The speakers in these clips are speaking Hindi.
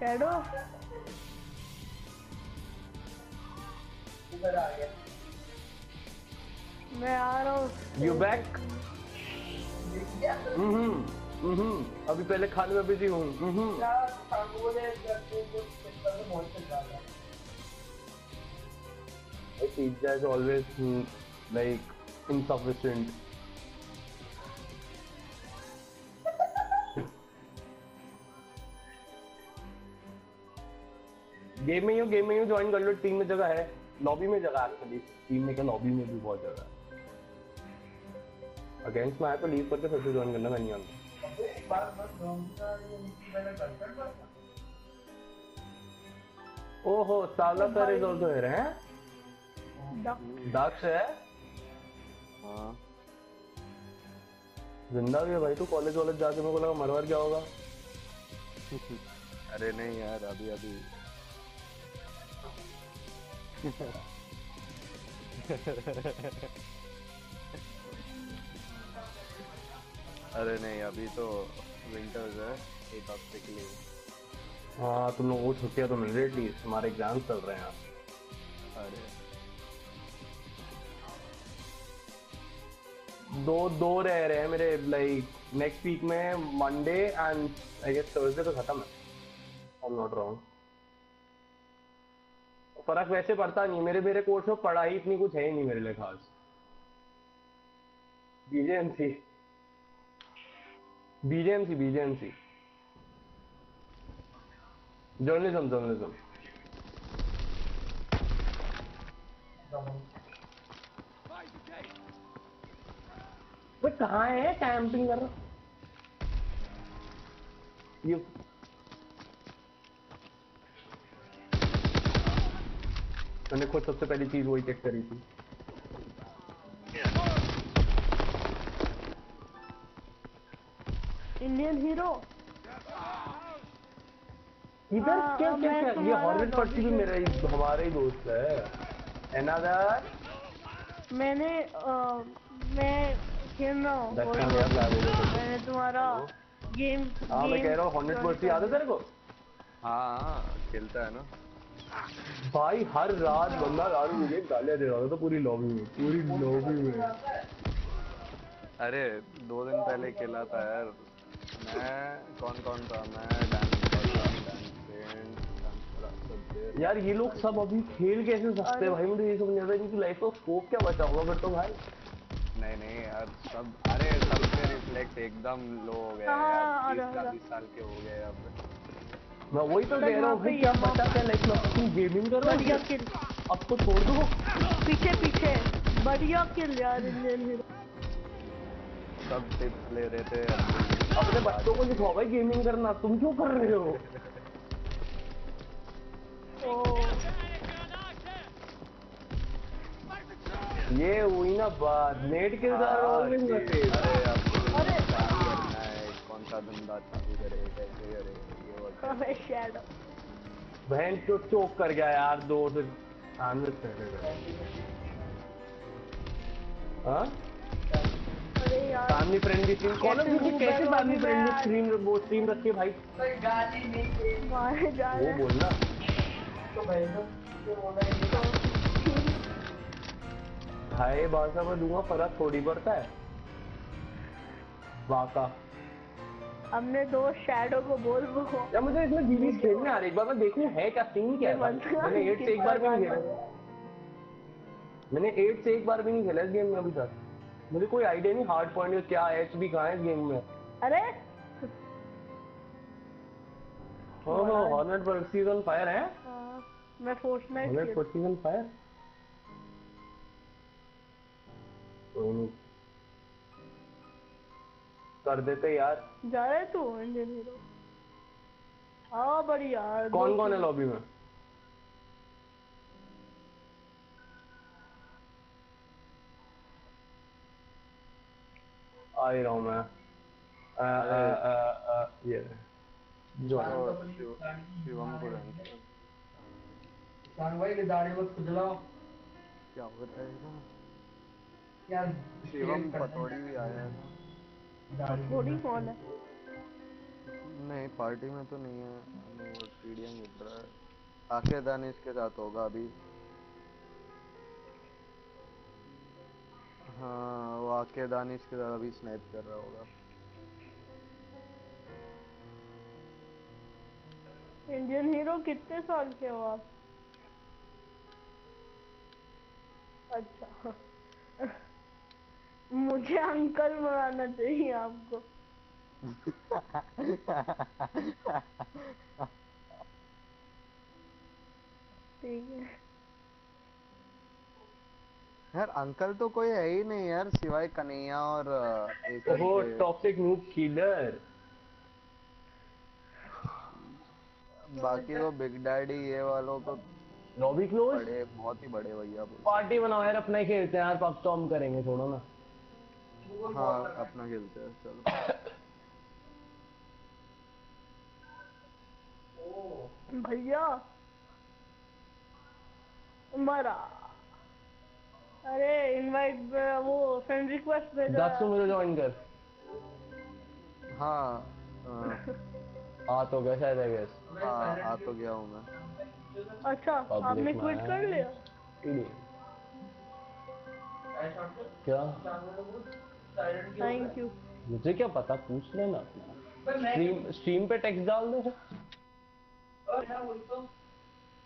शैडो इधर आ गया। मैं आ रहा हूँ। You back? अभी पहले खाने में बिजी हूँ। Pizza is always like insufficient. Game में ही ज्वाइन कर लो। टीम में जगह है, लॉबी में जगह एक्चुअली। टीम में क्या लॉबी में भी बहुत जगह है। अगेंस्ट में आया तो लीव करके फिर से ज्वाइन करना। मैं नहीं आता। एक बार बस मैंने कंसल्ट किया। ओहो साला सर इज आल्सो हियर हैं। दक्ष है। हां जिंदा भी है भाई। तू कॉलेज वॉलेज जाके मेरे को लगा मरवार क्या होगा। अरे नहीं यार अभी अभी अरे नहीं अभी तो विंटर्स है एक हफ्ते के लिए। हाँ तुम लोगों को छुट्टियाँ तो मिल रही है एटलीस्ट। हमारे एग्जाम चल रहे हैं आप। अरे दो रह रहे हैं मेरे लाइक नेक्स्ट वीक में Monday and I guess Thursday तो खत्म है। I am not wrong. फर्क वैसे पड़ता नहीं। मेरे कोर्स में पढ़ाई इतनी कुछ है ही नहीं मेरे लिए खास। बीजेएमसी जर्नलिज्म वो कहाँ है? कैंपिंग कर रहा। ये मैंने खुद सबसे पहली चीज वही चेक करी थी। इंडियन हीरो इधर क्या क्या है? ये हॉर्नेट पट्टी भी मेरा हमारे ही दोस्त है। एनादर मैं खेल रहा हूँ। मैंने तुम्हारा गेम मैं कह रहा हूँ। हॉर्नेट पट्टी याद है तेरे को? हाँ खेलता है ना भाई। हर रात बंदा रात मुझे गालियाँ दे रहा था तो पूरी लॉबी में। अरे 2 दिन पहले खेला था यार। मैं कौन था? मैं डांस यार। ये लोग सब अभी खेल कैसे सकते हैं भाई? मुझे ये समझ आता है इनकी लाइफ का स्कोप क्या बचा हुआ फिर तो भाई। नहीं नहीं यार सब अरे सब के रिफ्लेक्ट एकदम लो हो गया यार। 20-22 साल के हो गए अब। मैं वही तो कह रहा हूँ क्या बचा क्या लाइफ में। तुम गेमिंग कर रहे हो अब तो छोड़ दो। पीछे बढ़िया खेल यार। सब टिप्स ले रहे थे। अपने बच्चों को दिखाओ भाई गेमिंग करना। तुम क्यों कर रहे हो? ये हुई ना बात नेट के अरे कौन सा धंधा चालू करे कैसे करे। बहन तो चौक कर गया यार। 2 दिन हाँ family friendly stream. Call of duty कैसे फैमिली फ्रेंडली स्ट्रीम वो स्ट्रीम रखिए भाई। गाली नहीं मारे जा रहा है वो बोलना तो भाई तो बोला ही भाई। भाषा में दूंगा फर्क थोड़ी पड़ता है वाका। हमने 2 शैडो को बोल वो या मुझे इसमें जीवी खेलने आ रहा है। एक बार मैं देखूं है क्या सीन क्या है। मैंने 8 से एक बार भी नहीं खेला। इस गेम में अभी तक मुझे कोई आइडिया नहीं। हार्ड पॉइंट क्या है? एचबी कहाँ है गेम में? अरे हॉर्नेट पर सीजन फायर है। मैं फोर्टनाइट हॉर्नेट पर सीजन फायर। कर देते यार। जा रहे तू इंडियन हीरो? हाँ बड़ी यार। कौन है लॉबी में? आ ही रहा हूँ मैं। ये जो शिवम को भाई ले दाढ़ी मत खुजलाओ। क्या होता है यार? शिवम पटोड़ी भी आया है। पटोड़ी कौन है? नहीं पार्टी में तो नहीं है, वो स्टेडियम घूम रहा है। आखिर दानिश के साथ होगा अभी। हाँ वो आखिर दानिश के साथ अभी स्नैप कर रहा होगा। इंडियन हीरो कितने साल के हो आप? अच्छा मुझे अंकल बनाना चाहिए आपको। ठीक है यार, अंकल तो कोई है ही नहीं यार सिवाय कन्हैया और एक वो टॉक्सिक नूब किलर, बाकी वो बिग डैडी ये वालों को लॉबी क्लोज बड़े बहुत ही बड़े भैया। पार्टी बनाओ यार, अपना खेलते हैं यार, पब स्टॉर्म करेंगे थोड़ा ना। हाँ अपना खेलते हैं चलो। भैया मरा, अरे इनवाइट वो फ्रेंड रिक्वेस्ट भेजा। 10 मेरे ज्वाइन कर। हाँ आ तो गया शायद, आई गेस आ तो गया हूँ मैं। अच्छा आपने क्विट कर लिया? क्या थैंक यू। मुझे क्या पता, पूछ लेना। स्ट्रीम पे टेक्स्ट डाल दो।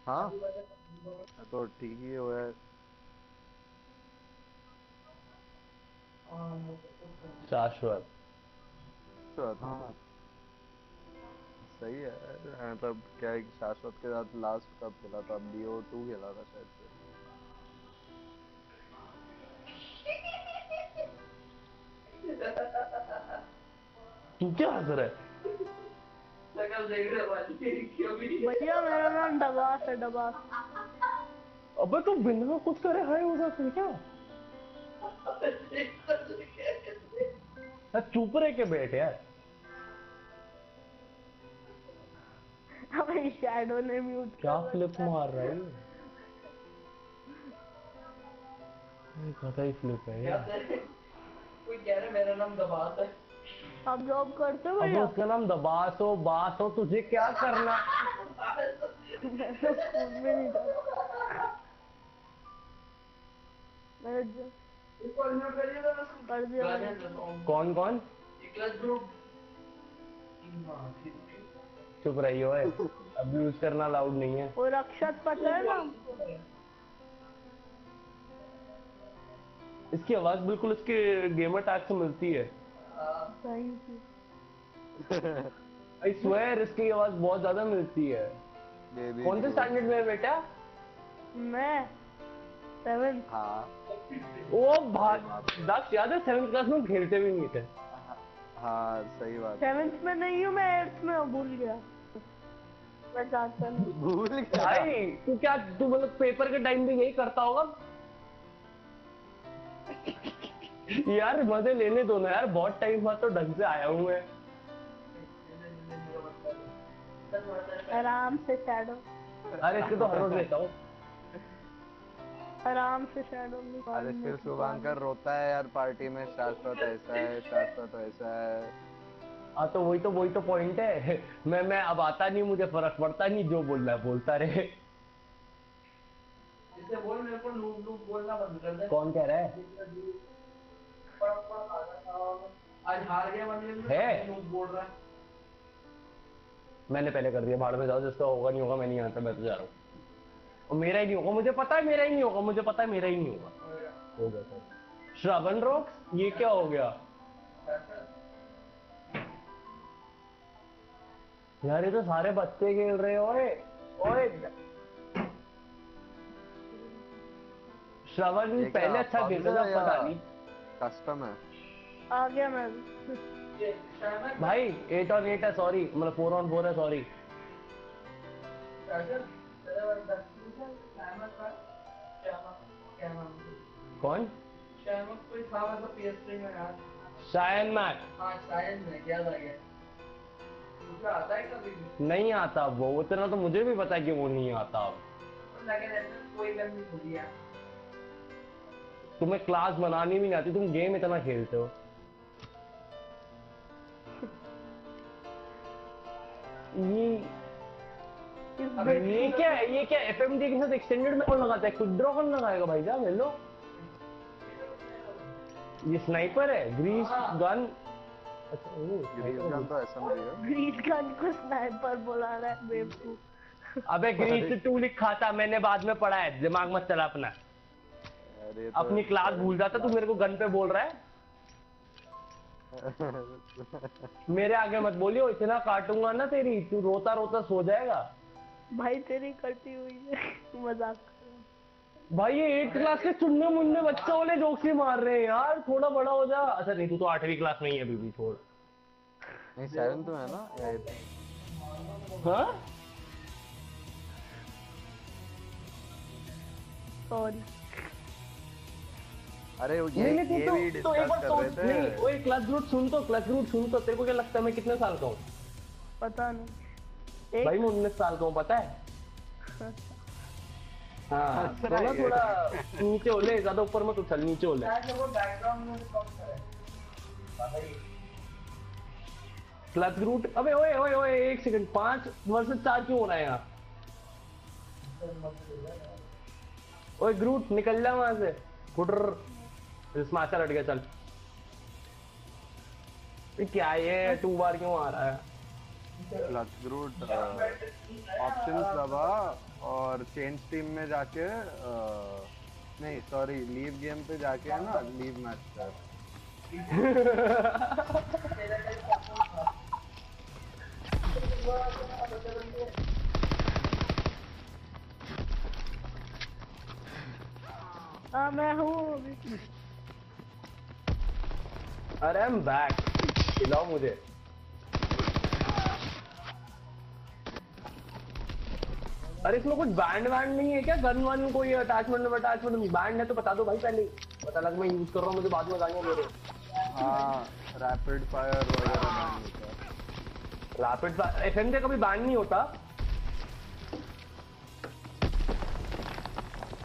हाँ तो ठीक ही हो यार, शाश्वत हाँ सही है। मतलब क्या शाश्वत के साथ लास्ट कब खेला था? BO2 खेला था शायद से। तू क्या हंस रहा है? भैया मेरा नाम डबास है, डबास। अबे तो बिना कुछ करे हाय हो जाते क्या? चुप रह के बैठ यार। अबे शैडो ने म्यूट क्या फ्लिप मार रहा है? नहीं पता ही फ्लिप है यार। कोई कह रहा है मेरा नाम डबास है। आप जॉब करते हो भैया? उसका नाम दबास हो, बास हो, तुझे क्या करना? कौन कौन? चुप रही हो, अब यूज करना अलाउड नहीं है। और अक्षत पता है ना, इसकी आवाज बिल्कुल इसके गेमर टैग से मिलती है। I swear, इसकी आवाज बहुत ज़्यादा मिलती है। कौन से स्टैंडर्ड में है बेटा? मैं 7th। हाँ। ओ भाई, दक्ष याद है 7th क्लास में खेलते भी नहीं थे। हाँ सही बात। 7th में नहीं हूँ मैं, 8th में भूल गया। मैं जानता नहीं। भूल गया? भाई तू क्या, तू मतलब पेपर के टाइम भी यही करता होगा? यार मजे लेने दो ना यार, बहुत टाइम बाद तो ढंग से आया हूँ मैं। आराम से शैडो। अरे इसको तो हरोड़ देता हूँ। आराम से शैडो। अरे फिर सुभांकर रोता है यार पार्टी में, शाश्वत ऐसा है, शाश्वत ऐसा है। हाँ तो वही तो पॉइंट है। मैं अब आता नहीं, मुझे फर्क पड़ता नहीं, जो बोलना है बोलता रहे। कौन कह रहा है? आज हार गया में बोल रहा है। मैंने पहले कर दिया, भाड़ में जाओ, जिसका होगा नहीं होगा मैं नहीं आता, मैं तो जा रहा हूँ। और मेरा ही नहीं होगा, मुझे पता है मेरा ही नहीं होगा, मुझे पता है मेरा ही नहीं होगा। हो गया सर। श्रावण रॉक्स ये क्या हो गया यार? ये तो सारे बच्चे खेल रहे हो। ओए श्रावण पहले अच्छा खेलता था, पता नहीं कस्टम है। आ गया मैं भाई। 8 on 8 है, सॉरी मतलब 4 on 4 है, सॉरी। कौन? कोई था मतलब PS3 में यार। शायन मैट। हाँ शायन मैट याद आ गया। मुझे आता है कभी नहीं आता वो, उतना तो मुझे भी पता है कि वो नहीं आता। अब लगे कोई गन नहीं खुली यार, तुम्हें क्लास बनानी भी नहीं आती, तुम गेम इतना खेलते हो। ये क्या एफएमडी के साथ एक्सटेंडेड में कौन लगाता है? कुछ ड्रॉ कौन लगाएगा भाई साहब? हेलो, ये स्नाइपर है, ग्रीस गन। अच्छा, ग्रीस गन तो ऐसा नहीं है, ग्रीस गन को स्नाइपर बोला रहा है बेवकूफ। अबे ग्रीस 2 लिखा था मैंने, बाद में पढ़ा है, दिमाग मत चला अपना। तो अपनी क्लास भूल जाता तू, मेरे को गन पे बोल रहा है। मेरे आगे मत बोलियो, इतना काटूंगा ना तेरी, तू रोता रोता सो जाएगा। भाई तेरी कटी हुई है, मजाक भाई। ये 8th क्लास के चुन्ने मुन्ने बच्चा वाले जोक्स ही मार रहे हैं यार, थोड़ा बड़ा हो जा। अच्छा नहीं, तू तो 8वीं क्लास में ही है अभी भी, छोड़। नहीं 7 तो है ना। हां सॉरी। अरे ये तो एक बार सोच, नहीं वो एक क्लच रूट सुन तो तेरे को क्या लगता है मैं कितने साल का हूँ? पता नहीं। भाई मैं 19 साल का हूँ, पता है? हाँ, थोड़ा नीचे ओले, ज्यादा ऊपर मत उछल, नीचे ओले। क्लच रूट, अबे ओए ओए ओए एक सेकंड, 5 वर्सेस 4 क्यों हो रहा है यहाँ? ओए ग्रूट निकल जा वहां से, गुटर माचा लट गया। चल क्या ये 2 बार क्यों आ रहा है? ऑप्शंस दबा और चेंज टीम में जाके नहीं सॉरी लीव गेम पे जाके है ना, लीव मैच कर। मैं हूँ। अरे I'm back, खिलाओ मुझे। अरे इसमें कुछ बैंड वैंड नहीं है क्या? गन वन को ये अटैचमेंट बैंड है तो बता दो भाई, पहले पता लग मैं यूज कर रहा हूँ, मुझे बाद में बताएंगे मेरे। हाँ रैपिड फायर वगैरह, रैपिड फायर एफएम से कभी बैंड नहीं होता।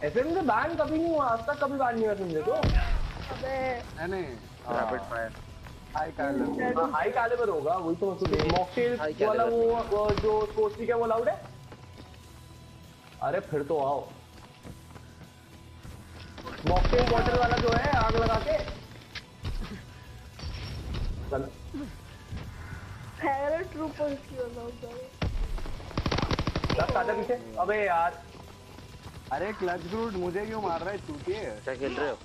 एफएम से बैंड कभी नहीं हुआ आज तक, कभी बैंड नहीं हुआ समझे तो। अबे नहीं रैपिड फायर हाई कैलिबर होगा, वही तो मॉकटेल वाला वो जो कोस्टी का वो लाउड है। अरे फिर तो आओ, मॉकटेल वाटर वाला जो है आग लगा के। चल पैरा ट्रूपर क्यों लाउड है दादा पीछे? अबे यार, अरे क्लच रूट मुझे क्यों मार रहा है? टूटी है क्या खेल रहे हो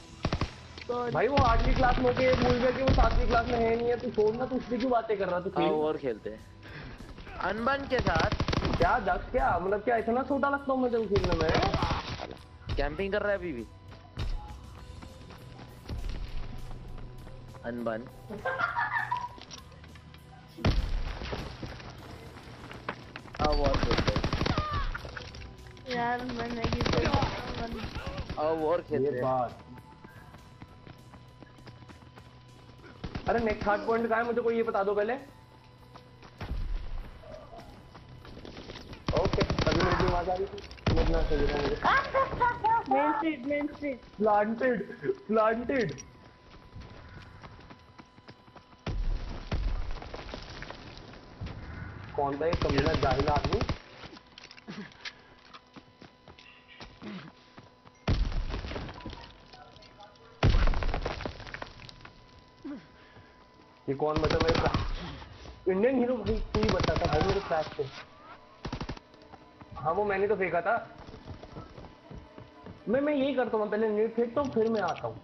भाई? वो 8वीं क्लास में होके भूल गया कि वो 7वीं क्लास में है नहीं है। तू छोड़ ना, तू उससे क्यों बातें कर रहा? तू खेल और खेलते हैं अनबन के साथ। क्या दक्ष, क्या मतलब, क्या इतना छोटा लगता हूँ मुझे खेलने में? कैंपिंग कर रहा है अभी भी अनबन। यार मैंने और खेलते हैं। अरे नेक्स्ट हार्ड पॉइंट कहाँ है मुझे कोई ये बता दो पहले। ओके तभी मेरे को आवाज आ रही थी, लगना चाहिए मुझे। Main street planted. कौन था ये कमीना जाहिल आदमी? ये कौन बचा मेरे पास? इंडियन हीरो भाई, तू ही बचा था भाई मेरे पास से। हाँ वो मैंने तो फेंका था। मैं यही करता हूँ, पहले नेट फेंकता हूँ फिर मैं आता हूँ।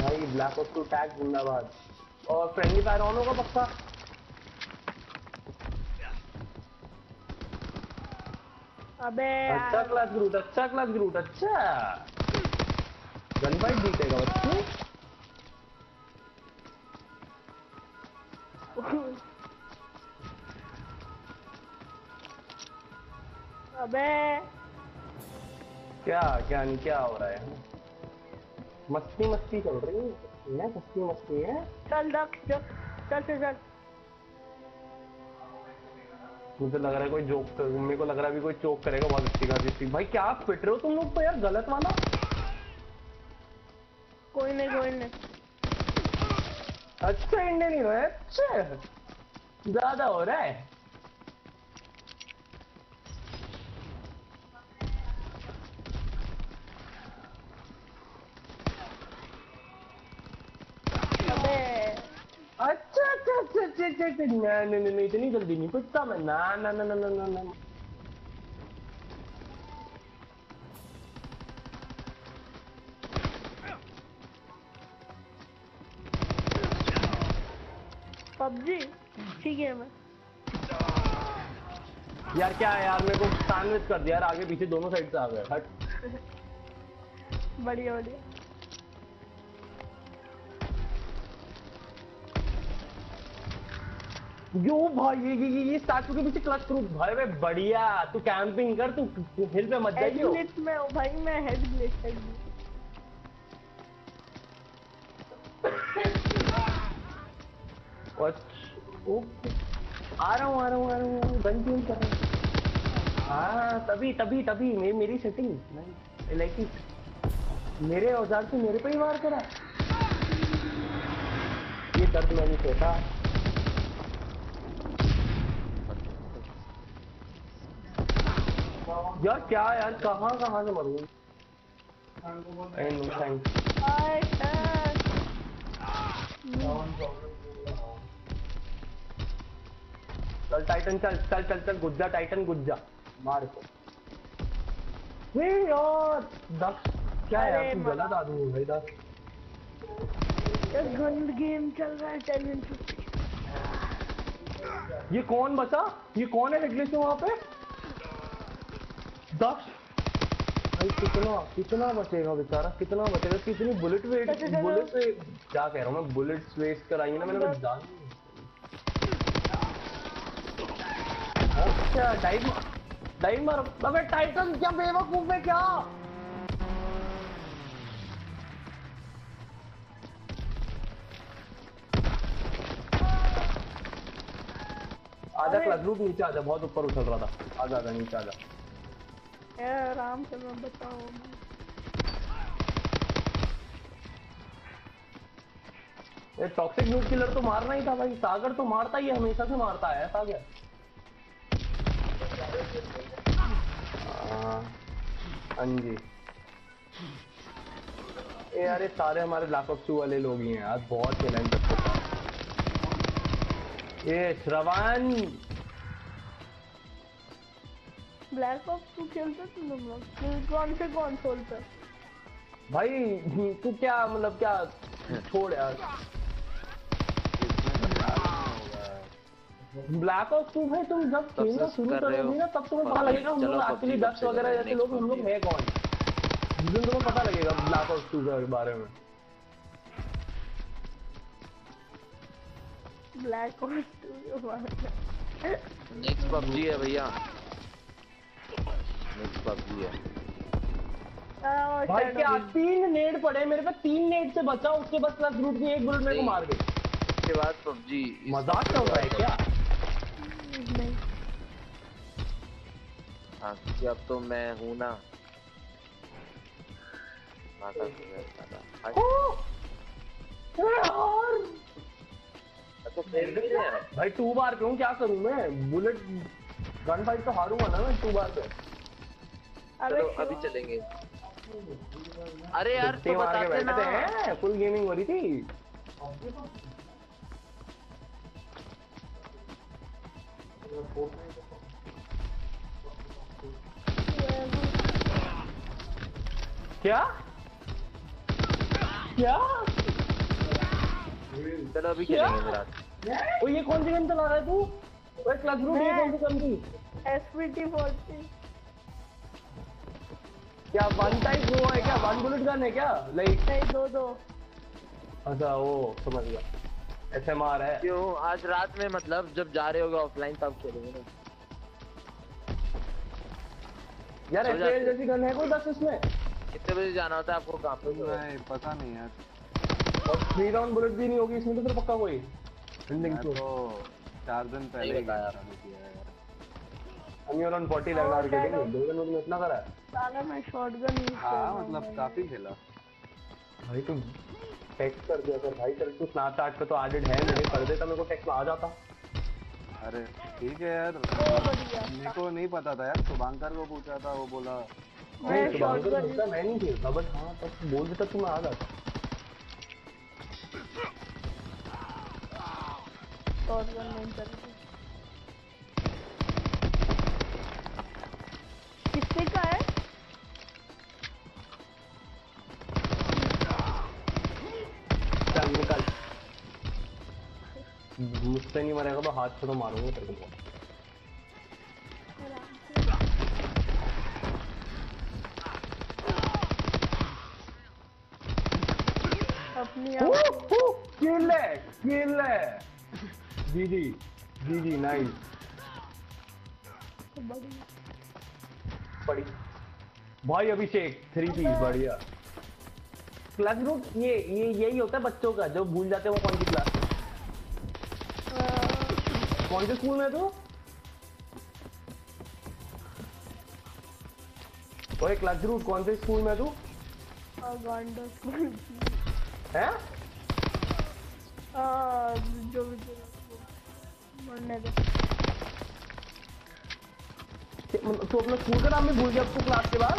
भाई ब्लैक ऑप्स 2 टैग जिंदाबाद। और फ्रेंडली फायर ऑन होगा पक्का। अबे अच्छा क्लास ग्रुप अच्छा गन फाइट जीतेगा बच्चे। अबे क्या हो रहा है? मस्ती चल रही है, मस्ती है। चल मुझे लग रहा है कोई जोक, मेरे को लग रहा है अभी कोई चोक करेगा बहुत अच्छी खासी। भाई क्या आप पिट रहे हो तुम लोग तो यार, गलत वाला। कोई नहीं अच्छा इंडियन हीरो है, अच्छा ज्यादा हो रहा है। अच्छा, नहीं इतनी जल्दी नहीं कुत्ता मैं ना पबजी ठीक है। मैं यार क्या है यार, मेरे को सैंडविच कर दिया यार, आगे पीछे दोनों साइड से आ गए। हट बढ़िया बढ़िया। यो भाई ये स्टैचू के पीछे क्लच करूँ भाई मैं। बढ़िया तू कैंपिंग कर, तू हिल पे मत जाइए। हेडग्लिच में हूँ भाई मैं, हेडग्लिच ओके आ रहा हूँ गन कर रहा हूँ। हाँ तभी मेरी सेटिंग लाइक मेरे औजार से मेरे पे ही वार करा। ये दर्द मैंने सोचा यार क्या यार कहाँ से मरूँ। चल टाइटन चल गुज्जा मार को। वे यार दस क्या यार तू गलत आदमी है भाई। दस यार गंद गेम चल रहा है। 10 ये कौन बचा, ये कौन है निकले से वहाँ पे। दस भाई कितना बचेगा बेचारा, कितनी बुलेट वेस्ट क्या कह रहा हूँ मैं, बुलेट्स वेस्ट कराएंगे ना मैंने जान। अच्छा डाइव मारो। अबे टाइटन क्या बेवकूफ है क्या। आजा क्लास रूप नीचे आजा, बहुत ऊपर उछल रहा था। आजा नीचे आजा आराम से मैं बताऊँ। ये टॉक्सिक नूब किलर तो मारना ही था भाई। सागर तो मारता ही है, हमेशा से मारता है सागर। हाँ जी यार ये सारे हमारे ब्लैक ऑप्स 2 वाले लोग ही हैं यार, बहुत चैलेंज करते हैं। ये श्रवण ब्लैक ऑप्स 2 खेलते तुम लोग कौन से कंसोल पर भाई। तू क्या मतलब क्या छोड़ यार। ब्लैक ऑप्स 2 भाई तुम जब खेलना शुरू करोगे ना तब तुम्हें पता लगेगा हम लोग एक्चुअली डक्स वगैरह जैसे लोग हम लोग है कौन। जिस दिन तुम्हें पता लगेगा ब्लैक ऑप्स 2 के बारे में। ब्लैक ऑप्स 2 नेक्स्ट पबजी है भैया, भाई क्या 3 नेड पड़े मेरे पे। 3 नेड से बचा, उसके बाद क्लास ग्रुप की एक बुलेट मेरे को मार गई। इसके बाद पबजी मजाक कर रहा है क्या। नहीं अब तो मैं हूँ ना भाई। 2 बार क्यों क्या करूँ मैं, बुलेट गन फाइट तो हारूंगा ना मैं 2 बार पे। चलो अभी चलेंगे। अरे यार तो बताते ना हैं फुल गेमिंग हो रही थी। क्या क्या चलो अभी खेलेंगे रात। ये कौन सी गन चला रहा है तू। वो क्लास ग्रुप ये कौन सी गन थी। FG 42 क्या वन टाइप वो है क्या, वन बुलेट गन है क्या लाइक। नहीं दो। अच्छा वो समझ गया SMR है। क्यों आज रात में मतलब जब जा रहे होगे ऑफलाइन तब खेलेंगे ना यार। एसएल जैसी गन है कोई 10 इसमें। कितने बजे जाना होता है आपको काम पे। नहीं पता नहीं यार। और 3 राउंड बुलेट भी नहीं होगी इसमें तो फिर पक्का कोई बिल्डिंग तो 4 दिन पहले यार अनियन 40 लग रहा है गेटिंग। 2 दिन में इतना करा साला मैं शॉटगन यूज कर रहा हूं मतलब काफी खेला भाई तुम। टेक्स्ट कर दिया कर भाई, तेरे को 7-8 पे तो आदत है नहीं, कर देता मेरे को टेक्स्ट आ जाता। अरे ठीक है यार, मेरे को नहीं पता था यार, सुभांकर को पूछा था, वो बोला मैं सुभांकर बोलता मैं नहीं खेलता, बट हां तब बोल देता तुम आ जाता। और वन नहीं कर किससे का है मुझसे नहीं मरेगा तो हाथ से तो मारूंगा तेरे को। अपनी किल है दीदी दीदी नाइस बड़ी भाई अभिषेक 3 पीस बढ़िया। क्लास रूम ये यही होता है बच्चों का जो भूल जाते हैं वो कौन सी क्लास कौन से स्कूल में। तो ओए क्लास रूट कौन से स्कूल में तू स्कूल है जो तो अपना स्कूल का नाम भी भूल गया आपको क्लास के बाद।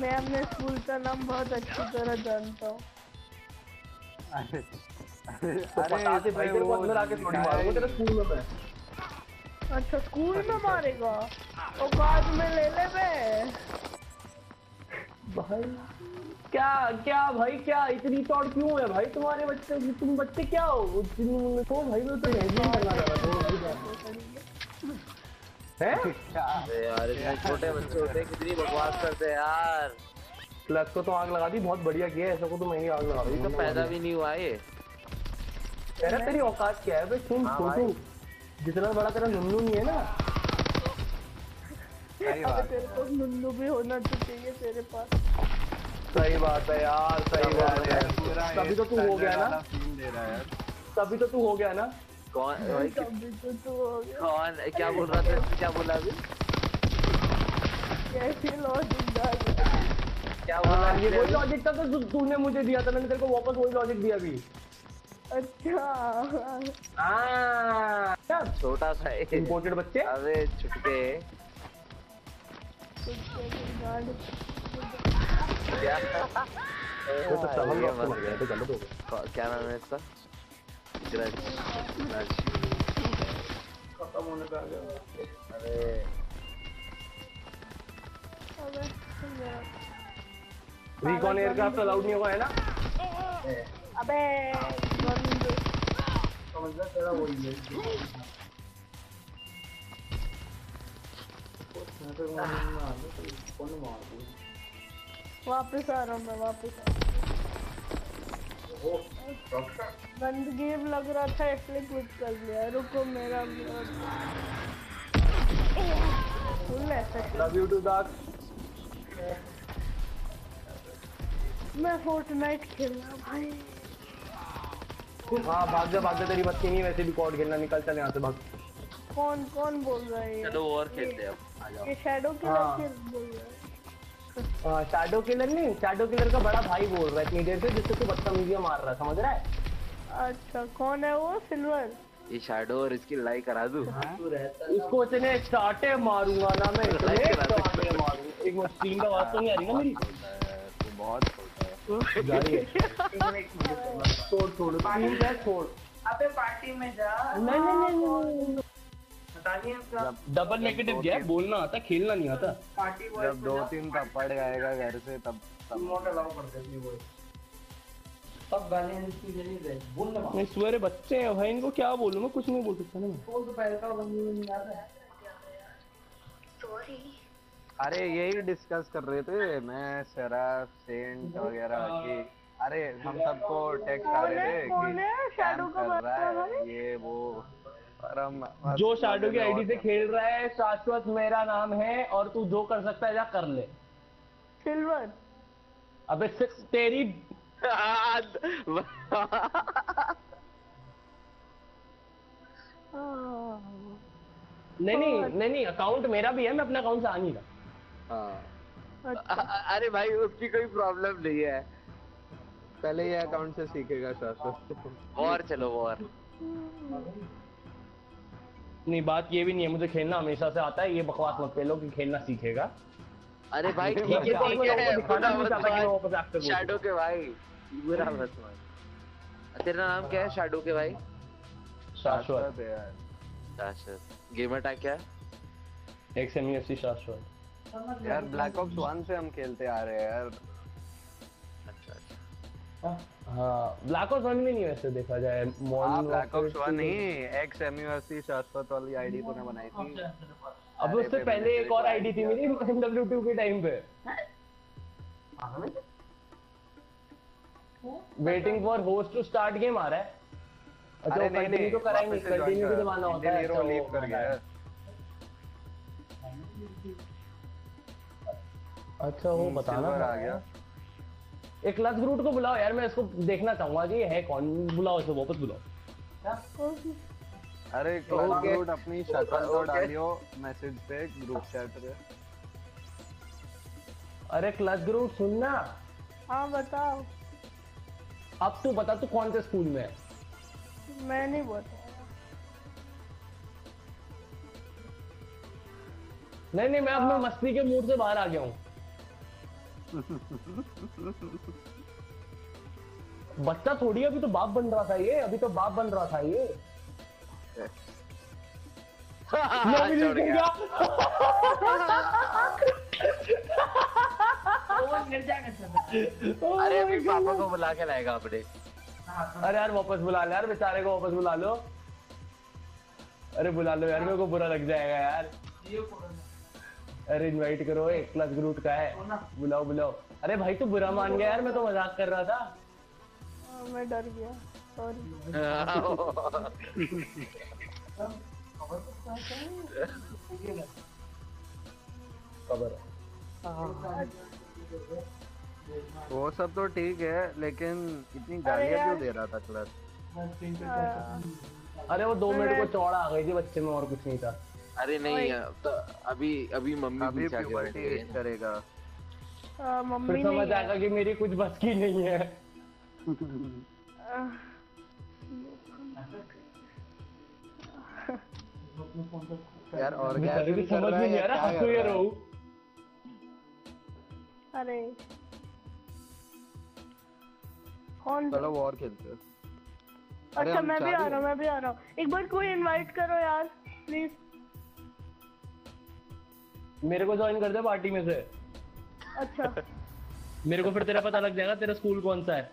मैं अपने स्कूल का नाम बहुत अच्छी तरह जानता हूँ। अरे अरे भाई तेरे को अंदर आके थोड़ी मारूंगा, तेरा स्कूल में है। अच्छा स्कूल में मारेगा औकात में ले ले बे भाई। क्या क्या भाई क्या इतनी तोड़ क्यों है भाई तुम्हारे बच्चे, तुम बच्चे क्या हो तो भाई वो तो नहीं है? अरे यार इतने छोटे बच्चे होते हैं कितनी बकवास करते हैं यार। प्लस को तो आग लगा दी, बहुत बढ़िया किया ऐसा को तो मैं ही आग लगा दी, तो पैदा भी नहीं हुआ ये। तेरा तेरी औकात क्या है बे, तुम छोटू जितना बड़ा तेरा नुन्नू नहीं है ना। सही बात है, नुन्नू भी होना चाहिए तेरे पास। सही बात है यार, सही बात है, तभी तो तू हो गया ना, तभी तो तू हो गया ना। कौन कौन क्या बोल रहा था, क्या बोला अभी, क्या बोला ये वही लॉजिक था तो तूने मुझे दिया था, मैंने तेरे को वापस वही लॉजिक दिया अभी। अच्छा छोटा सा इंपोर्टेड बच्चे। अरे छुटके क्या नाम है इसका, खत्म होने का गया। अरे रिकॉन एयरक्राफ्ट अलाउड नहीं होगा है ना। अबे समझ जा तेरा वही है, वापस आ रहा हूँ मैं, वापस आ बंद गेम लग रहा था इसलिए क्विट कर लिया। रुको मेरा मैं फोर्टनाइट खेल रहा भाई। हाँ भाग जा तेरी बच्ची नहीं, वैसे भी कॉर्ड खेलना, निकल चल यहाँ से भाग। कौन कौन बोल रहा है चलो और खेलते हैं, आ जाओ। ये शैडो किलर बोल रहा है, शैडो किलर नहीं, शैडो किलर का बड़ा भाई बोल रहा है इतनी देर से, जिससे तू बदतमीजियां मार रहा है समझ रहा है। अच्छा कौन है वो सिल्वर, ये शैडो और इसकी लड़ाई करा दूं। इसको इतने चाटे मारूंगा ना मैं, इतने मारूंगा एक बार स्क्रीन का आवाज तो नहीं आ रही ना मेरी, तो बहुत छोटा है छोड़ पानी में छोड़। अबे पार्टी में जा, नहीं डबल नेगेटिव गया, बोलना आता खेलना नहीं आता। जब 2-3 तब पड़ जाएगा घर से तब नॉट अलाउ कर देती वो, तब गाने की नहीं दे बोलना। मैं सुअरे बच्चे हैं भाई, इनको क्या बोलूं मैं, कुछ नहीं बोल सकता ना मैं। कौन तो पहले का बंदी नहीं आता है सॉरी। अरे यही डिस्कस कर रहे थे मैं शराब सेंट वगैरह की, अरे हम सबको टेक्स्ट आ रहे थे कि शैडो का बच्चा ये वो जो शैडो की आईडी से खेल रहा है, शाश्वत मेरा नाम है और तू जो कर सकता है जा कर ले। सिल्वर अबे तेरी नहीं अकाउंट मेरा भी है, मैं अपना अकाउंट से आ नहीं रहा। अरे भाई उसकी कोई प्रॉब्लम नहीं है, पहले ये अकाउंट से सीखेगा शाश्वत। और चलो और नहीं, बात ये भी नहीं है मुझे खेलना हमेशा से आता है, ये बकवास मत खेलो कि खेलना सीखेगा। अरे भाई ठीक है शैडो के भाई, बुरा मत मान। तेरा नाम क्या है शैडो के भाई? शाश्वत। शाश्वत गेमर टैग क्या है? XMFC शाश्वत। यार ब्लैक ऑप्स 1 से हम खेलते आ रहे हैं यार। हाँ ब्लैक ऑप्स 1 में नहीं वैसे देखा जाए। ब्लैक ऑप्स 1 नहीं, XMFC शाश्वत वाली आईडी तूने बनाई थी। अब उससे पहले एक और आईडी थी मेरी MW2 के टाइम पे। Waiting for host to start game आ रहा है। अरे नहीं नहीं तो कराएंगे, कंटिन्यू भी दबाना होता है। हीरो लीव कर गया। अच्छा वो बताना आ गया। एक लक्स रूट को बुलाओ यार, मैं इसको देखना चाहूंगा कि है कौन। बुलाओ इसको, वापस बुलाओ। अरे क्लास रूट अपनी शक्ल तो डालियो मैसेज पे ग्रुप चैट पे। अरे क्लास रूट सुनना। हाँ बताओ। अब तू बता तू कौन से स्कूल में है? मैं नहीं बताया। नहीं नहीं मैं अपने मस्ती के मूड से बाहर आ गया हूँ। बच्चा थोड़ी अभी तो बाप बन रहा था ये, अभी तो बाप बन रहा था ये। अरे अभी पापा को बुला के लाएगा अपने। अरे यार वापस बुला लो यार बेचारे को, वापस बुला लो। अरे बुला लो यार, मेरे को बुरा लग जाएगा यार। अरे इनवाइट करो, एक क्लास ग्रुप का है, बुलाओ बुलाओ। अरे भाई तू बुरा मान गया यार, मैं तो मजाक कर रहा था। मैं डर गया सॉरी। खबर वो सब तो ठीक है, लेकिन इतनी गालियां क्यों दे रहा था क्लास? अरे वो 2 मिनट को चौड़ा आ गई थी बच्चे में, और कुछ नहीं था। अरे नहीं तो अभी अभी मम्मी करेगा, मम्मी समझ आएगा कि मेरी कुछ बस की नहीं है। यार और क्या समझ में नहीं आ रहा, हंसू या रो। अरे कौन? चलो और खेलते हैं। अच्छा मैं भी आ रहा हूँ, मैं भी आ रहा हूँ। एक बार कोई इनवाइट करो यार प्लीज, मेरे को ज्वाइन कर दे पार्टी में से। अच्छा मेरे को फिर तेरा पता लग जाएगा तेरा स्कूल कौन सा है।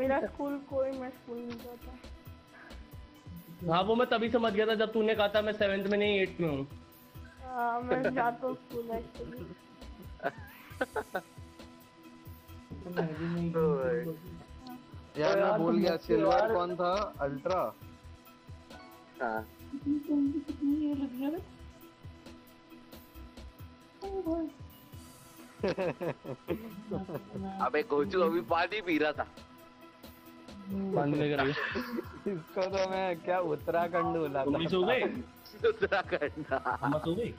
मेरा स्कूल कोई, मैं स्कूल नहीं जाता। हाँ वो मैं तभी समझ गया था जब तूने कहा था मैं 7th में नहीं 8th में हूँ। मैं जाता हूँ स्कूल एक्चुअली। यार मैं भूल गया सिल्वर कौन था, अल्ट्रा। हाँ अबे गोचू अभी पानी पी रहा था। इसको तो मैं क्या उत्तराखंड बोला था। सो गई उत्तराखंड, सो गई।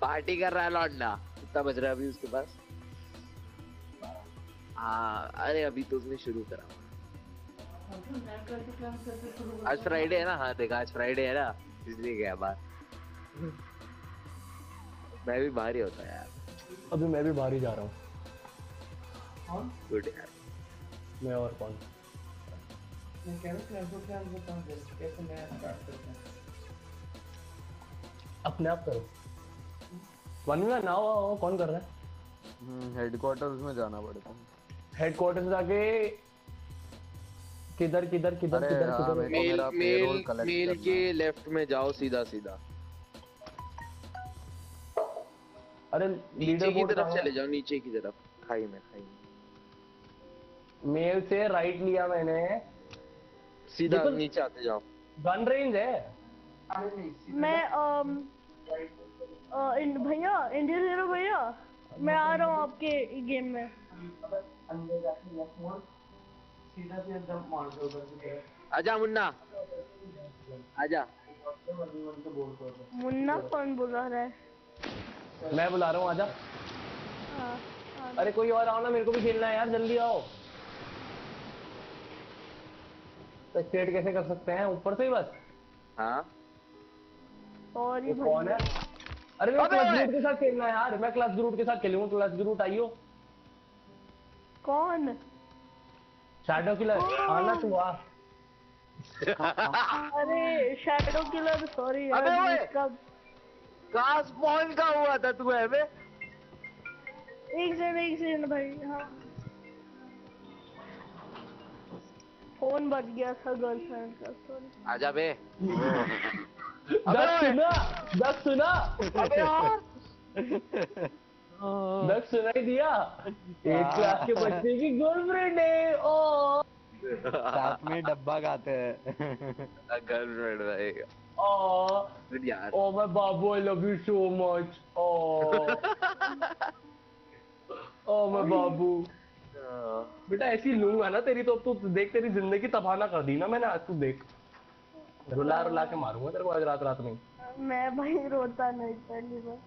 पार्टी कर रहा है लौटना, कितना बज रहा है अभी उसके पास? हाँ अरे अभी तो उसने शुरू करा। आज फ्राइडे है ना? हाँ देखा आज फ्राइडे है ना, इसलिए गया बाहर। मैं भी बाहर ही होता है यार, अभी मैं भी बाहर ही जा रहा हूँ। गुड यार। मैं और कौन अपने आप करो। वनवे ना हो कौन कर रहा है? हेडक्वार्टर्स में जाना पड़ता है। हेडक्वार्टर्स जाके किधर किधर किधर किधर? मेल के लेफ्ट में जाओ सीधा सीधा। अरे नीचे की तरफ चले जाओ, नीचे की तरफ खाई में। खाई मेल से राइट लिया मैंने, सीधा नीचे आते जाओ। गन रेंज है। मैं भैया इंडियन हीरो भैया मैं आ रहा हूँ आपके गेम में। आजा मुन्ना, आजा मुन्ना। कौन बुला रहा है? मैं बुला रहा हूँ, आजा। अरे कोई और आओ ना, मेरे को भी खेलना है यार, जल्दी आओ। स्टेट कैसे कर सकते हैं? ऊपर से ही बस। हाँ और ये कौन है? अरे मैं क्लास ग्रुप के साथ खेलना है यार, मैं क्लास ग्रुप के साथ खेलूंगा। क्लास ग्रुप आइयो। कौन? शैडो किलर आना तू आ। अरे शैडो किलर, सॉरी यार। कब का स्पॉन का हुआ था तू? अबे एक सेकंड भाई। हाँ फोन बज गया था गर्लफ्रेंड का, सॉरी। आजा बे। दस सुना अबे यार दस सुनाई दिया। एक क्लास के बच्चे की गर्लफ्रेंड है। ओ साथ में डब्बा खाते हैं। गर्लफ्रेंड भाई। ओ यार, ओ माय बाबू, I love you so much. Oh oh my बाबू। बेटा ऐसी लूंगा ना तेरी, तो अब तू देख, तेरी जिंदगी तबाह ना कर दी ना मैंने। आज तू देख, रुला रुला के मारूंगा तेरे को आज रात में। मैं भाई रोता नहीं, पहली बार।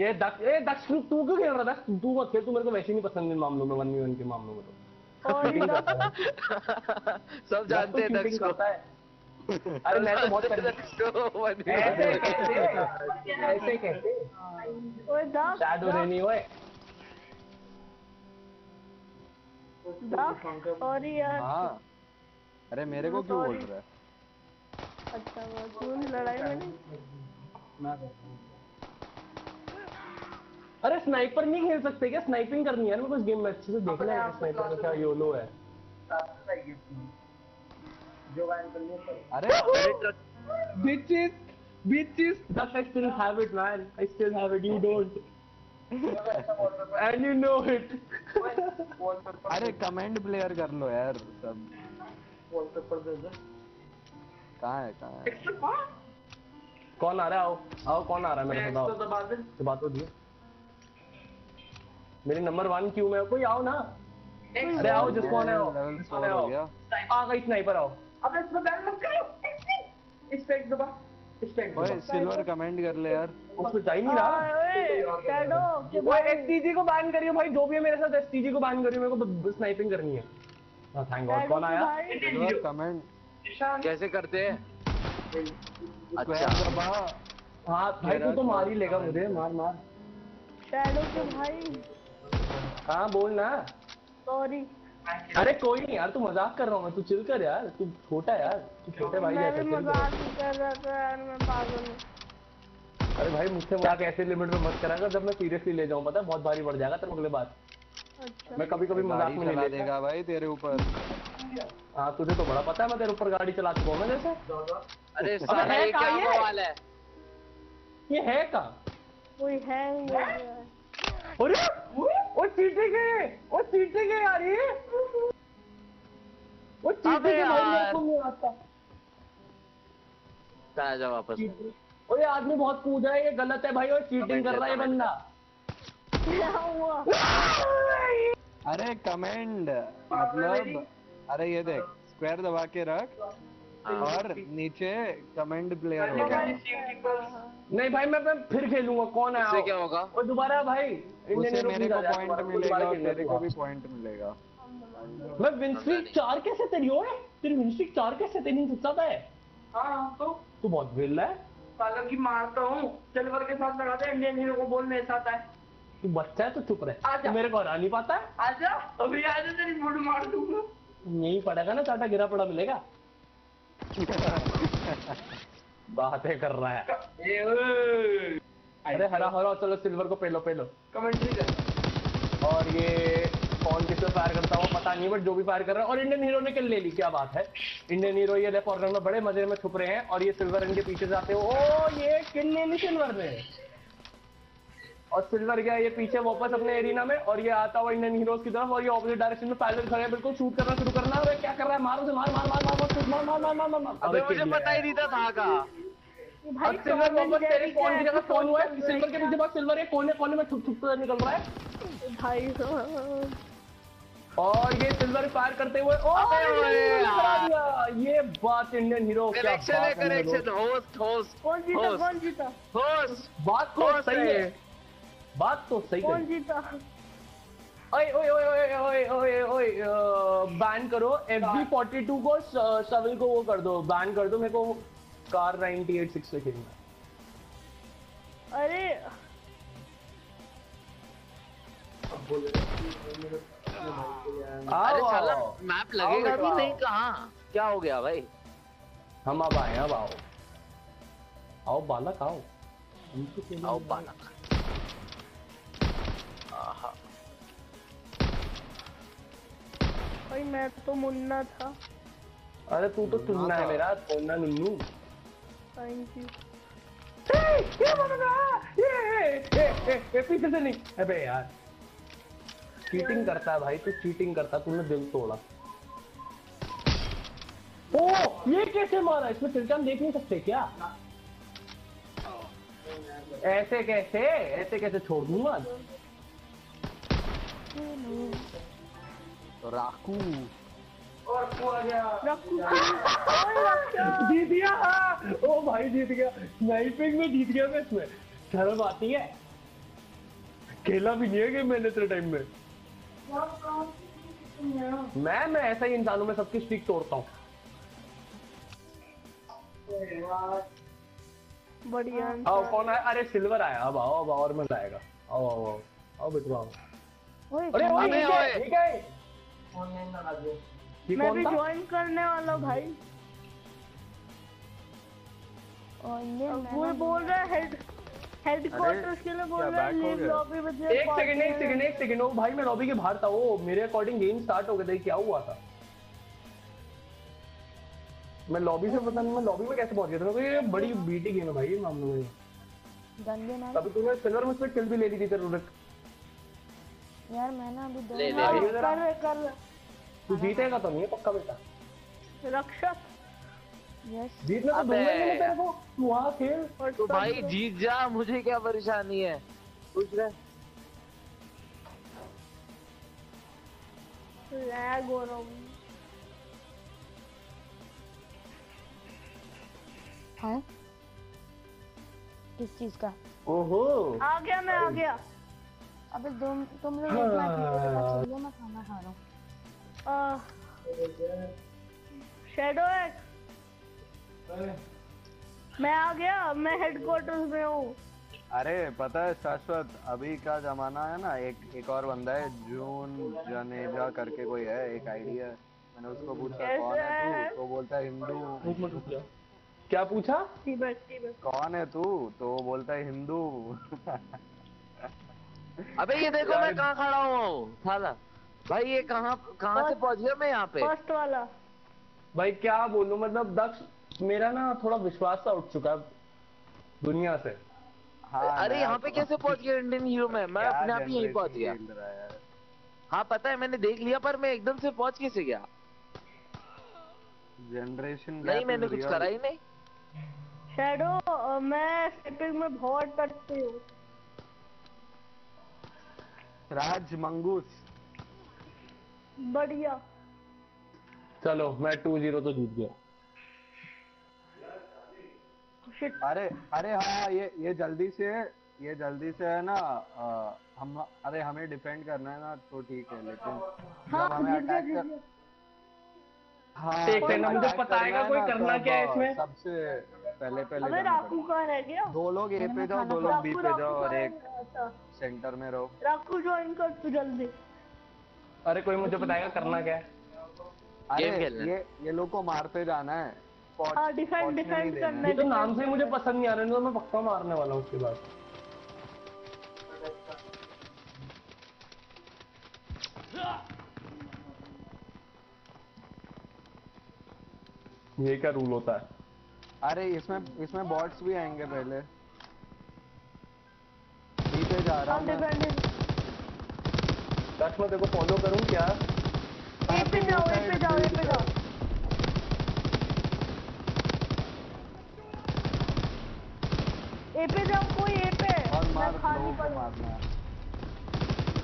ये दक्ष ग्रुप तू क्यों खेल रहा था? तू मत खेल, तू मेरे को वैसे नहीं पसंद इन मामलों में, 1v1 के मामलों में। सब जानते हैं दक्ष को। अरे मैं तो बहुत पहले ऐसे कहते ओए दक्ष शैडो रेनी। ओए दक्ष और यार। हां अरे मेरे को क्यों बोल रहा है? अच्छा वो सुन, लड़ाई मैंने। अरे स्नाइपर नहीं खेल सकते क्या? स्नाइपिंग करनी है ना कुछ गेम में, अच्छे से देखना है स्नाइपर का। योलो है जो गायन करनी है। अरे bitches that I still have it man, I still have it, you don't and you know it। अरे कमेंट प्लेयर कर लो यार सब। वॉलपेपर दे दे। कहां है एक्स्ट्रा? कौन आ रहा है? आओ कौन आ रहा है? मेरे को तो दबा दे, दबा तो दिया। मेरी नंबर 1 क्यू में कोई आओ ना। अरे आओ, जिसको ना आओ, जिसको ना आओ। आ गई स्नाइपर, आओ। अब इसको बैन मत करो। एक्सपेक्ट दबा। ओए सिल्वर कमेंट कर ले यार, उसको टाइम नहीं रहा। शैडो ओए एसटीजी को बैन करियो भाई, जो भी है मेरे साथ एसटीजी को बैन करियो, मेरे को स्नाइपिंग करनी है। Thank God. कौन आया? सिल्वर कमेंट कैसे करते हैं? अच्छा दबा। हां भाई तू तो मार ही लेगा मुझे, मार शैडो के भाई। हां बोल ना, सॉरी। अरे कोई नहीं यार, तू मजाक कर रहा हूँ मैं, तू चिल कर यार, तू छोटा यार, तू छोटे भाई जैसा। मैं मजाक कर रहा था यार, मैं पागल हूँ। अरे भाई मुझसे मजाक ऐसे लिमिट में मत करा कर, जब मैं सीरियसली ले जाऊँ, पता है बहुत भारी बढ़ जाएगा तेरे अगले बात। अच्छा मैं कभी-कभी मजाक में ले लेगा भाई तेरे ऊपर। हां तुझे तो बड़ा पता है मैं तेरे ऊपर गाड़ी चला चुका हूँ मैं जैसे। अरे साला ये क्या होने वाला है? ये है का कोई है? अरे वो चीटे गए, यार ये। वो चीटे के भाई मेरे को नहीं आता। कहां जा वापस? ओए आदमी बहुत कूद रहा है, ये गलत है भाई। ओए चीटिंग कर रहा है बंदा। क्या हुआ? अरे कमेंट मतलब, अरे ये देख स्क्वायर दबा के रख और नीचे कमेंट प्लेयर होगा। नहीं भाई मैं फिर खेलूंगा। कौन है? क्या होगा? वो दोबारा भाई इंडियन मेरे को पॉइंट मिलेगा और तेरे को भी पॉइंट मिलेगा। मैं विंस्ट्रिक 4 कैसे तेरी? ओए तेरी विंस्ट्रिक 4 कैसे? तेरी नहीं पता है? हां तो तू बहुत विल है साला की। मारता हूं सिल्वर के साथ, लगा दे इंडियन हीरो को। बोल मेरे साथ है। तू बच्चा है तो चुप रह, मेरे को हरा नहीं पाता। आजा अभी, आजा तेरी मुंड मार दूंगा। यही पड़ेगा ना, चाटा गिरा पड़ा मिलेगा। बातें कर रहा है। अरे हरा चलो सिल्वर को पेलो। कमेंट्री कर। और ये कौन किससे फायर करता हुआ पता नहीं, बट जो भी फायर कर रहा है। और इंडियन हीरो ने किल ले ली, क्या बात है। इंडियन हीरो ये लेफ्ट कॉर्नर में बड़े मजे में छुप रहे हैं और ये सिल्वर इनके पीछे जाते हो। ओ ये किल ले ली सिल्वर ने, और सिल्वर गया ये पीछे वापस अपने एरिया में, और ये आता हुआ इंडियन हीरोज की तरफ, और ये ऑपोजिट डायरेक्शन में पैरेलल खड़े हैं। बिल्कुल शूट करना शुरू करना। अबे क्या कर रहा है? मारो से मार। अबे मुझे पता ही नहीं था का भाई। सिल्वर वापस तेरे फोन की जगह फोन हुआ है सिल्वर के पीछे। बस सिल्वर एक कोने में छुप छुप कर निकल रहा है भाई। और ये सिल्वर फायर करते हुए ये बात इंडियन हीरो बात तो सही है। ओए ओए ओए ओए ओए ओए बैन करो FG 42 को, सविल को वो कर दो, बैन कर दो। मेरे को कार 98 से खेलना। अरे अरे साला मैप लगेगा भी नहीं, कहाँ क्या हो गया भाई। हम अब आए, अब आओ आओ बालक, आओ आओ बालक। भाई मैं तो मुन्ना था। अरे तू तो चुन्ना है मेरा, मुन्ना नुन्नू। Thank you. ये पीछे से नहीं। अबे यार चीटिंग करता है भाई, तू चीटिंग करता, तूने दिल तोड़ा। ओ ये कैसे मारा, इसमें तिलका हम देख नहीं सकते क्या? ऐसे कैसे छोड़ दूंगा राकू। और जीत गया। ओ भाई जीत गया, स्नाइपिंग में जीत गया मैं। इसमें शर्म आती है, खेला भी नहीं है कि मैंने इतने टाइम में। मैं ऐसा ही इंसानों में सबकी स्टिक तोड़ता हूँ। बढ़िया। आओ कौन आया? अरे सिल्वर आया। अब आओ, अब और मजा आएगा। आओ आओ आओ आओ बिटवाओ। अरे ओए ऑनलाइन ना लगे। मैं भी ज्वाइन करने वाला हूं भाई। वो बोल रहा है हेडक्वार्टर्स के लिए, बोल रहा है लीव लॉबी में। एक सेकंड। ओ भाई मैं लॉबी के बाहर था। ओ मेरे अकॉर्डिंग गेम स्टार्ट हो गया था, क्या हुआ था? मैं लॉबी से पता नहीं मैं लॉबी में कैसे पहुंच गया था। ये बड़ी बीटी गेम है भाई मामले में। गंदे ना तभी तूने सिल्वर में से किल भी ले ली थी तेरे यार। मैं ना अभी कर तू जीतेगा तो नहीं पक्का बेटा। रक्षक यस जीतना तो दूंगा नहीं तेरे को। तू वहां खेल तो भाई जीत जा, मुझे क्या परेशानी है। पूछ रहा लैग हो रहा हूं। हां किस चीज का? ओहो आ गया। अबे तुम लोग मैं खाना खा रहा हूँ। शैडो एक्स मैं आ गया, मैं हेडक्वार्टर्स में हूँ। अरे पता है शाश्वत, अभी का जमाना है ना। एक और बंदा है जून जनेजा करके कोई है, एक आइडिया। मैंने उसको पूछा कौन है तू, तो बोलता है हिंदू। क्या पूछा? कौन है तू, तो बोलता है हिंदू। अबे ये देखो मैं कहाँ खड़ा हूँ साला। भाई ये कहाँ से पहुँच गया मैं यहाँ पे? फर्स्ट वाला। भाई क्या बोलूँ, मतलब दक्ष मेरा ना थोड़ा विश्वास सा उठ चुका दुनिया से। हाँ, अरे यहाँ पे कैसे पहुँच गया इंडियन हीरो में? मैं अपने आप ही यहीं पहुँच गया। हाँ पता है, मैंने देख लिया, पर मैं एकदम से पहुँच कैसे गया? जनरेशन नहीं, मैंने कुछ करा ही नहीं। शैडो मैं सेटिंग में बहुत करती हूँ। राज मंगूस बढ़िया। चलो मैं 2-0 तो जीत गया। अरे हाँ ये जल्दी से है ना। हम अरे हमें डिफेंड करना है ना, तो ठीक है। लेकिन हाँ, हमें अटैक कर। हाँ मुझे पता है कोई करना क्या है इसमें। सबसे पहले राकू कहाँ रह गया? 2 लोग ए पे जाओ, 2 लोग बी पे जाओ और एक सेंटर में रहो। राकू ज्वाइन कर तू जल्दी। अरे कोई मुझे बताएगा करना क्या है? अरे ये लोग को मारते जाना है। हाँ डिफेंड करना है। तो नाम से मुझे पसंद नहीं आ रहा है, तो मैं पक्का मारने वाला हूँ उसके बाद। ये क्या रूल होता है? अरे इसमें बॉट्स भी आएंगे। पहले नीचे जा रहा हूँ मैं, देखो फॉलो करूँ क्या? ए पे जाओ। ए पे जाओ कोई और मार।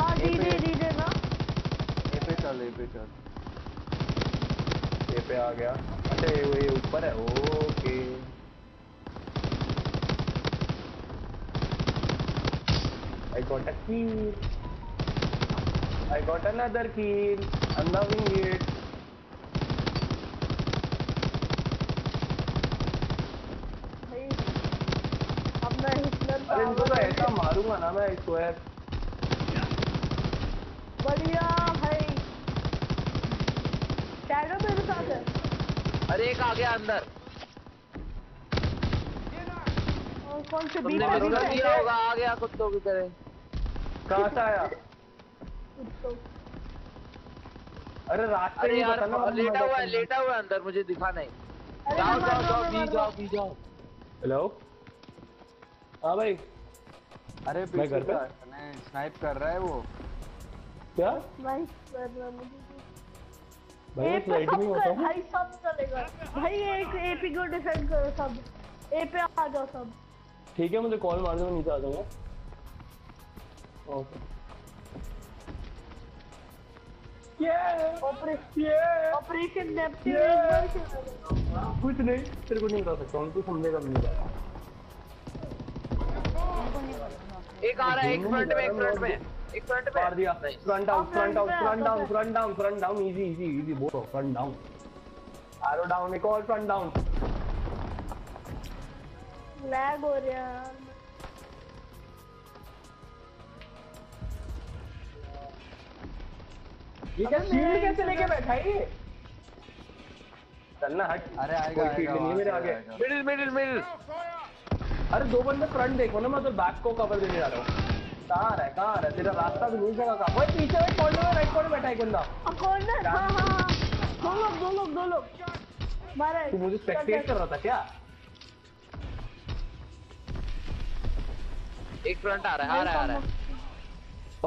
हाँ डी दे ना। ए पे चल ए पे, चल ए पे आ गया। अच्छा ये ऊपर है, okay I got a kill. I got another kill. I'm loving it. भाई अब मैं हिटलर पर इनको तो ऐसा मारूंगा ना मैं इसको यार। बढ़िया भाई। टैगो मेरे साथ है। अरे एक आ गया अंदर। कौन से बीच में दिया होगा, आ गया कुत्तों की तरह। कहाँ से आया? अरे रास्ते में यार लेटा हुआ अंदर, मुझे दिखा नहीं। जाओ जाओ जाओ बी जाओ। हेलो हाँ भाई। अरे मैं घर पे स्नाइप कर रहा है वो। क्या भाई फ्लाइट में होता है भाई, सब चलेगा भाई। एक एपी को डिफेंड करो, सब ए पे आ जाओ सब। ठीक है मुझे कॉल मार दो, मैं नीचे आ जाऊंगा। ओके ऑपरेशन नेपथ्यून कुछ नहीं, तेरे को नहीं बता सकता हूँ, तू समझेगा नहीं। एक आ रहा है, एक फ्रंट में मार दिया। फ्रंट डाउन इजी बोलो। फ्रंट डाउन आरो डाउन, एक और फ्रंट डाउन। लैग हो रहा है ये कैसे लेके बैठा है ये? चलना हट। अरे आएगा नहीं मेरे आगे। मिडिल। अरे दो बंदे फ्रंट देखो ना, मैं तो बैक को कवर देने जा रहा हूँ। कहाँ है तेरा रास्ता भी नहीं जगह का। वही पीछे में कॉर्नर, राइट कॉर्नर बैठा है बंदा। कॉर्नर हाँ। दो लोग मारा। तू मुझे स्पेक्टेट कर रहा था क्या? एक फ्रंट आ रहा है।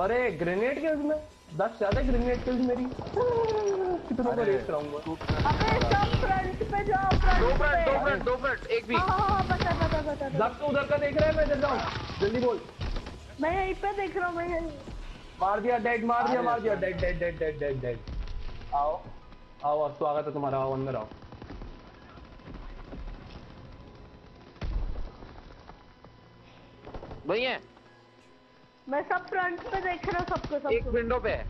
अरे ग्रेनेड के उसमें 10 ज्यादा ग्रेनेड किल्स मेरी। कितना को रेस कराऊंगा। अबे सब फ्रंट पे जाओ। दो फ्रंट एक भी। हां पता। लग तो उधर का देख रहा है, मैं इधर जाऊं। जल्दी बोल। मैं यहीं पे देख रहा हूं, मैं यहीं। मार दिया डेड। आओ स्वागत है तुम्हारा, आओ अंदर आओ। वही है, मैं सब फ्रंट पे देख रहा हूँ सबको। एक विंडो पे है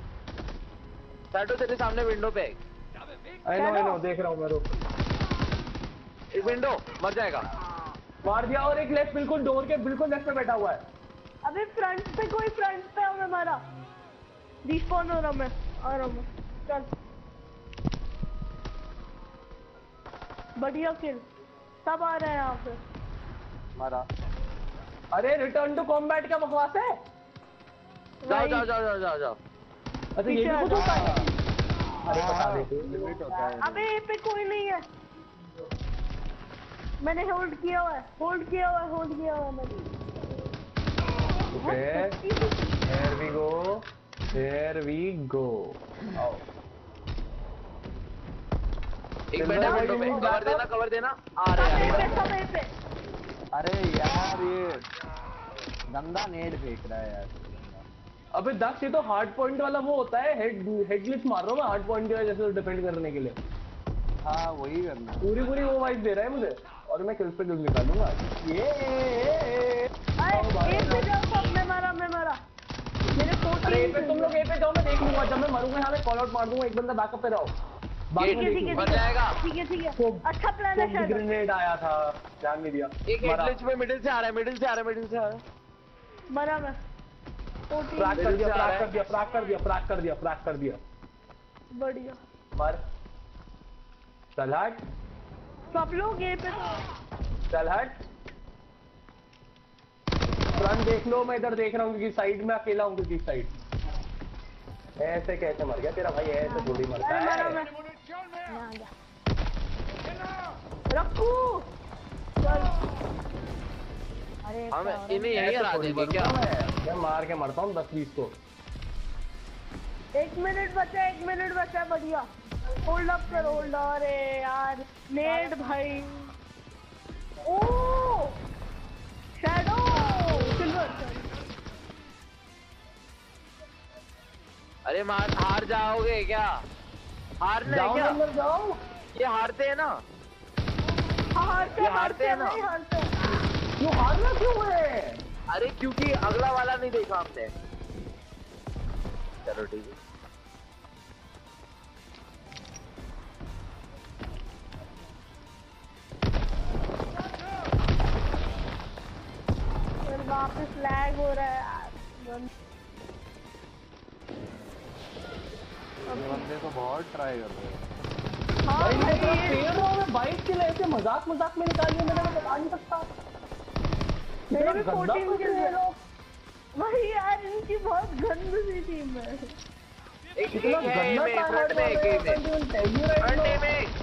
शैडो, तेरे सामने विंडो पे है। आई नो देख रहा हूँ मैं। रुक एक विंडो मर जाएगा। मार दिया। और एक लेफ्ट बिल्कुल डोर के बिल्कुल लेफ्ट पे बैठा हुआ है। अबे फ्रंट पे कोई, फ्रंट पे हमें मारा। रिस्पॉन हो रहा मैं आ रहा हूँ। चल बढ़िया किल, सब आ रहे हैं यहाँ पे। मारा। अरे रिटर्न टू कॉम्बैट का बकवास है। जाओ। अच्छा ये भी कुछ होता है। अरे बता दे लिमिट होता है। अबे ये पे कोई नहीं है। मैंने होल्ड किया हुआ है मैंने। Okay there we go. आओ एक मिनट, कवर देना। आ रहा है। अरे यार ये गंदा नेट फेंक रहा है यार। अबे दक्ष ये तो हार्ड पॉइंट वाला वो होता है, हेड ग्लिच मार रहा हूँ हार्ड पॉइंट के जैसे डिपेंड करने के लिए। हाँ वही करना, पूरी वो वाइब दे रहा है मुझे। और मैं किल्स पे किल्स निकालूंगा। मैं मारा। अरे तुम लोग ए पे जाओ, मैं देख लूंगा। जब मैं मरूंगा यहाँ मैं कॉल आउट मार दूंगा। एक बंदा बैकअप पे रहो। ठीक है। अच्छा प्लान है शायद। ग्रेनेड आया था, ध्यान नहीं दिया। एक हेडलिच में मिडिल से आ रहा है। मरा मैं। प्राक कर दिया। बढ़िया। मर। चल हट। सब लोग ये पे। चल हट। फ्रंट देख लो, मैं इधर देख रहा हूँ क्योंकि साइड में अकेला हूँ क्योंकि साइड। ऐसे कैसे मर गया तेरा भाई? ऐसे थोड़ी मरता है। रखू इन्हें क्या मैं मार के मरता हूँ 10-20 को। एक मिनट बचा। बढ़िया होल्ड अप कर, होल्ड। अरे यार नेट भाई। Oh shadow silver. अरे मार हार जाओगे क्या? हारना है क्या? अंदर जाओ। ये हारते हैं ना, हारते हैं ना। क्यों हारना क्यों है? अरे क्योंकि अगला वाला नहीं देखा आपने। चलो ठीक है। वापस लैग हो रहा है। बंदे तो बहुत ट्राई कर रहे हैं। हाँ भाई बाइक के लिए ऐसे मजाक मजाक में निकाल दिया। मैंने बता नहीं सकता भाई यार, इनकी बहुत गंदी टीम है।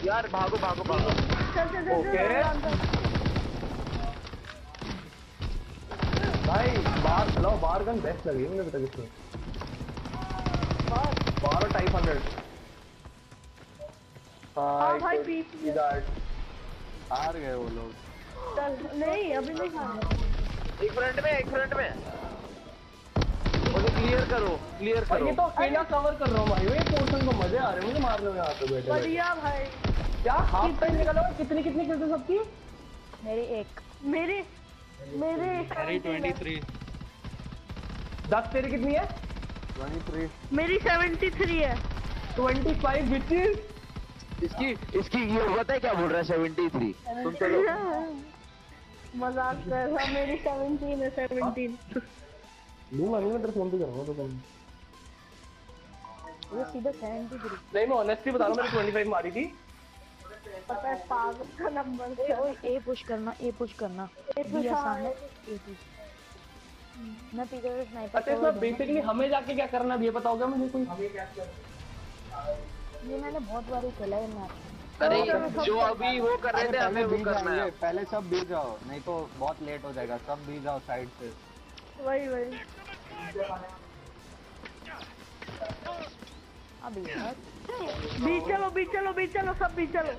यार भागो भागो भागो, चलते चलते भाई बार चलाओ। बार गन बेस्ट लगी मुझे अभी तक इसमें। बार और टाइप 100। भाई बीच में हार गए वो लोग। नहीं अभी नहीं हारे। एक फ्रंट में मुझे क्लियर करो। ये तो अकेला कवर कर रहा हूँ भाई। ये पोर्शन को मजे आ रहे मुझे मारने में। आते बैठे बढ़िया भाई। क्या हाफ टाइम निकाला? कितनी कितनी खेलते सबकी? मेरी 23। दस तेरी कितनी है? 23। मेरी 73 है। 25 बिचेस। इसकी ये पता है क्या बोल रहा है? 73। तुम चलो। मजाक कर रहा। मेरी 17 है। 17 लूंगा तेरे फोन पे करूंगा तो तुम ये सीधा 73। नहीं मैं ऑनेस्टली बता रहा हूँ, मैंने 25 मारी थी। पता है पागल का नंबर से। ए पुश करना, ए पुश करना। मैं पीकर स्नाइपर। अच्छा इसमें बेसिकली हमें जाके क्या करना है ये बताओगे मुझे? कोई हमें क्या करना? ये मैंने बहुत बार खेला है मैच। अरे जो अभी वो कर रहे थे हमें वो करना है। पहले सब बीच जाओ, नहीं तो बहुत लेट हो जाएगा। सब बीच जाओ साइड से। वही अभी बीच चलो सब बीच चलो।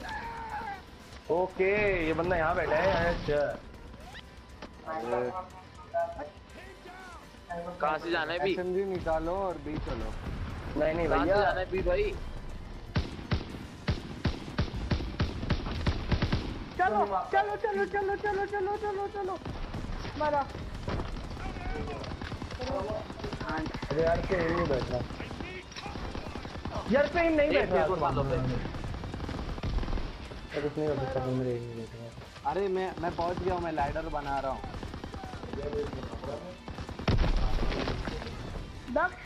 ओके ये बंदा यहाँ बैठा है। कहाँ से जाना है? बी एसएमजी निकालो और बी चलो। नहीं भैया जाना है बी भाई। चलो मारा। अरे यार के नहीं बैठना यार पे नहीं बैठा। अरे मैं पहुंच गया हूँ। मैं लाइडर बना रहा हूँ।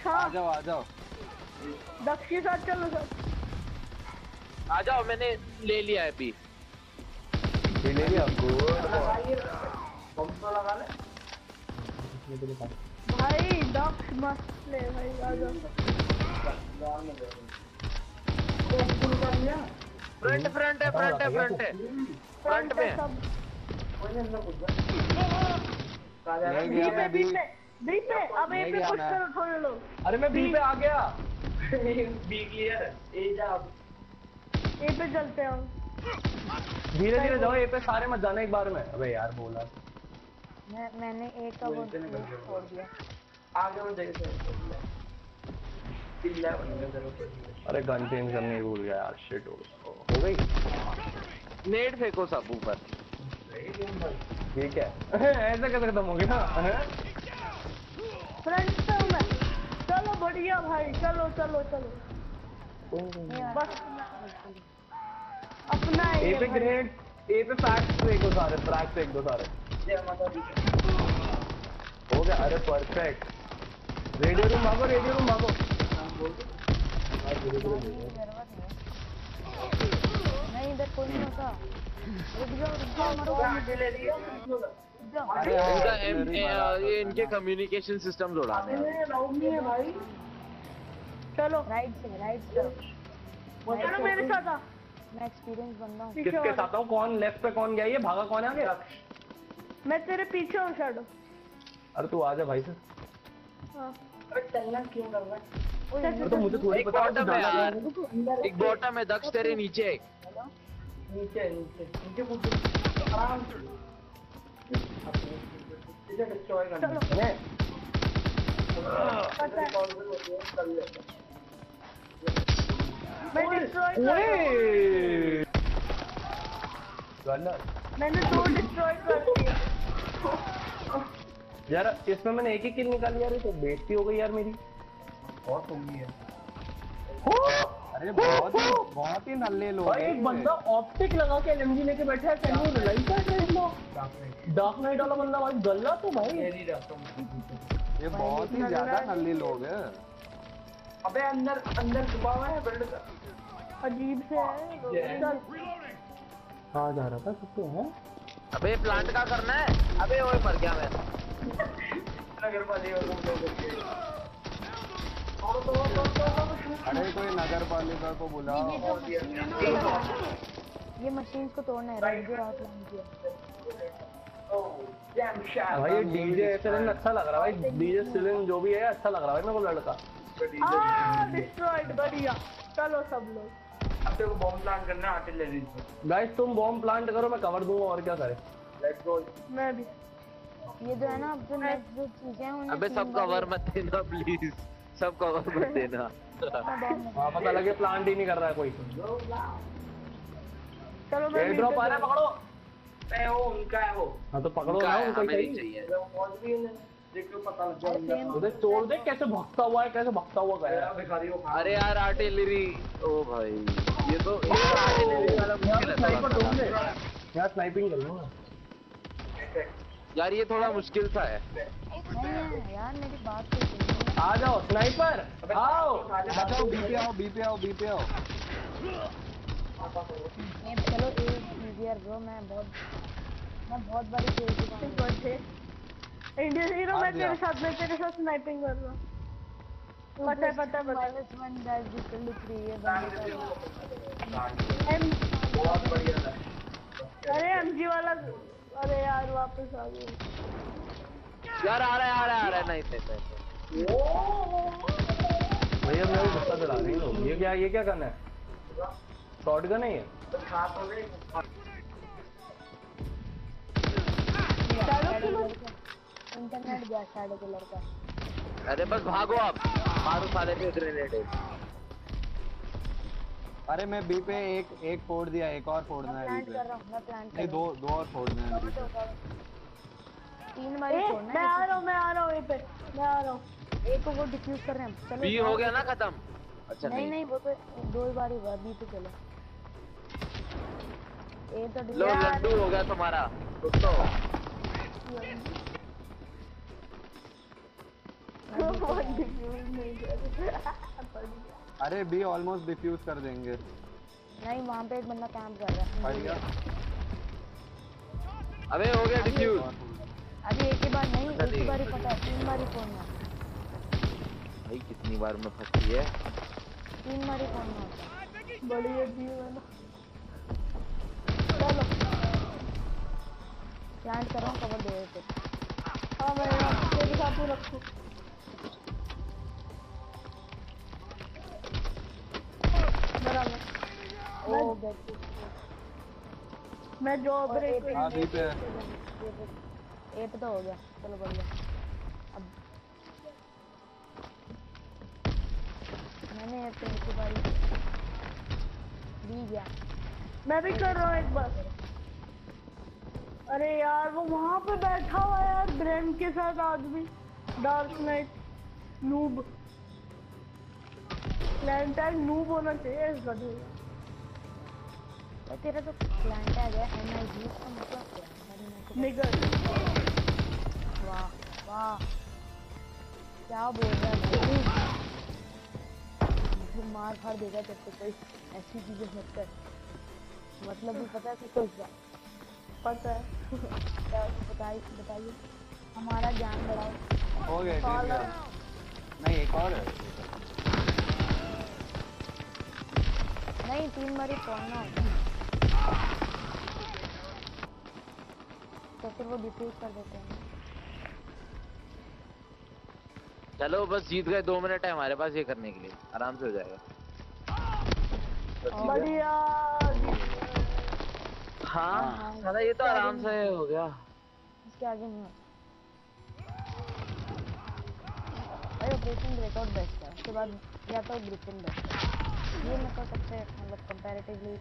आ जाओ दक्ष के साथ चलो सर। आ जाओ मैंने ले लिया है पी। ले लिया भाई दक्ष मस्त ले भाई। आ जाओ फ्रंट में बी पे अब ए पे पुश करो थोड़े लोग। अरे मैं बी पे आ गया। B clear. ए जाओ ए पे चलते हैं हम। धीरे-धीरे जाओ ए पे, सारे मत जाना एक बार में। अबे यार बोला मैंने ए का वो छोड़ दिया। आगे मत जाइए। अरे गन चेंज करने भूल गया यार। शिट हो गई। नेट फेंको सब ऊपर। ये क्या ऐसा कैसे खत्म हो गया? फ्रंट से मैं। चलो बढ़िया भाई चलो। बस अपना ए पे ग्रेड। ए पे फ्रैक्स फेंको सारे। हो गया। अरे परफेक्ट। रेडियो रूम भागो। नहीं इधर कोई नहीं होता। ये इनके कम्युनिकेशन सिस्टम जोड़ाने हैं भाई। चलो राइट से मेरे साथ। मैं एक्सपीरियंस बंदा हूँ। किसके साथ हूँ? कौन लेफ्ट पे कौन गया? ये भागा कौन है आगे? मैं तेरे पीछे हूँ शैडो। अरे तू आजा भाई से। चलना क्यों करना? तो मुझे थोड़ी पता है। एक बॉटम है दक्ष तेरे नीचे। आराम से। डिस्ट्रॉय मैंने 2 डिस्ट्रॉय कर दिए यार। इसमें मैंने एक ही किल निकाली यार, तो बेइज्जती हो गई यार मेरी और तुम भी है। अरे बहुत ही नल्ले लोग। और एक बंदा ऑप्टिक लगा के एमजी लेके बैठा है, कैन यू लाइक कर रहे हो? डार्क नाइट वाला बंदा भाई गल्ला तो भाई ये बहुत ही ज्यादा नल्ले लोग है। अबे अंदर अंदर छुपा हुआ है बिल्ड का, अजीब से है। आ जा रहा था कुछ है। अबे प्लांट का करना है। अबे ओए मर गया मैं। नगरपालिका अरे कोई नगरपालिका को बुला। ये मशीन को तोड़ना है भाई। डीजे सिलिंग अच्छा लग रहा है भाई, डीजे सिलिंग जो भी है अच्छा लग रहा है मेरे को लड़का। डिस्ट्रॉयड बढ़िया, चलो सब लोग आपको बॉम्ब प्लांट करना है, आटे ले लीजिए गाइस। तुम बॉम्ब प्लांट करो, मैं कवर दूंगा और क्या करें। Let's go. मैं भी ये जो है ना अब जो नेक्स्ट जो चीजें होंगी। अबे सब कवर मत देना प्लीज, सब कवर मत देना। हां पता लगे प्लांट ही नहीं कर रहा है कोई। चलो मैं ड्रॉप आ रहा है, पकड़ो। मैं वो उनका है वो। हां तो पकड़ो ना, उनको चाहिए बॉल भी है। देखो पता लग जाएगा उधर। छोड़ दे कैसे भगता हुआ है, कैसे भगता हुआ गया भिखारी हो। अरे यार आर्टिलरी ओ भाई ये तो आर्टिलरी वाला मुश्किल है। स्नाइपर ढूंढ ले यार, स्नाइपिंग कर लूंगा यार। ये थोड़ा मुश्किल सा है यार। मेरी बात सुन, आ जाओ स्नाइपर, आओ बताओ। बीपी आओ, बीपी आओ, बीपी आओ। चलो एक यार ब्रो, मैं बहुत बड़ी खेल थे इंडियन हीरो। मैं तेरे साथ स्नाइपिंग कर रहा हूं। पता है वन गाइस जिसको लिख रही है बहुत बढ़िया था। अरे एमजी वाला, अरे यार वापस आ गया यार। आ रहा है नहीं भैया मैं बता चला रही हूं। ये क्या करना है? शॉट गन है ये। चलो इंटरनेट गया साले के लड़का। अरे बस भागो आप, मारो साले पे ग्रेनेड। अरे मैं बी पे एक फोड़ दिया, एक और फोड़ना है। नहीं दो और फोड़ना है। 3 बार फोड़ना है। मैं आ रहा हूं यहीं पे, मैं आ रहा हूं। एक को डिफ्यूज कर रहे हैं। चलो बी हो गया ना खत्म। अच्छा नहीं वो तो 2 बार ही हुआ बी पे। चलो ए तो लड्डू हो गया तुम्हारा। दोस्तों अरे बी ऑलमोस्ट डिफ्यूज कर देंगे। नहीं वहाँ पे एक बंदा कैंप कर रहा है। अबे हो गया डिफ्यूज। अभी एक ही बार नहीं, एक बार ही पता है। 3 बार ही फोड़ना भाई। कितनी बार में फंसी है? 3 बार ही फोड़ना। बड़ी अजीब है ना। चलो प्लांट करो, कवर दे देते। हां भाई तेरे साथ ही रखो। मैं जॉब ब्रेक एक तो हो गया। चलो बढ़िया। अब मैंने एक बारी दी गया। मैं भी कर रहा हूँ एक बार। अरे यार वो वहाँ पे बैठा हुआ यार ब्रेन के साथ आदमी। Dark knight noob planter noob होना चाहिए इस गधे। तेरा तो प्लांट आ गया एनर्जी का मतलब निगल। वाह वाह क्या बोल रहा है भाई। मार फाड़ देगा तेरे को। कोई ऐसी चीजें मत कर, मतलब भी पता है कि कुछ पता है क्या? बताइए हमारा जान बढ़ाओ। हो गया नहीं एक और नहीं 3 बार ही फोड़ना होगा तो फिर वो डिफ्यूज कर देते हैं। चलो बस जीत गए। 2 मिनट है हमारे पास ये करने के लिए, आराम से हो जाएगा। बढ़िया। हाँ साला ये तो आराम से हो गया। इसके आगे नहीं होता। अरे ग्रिपिंग रिकॉर्ड बेस्ट है, उसके बाद या तो ग्रिपिंग बेस्ट है। ये मतलब सबसे मतलब कंपैरेटिवली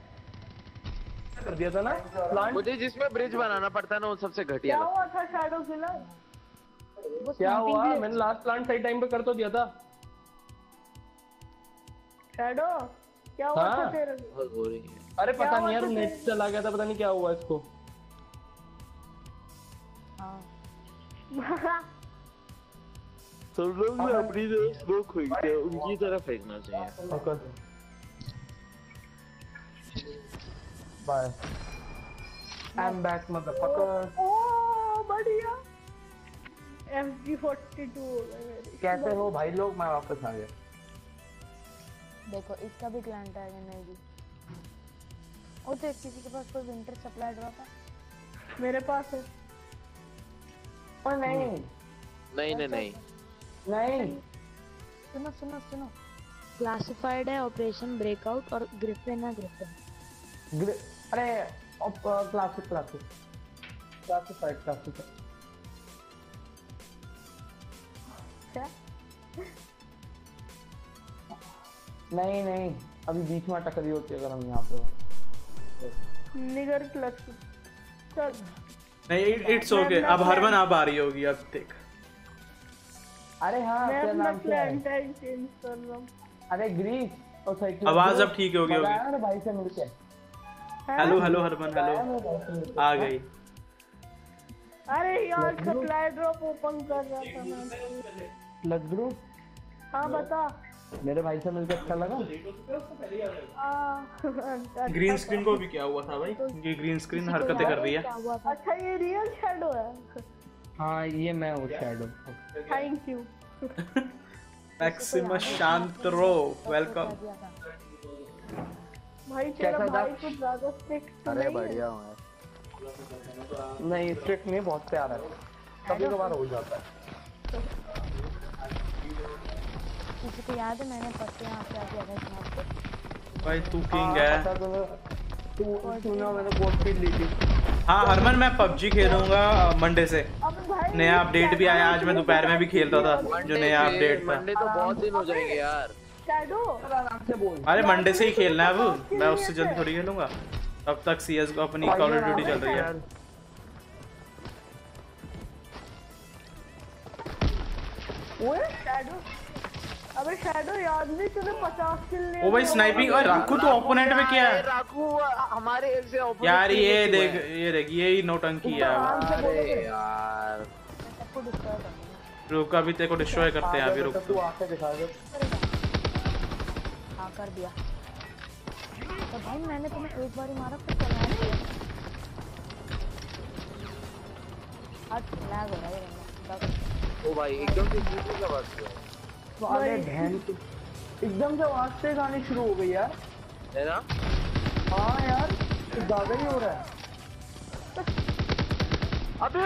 कर दिया था ना प्लांट। मुझे जिसमें ब्रिज बनाना पड़ता है ना वो सबसे घटिया था। क्या हुआ था शैडो किलर, क्या हुआ? मैंने लास्ट प्लांट सही टाइम पे कर तो दिया था। शैडो क्या हुआ था तेरे? बहुत बोरिंग है। अरे पता नहीं यार नेट चला गया था, पता नहीं क्या हुआ इसको। हां सब लोग अपनी तरफ स्मोक फेंकते हैं, उनकी तरफ फेंकना चाहिए। Bye I am back motherfucker. ओ बढ़िया FG 42। कैसे हो भाई लोग? मैं वापस आ गया। देखो इसका भी क्लाइंट आ गया। नहीं जी और तो किसी के पास कोई विंटर सप्लाई ड्रॉप है? मेरे पास है। और नहीं। सुनो क्लासिफाइड है, ऑपरेशन ब्रेकआउट और ग्रिफिन है। ग्रिफिन अरे क्लासिफाइड क्या? नहीं अभी बीच में टकरी होती है। अगर हम यहाँ पे निगर क्लच चल नहीं इट्स ओके। अब हरमन आप आ रही होगी अब देख। अरे हाँ क्या नाम क्या है? अरे ग्रीस और साइकिल आवाज अब ठीक होगी होगी। अरे भाई से मिल के हेलो हरमन हेलो आ गई। अरे यार सप्लाई ड्रॉप ओपन कर रहा था मैं। लड्डू हाँ बता। मेरे भाई से मिलकर अच्छा लगा। ग्रीन स्क्रीन को भी क्या हुआ था भाई? ये ग्रीन स्क्रीन हरकतें कर रही है। अच्छा ये रियल शैडो है? हाँ ये मैं हूँ शैडो। थैंक यू मैक्सिमस शांत रो वेलकम। भाई तेरा भाई कुछ ज्यादा स्ट्रिक्ट नहीं है? अरे बढ़िया हूँ। नहीं स्ट्रिक्ट नहीं, बहुत प्यार है, कभी कभार हो जाता है। किसी को याद है मैंने पत्ते यहाँ पे आके आया था भाई। तू किंग है, तू ना मैंने कोर्ट ली थी। हाँ हरमन मैं PUBG खेलूंगा मंडे से। नया अपडेट भी आया, आज मैं दोपहर में भी खेलता था जो नया अपडेट था। मंडे तो बहुत दिन हो जाएंगे यार। अरे मंडे से ही खेलना है अब, मैं उससे जल्दी थोड़ी खेलूंगा। अब तक CS को अपनी कॉल ऑफ ड्यूटी चल रही है। ओए शैडो अबे शैडो याद नहीं तुझे 50 किल ले। ओ भाई स्नाइपिंग। और राकू तो ओपोनेंट में किया है। राकू हमारे से ओपोनेंट यार ये देख ये नौटंकी है। अरे यार रुक अभी तेरे को डिस्ट्रॉय करते हैं। अभी रुक तू आके दिखा दे। हां कर दिया तो भाई मैंने तुम्हें एक बार ही मारा फिर चला नहीं। हाथ लैग हो रहा है। ओ भाई एकदम से जीतने का बात है वाले बहन की। एकदम से आवाज से गाने शुरू हो गई यार है ना। हाँ यार ज्यादा ही हो रहा है। अबे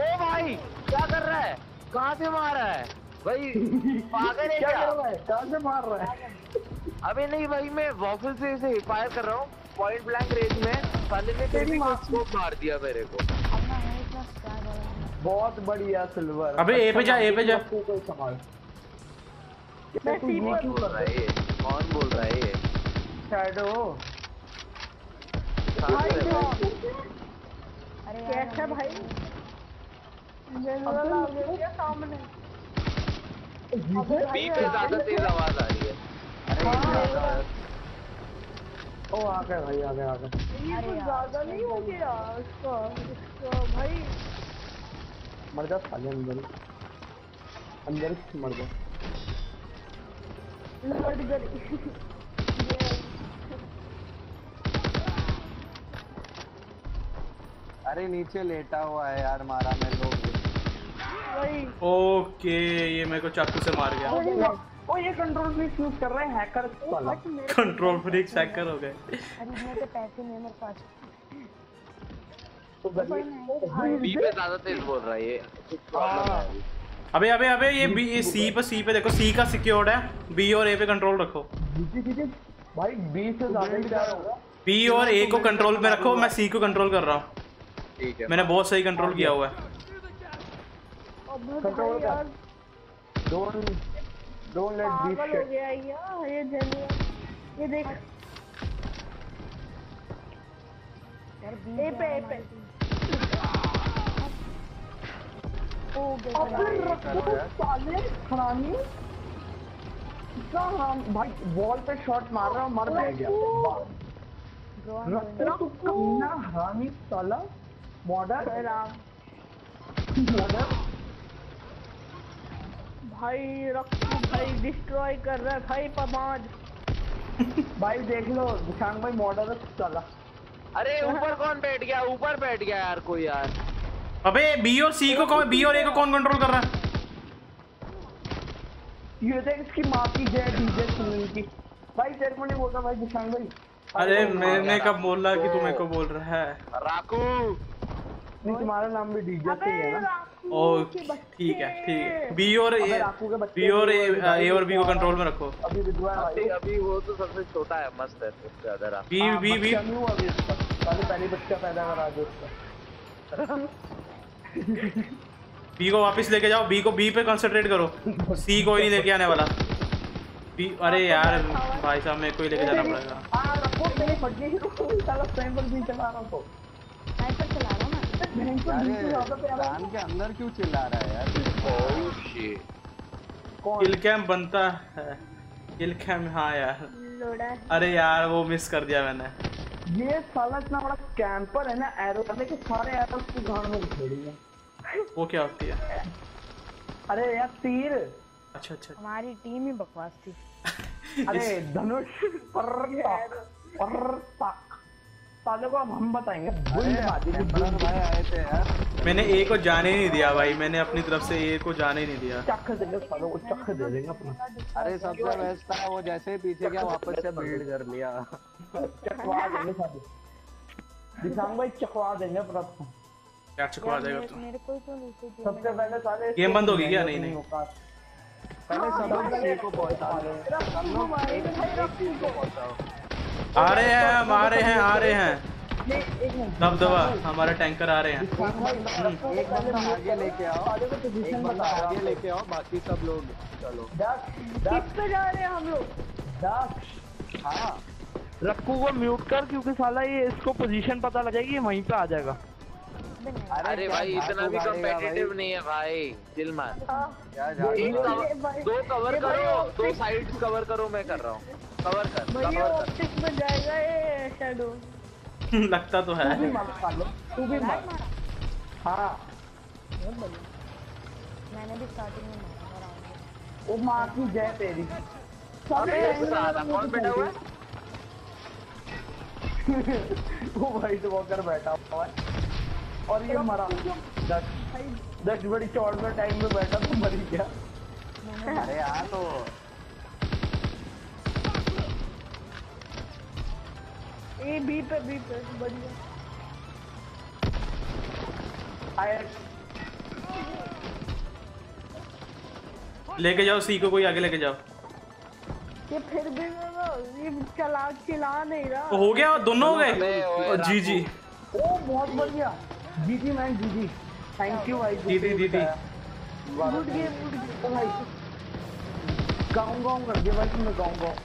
ओ भाई क्या कर रहा है? कहाँ से मार रहा है भाई? पागल है क्या? कहाँ से मार रहा है? अबे नहीं भाई मैं वॉफल से इसे फायर कर रहा हूँ पॉइंट ब्लैंक रेंज में। साले ने तेरी स्कोप मार दिया मेरे को। बहुत बढ़िया सिल्वर। अबे ए पे जा मैं कौन बोल रहा है शैडो। अरे कैसा भाई जनरल आ गया सामने। पी पे ज्यादा तेज आवाज आ रही है। अरे ओ आ गए। ये कुछ ज्यादा नहीं हो गया इसका भाई। मर जा साले अंदर मर जा। अरे नीचे लेटा हुआ है यार मारा मैं लोग। ओके ये मेरे को चाकू से मार गया। ओ ये कंट्रोल फ्रिक्स यूज कर रहे हैं हैकर वाला। कंट्रोल फ्रिक्स हैकर हो गए। अरे पैसे नहीं मेरे पास। तो बी पे ज्यादा तेज बोल रहा है ये। अबे ये बी सी पे देखो। सी का सिक्योर्ड है, बी और ए पे कंट्रोल रखो। भाई बी से ज्यादा भी जा रहा होगा। बी और ए को कंट्रोल में रखो, मैं सी को कंट्रोल कर रहा हूँ। ठीक है मैंने बहुत सही कंट्रोल किया हुआ है। कंट्रोल यार डोंट लेट दिस शिट। ये देख पे भाई बॉल पे शॉट मार रहा मर गया हरामी साला मॉडल भाई रखो भाई डिस्ट्रॉय कर रहा है भाई पमाज भाई देख लो दिशांग भाई मॉडल साला। अरे ऊपर कौन बैठ गया? ऊपर बैठ गया यार कोई यार। अबे बी और सी को कौन, बी और ए को कौन कंट्रोल कर रहा है? ये देख इसकी मां की जय डीजे सुनील की। भाई तेरे को नहीं बोलता भाई दिशांग भाई। अरे मैंने कब बोला कि तू मेरे को बोल रहा है? राकू नहीं तुम्हारा नाम भी डीजे से ही है ना? ओके ठीक है ठीक है। बी और ए, बी और ए और बी को कंट्रोल में रखो। अभी अभी अभी वो तो सबसे छोटा है मस्त है उससे आधा बी बी बी पहले बच्चा पैदा करा दो उसका। बी को वापस लेके जाओ, बी को बी पे कंसंट्रेट करो, सी कोई नहीं लेके आने वाला बी। अरे यार भाई साहब मेरे को ही लेके जाना पड़ेगा। के अंदर क्यों चिल्ला रहा है यार? किल कैम बनता है किल कैम। हाँ यार लोड़ा। अरे यार वो मिस कर दिया मैंने। ये साला इतना बड़ा कैंपर है ना एरो के सारे एरो उसकी गांड में घुस रही है। वो क्या होती है? अरे यार तीर। अच्छा अच्छा हमारी टीम ही बकवास थी। अरे धनुष पर साले को हम बताएंगे। भाई आए थे यार। मैंने ए को जाने ही नहीं दिया भाई, मैंने अपनी तरफ से ए को जाने ही नहीं दिया। चख देंगे सालों को, चख दे देंगे अपना। अरे सबसे बेस्ट था वो जैसे ही पीछे गया वापस से भीड़ कर लिया। चकवा देंगे साले। दिशांग भाई चकवा देंगे अपना। क्या चकवा देगा तू? मेरे को तो नीचे सबसे पहले साले गेम बंद होगी क्या? नहीं नहीं पहले सब लोग ए को पहुंचा लो, सब लोग ए को पहुंचाओ। आ रहे हैं हम, आ रहे हैं, आ रहे हैं। दबदबा हमारा टैंकर आ रहे हैं। एक बंदा आगे लेके आओ, एक बंदा आगे लेके आओ, बाकी सब लोग चलो। किस पे जा रहे हैं हम लोग? दक्ष हाँ रखू को म्यूट कर क्योंकि साला ये इसको पोजीशन पता लगेगी वहीं पे आ जाएगा। अरे भाई इतना भी कॉम्पिटिटिव नहीं है भाई चिल मार। दो कवर करो, दो साइड्स कवर करो, मैं कर रहा हूँ कवर कर। भैया ऑप्टिक्स में जाएगा ये शैडो। लगता तो है। तू भी मार। हाँ मैंने भी स्टार्टिंग में मारा। वो मार की जय तेरी। अबे साला कौन बैठा हुआ है? वो भाई तो वॉकर बैठा हुआ है और ये मरा। दस बड़ी शॉर्ट में टाइम में बैठा तो मर गया। अरे यार तो ए बी पे बढ़िया। लेके जाओ सी को, कोई आगे लेके जाओ। ये फिर भी ये चला नहीं रहा। तो हो गया दोनों हो गए। जी जी ओ बहुत बढ़िया। जीजी मैन जीजी थैंक यू भाई जीजी जीजी गुड गेम गुड गेम भाई। गाँव गाँव कर दिया भाई तुमने, गाँव गाँव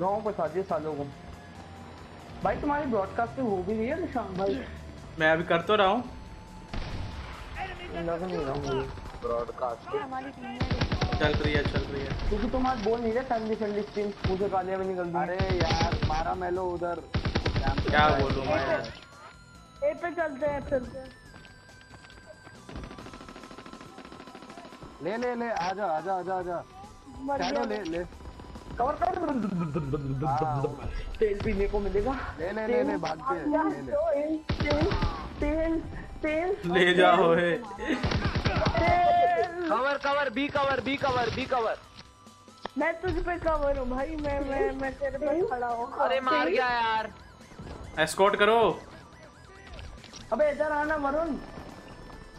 गाँव बसा दिया सालों को। भाई तुम्हारी ब्रॉडकास्टिंग हो भी रही है निशान भाई? मैं अभी कर तो रहा हूँ ब्रॉडकास्टिंग चल रही है क्योंकि तुम्हारे बोल नहीं रहे संडे संडे स्ट्रीम पूछे कालिया में निकल गई। अरे यार मारा मेलो उधर क्या बोलूँ मैं यार। ए पे चलते हैं ले आजा चलो ले कवर कर। तेल पीने को मिलेगा। ले भाग के तेल ले जाओ। है कवर बी कवर मैं तुझ पे कवर हूँ भाई। मैं तेरे पे खड़ा हूँ। अरे मार गया यार। एस्कॉर्ट करो। अबे इधर आना वरुण।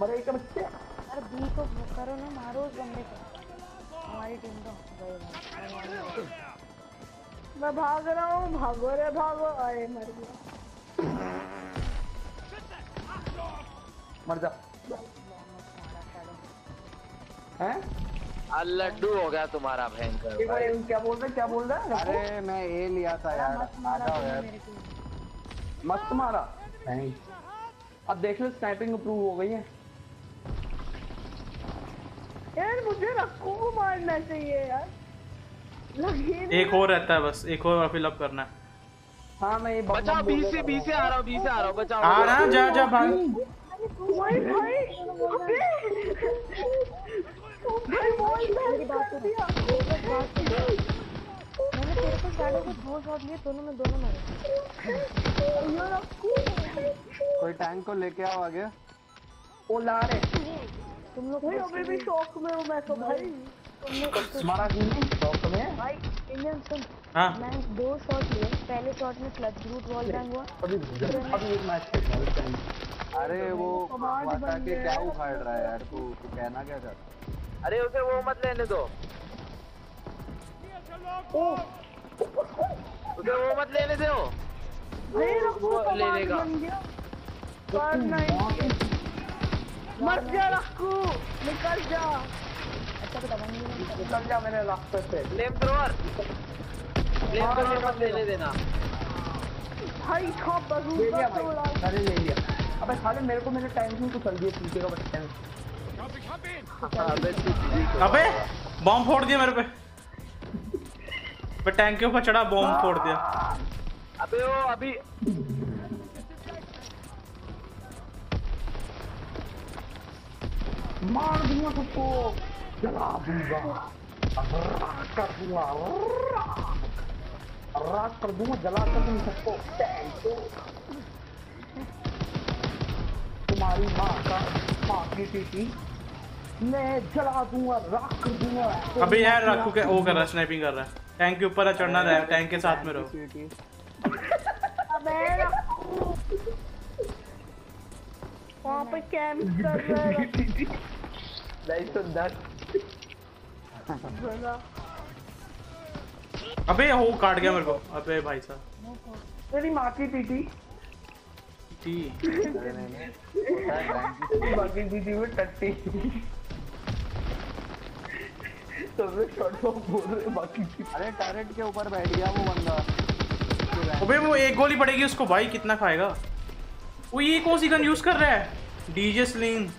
मरे एक बच्चे। अरे बी को करो ना, मारो उस बंदे को। हमारी टीम तो गई। मैं भाग रहा हूँ। भागो। अरे मर गया। मर जा। हैं? लड्डू हो गया तुम्हारा भयंकर। क्या बोल रहा है? अरे मैं ए लिया था यार, मस्त मारा। अब देख लो स्नाइपिंग अप्रूव हो गई है यार। मुझे रखो मारना चाहिए यार, एक और रहता है बस, एक और फिलअप करना है। हाँ मैं ये बचा, बी से आ रहा हूँ, बचाओ आ रहा, जा जा भाई। कोई टैंक को लेके आओ आगे। वो ला रहे तुम लोग। अभी भी शौक में हूँ मैं तो भाई। तुम्हारा शौक में भाई इंडियन सुन। मैं 2 शॉट लिए, पहले शॉट में क्लच रूट वॉल बैंग हुआ। अभी एक मैच खेला। अरे वो वाटा के क्या उखाड़ रहा है यार, तू कहना क्या चाहता है? अरे उसे वो मत लेने दो, उसे वो मत लेने दो, वो ले लेगा। मर जा लक्कू, निकल जा। अच्छा निकल जा मेरे रास्ते से। फ्लेम थ्रोअर मत लेने देना भाई। अरे ले लिया। अबे साले मेरे को मेरे टाइम से कुछ कर दिया पीछे का बच्चा। अबे बॉम्ब फोड़ दिया मेरे पे। मैं टैंक के ऊपर चढ़ा, बॉम्ब फोड़ दिया। अबे वो अभी मार दूंगा सबको, जला दूंगा, राख कर दूंगा, जला कर दूंगा सबको। तुम्हारी माँ का माफी टीटी मैं जला दूंगा, राख कर दूंगा। अबे यार राखू के वो कर रहा, स्नाइपिंग कर रहा है। टैंक के ऊपर चढ़ना रहा है, टैंक के साथ में रहो। अबे राखू वहां पे कैंप कर रहा है। Light on that. अबे वो काट गया मेरे को। अबे भाई साहब तेरी मां की पीटी। बाकी दीदी वो टट्टी सब शॉट बोल रहे बाकी। अरे टारगेट के ऊपर बैठ गया वो बंदा। अबे वो एक गोली पड़ेगी उसको भाई, कितना खाएगा वो। ये कौन सी गन यूज कर रहा है? डीजे स्लिंग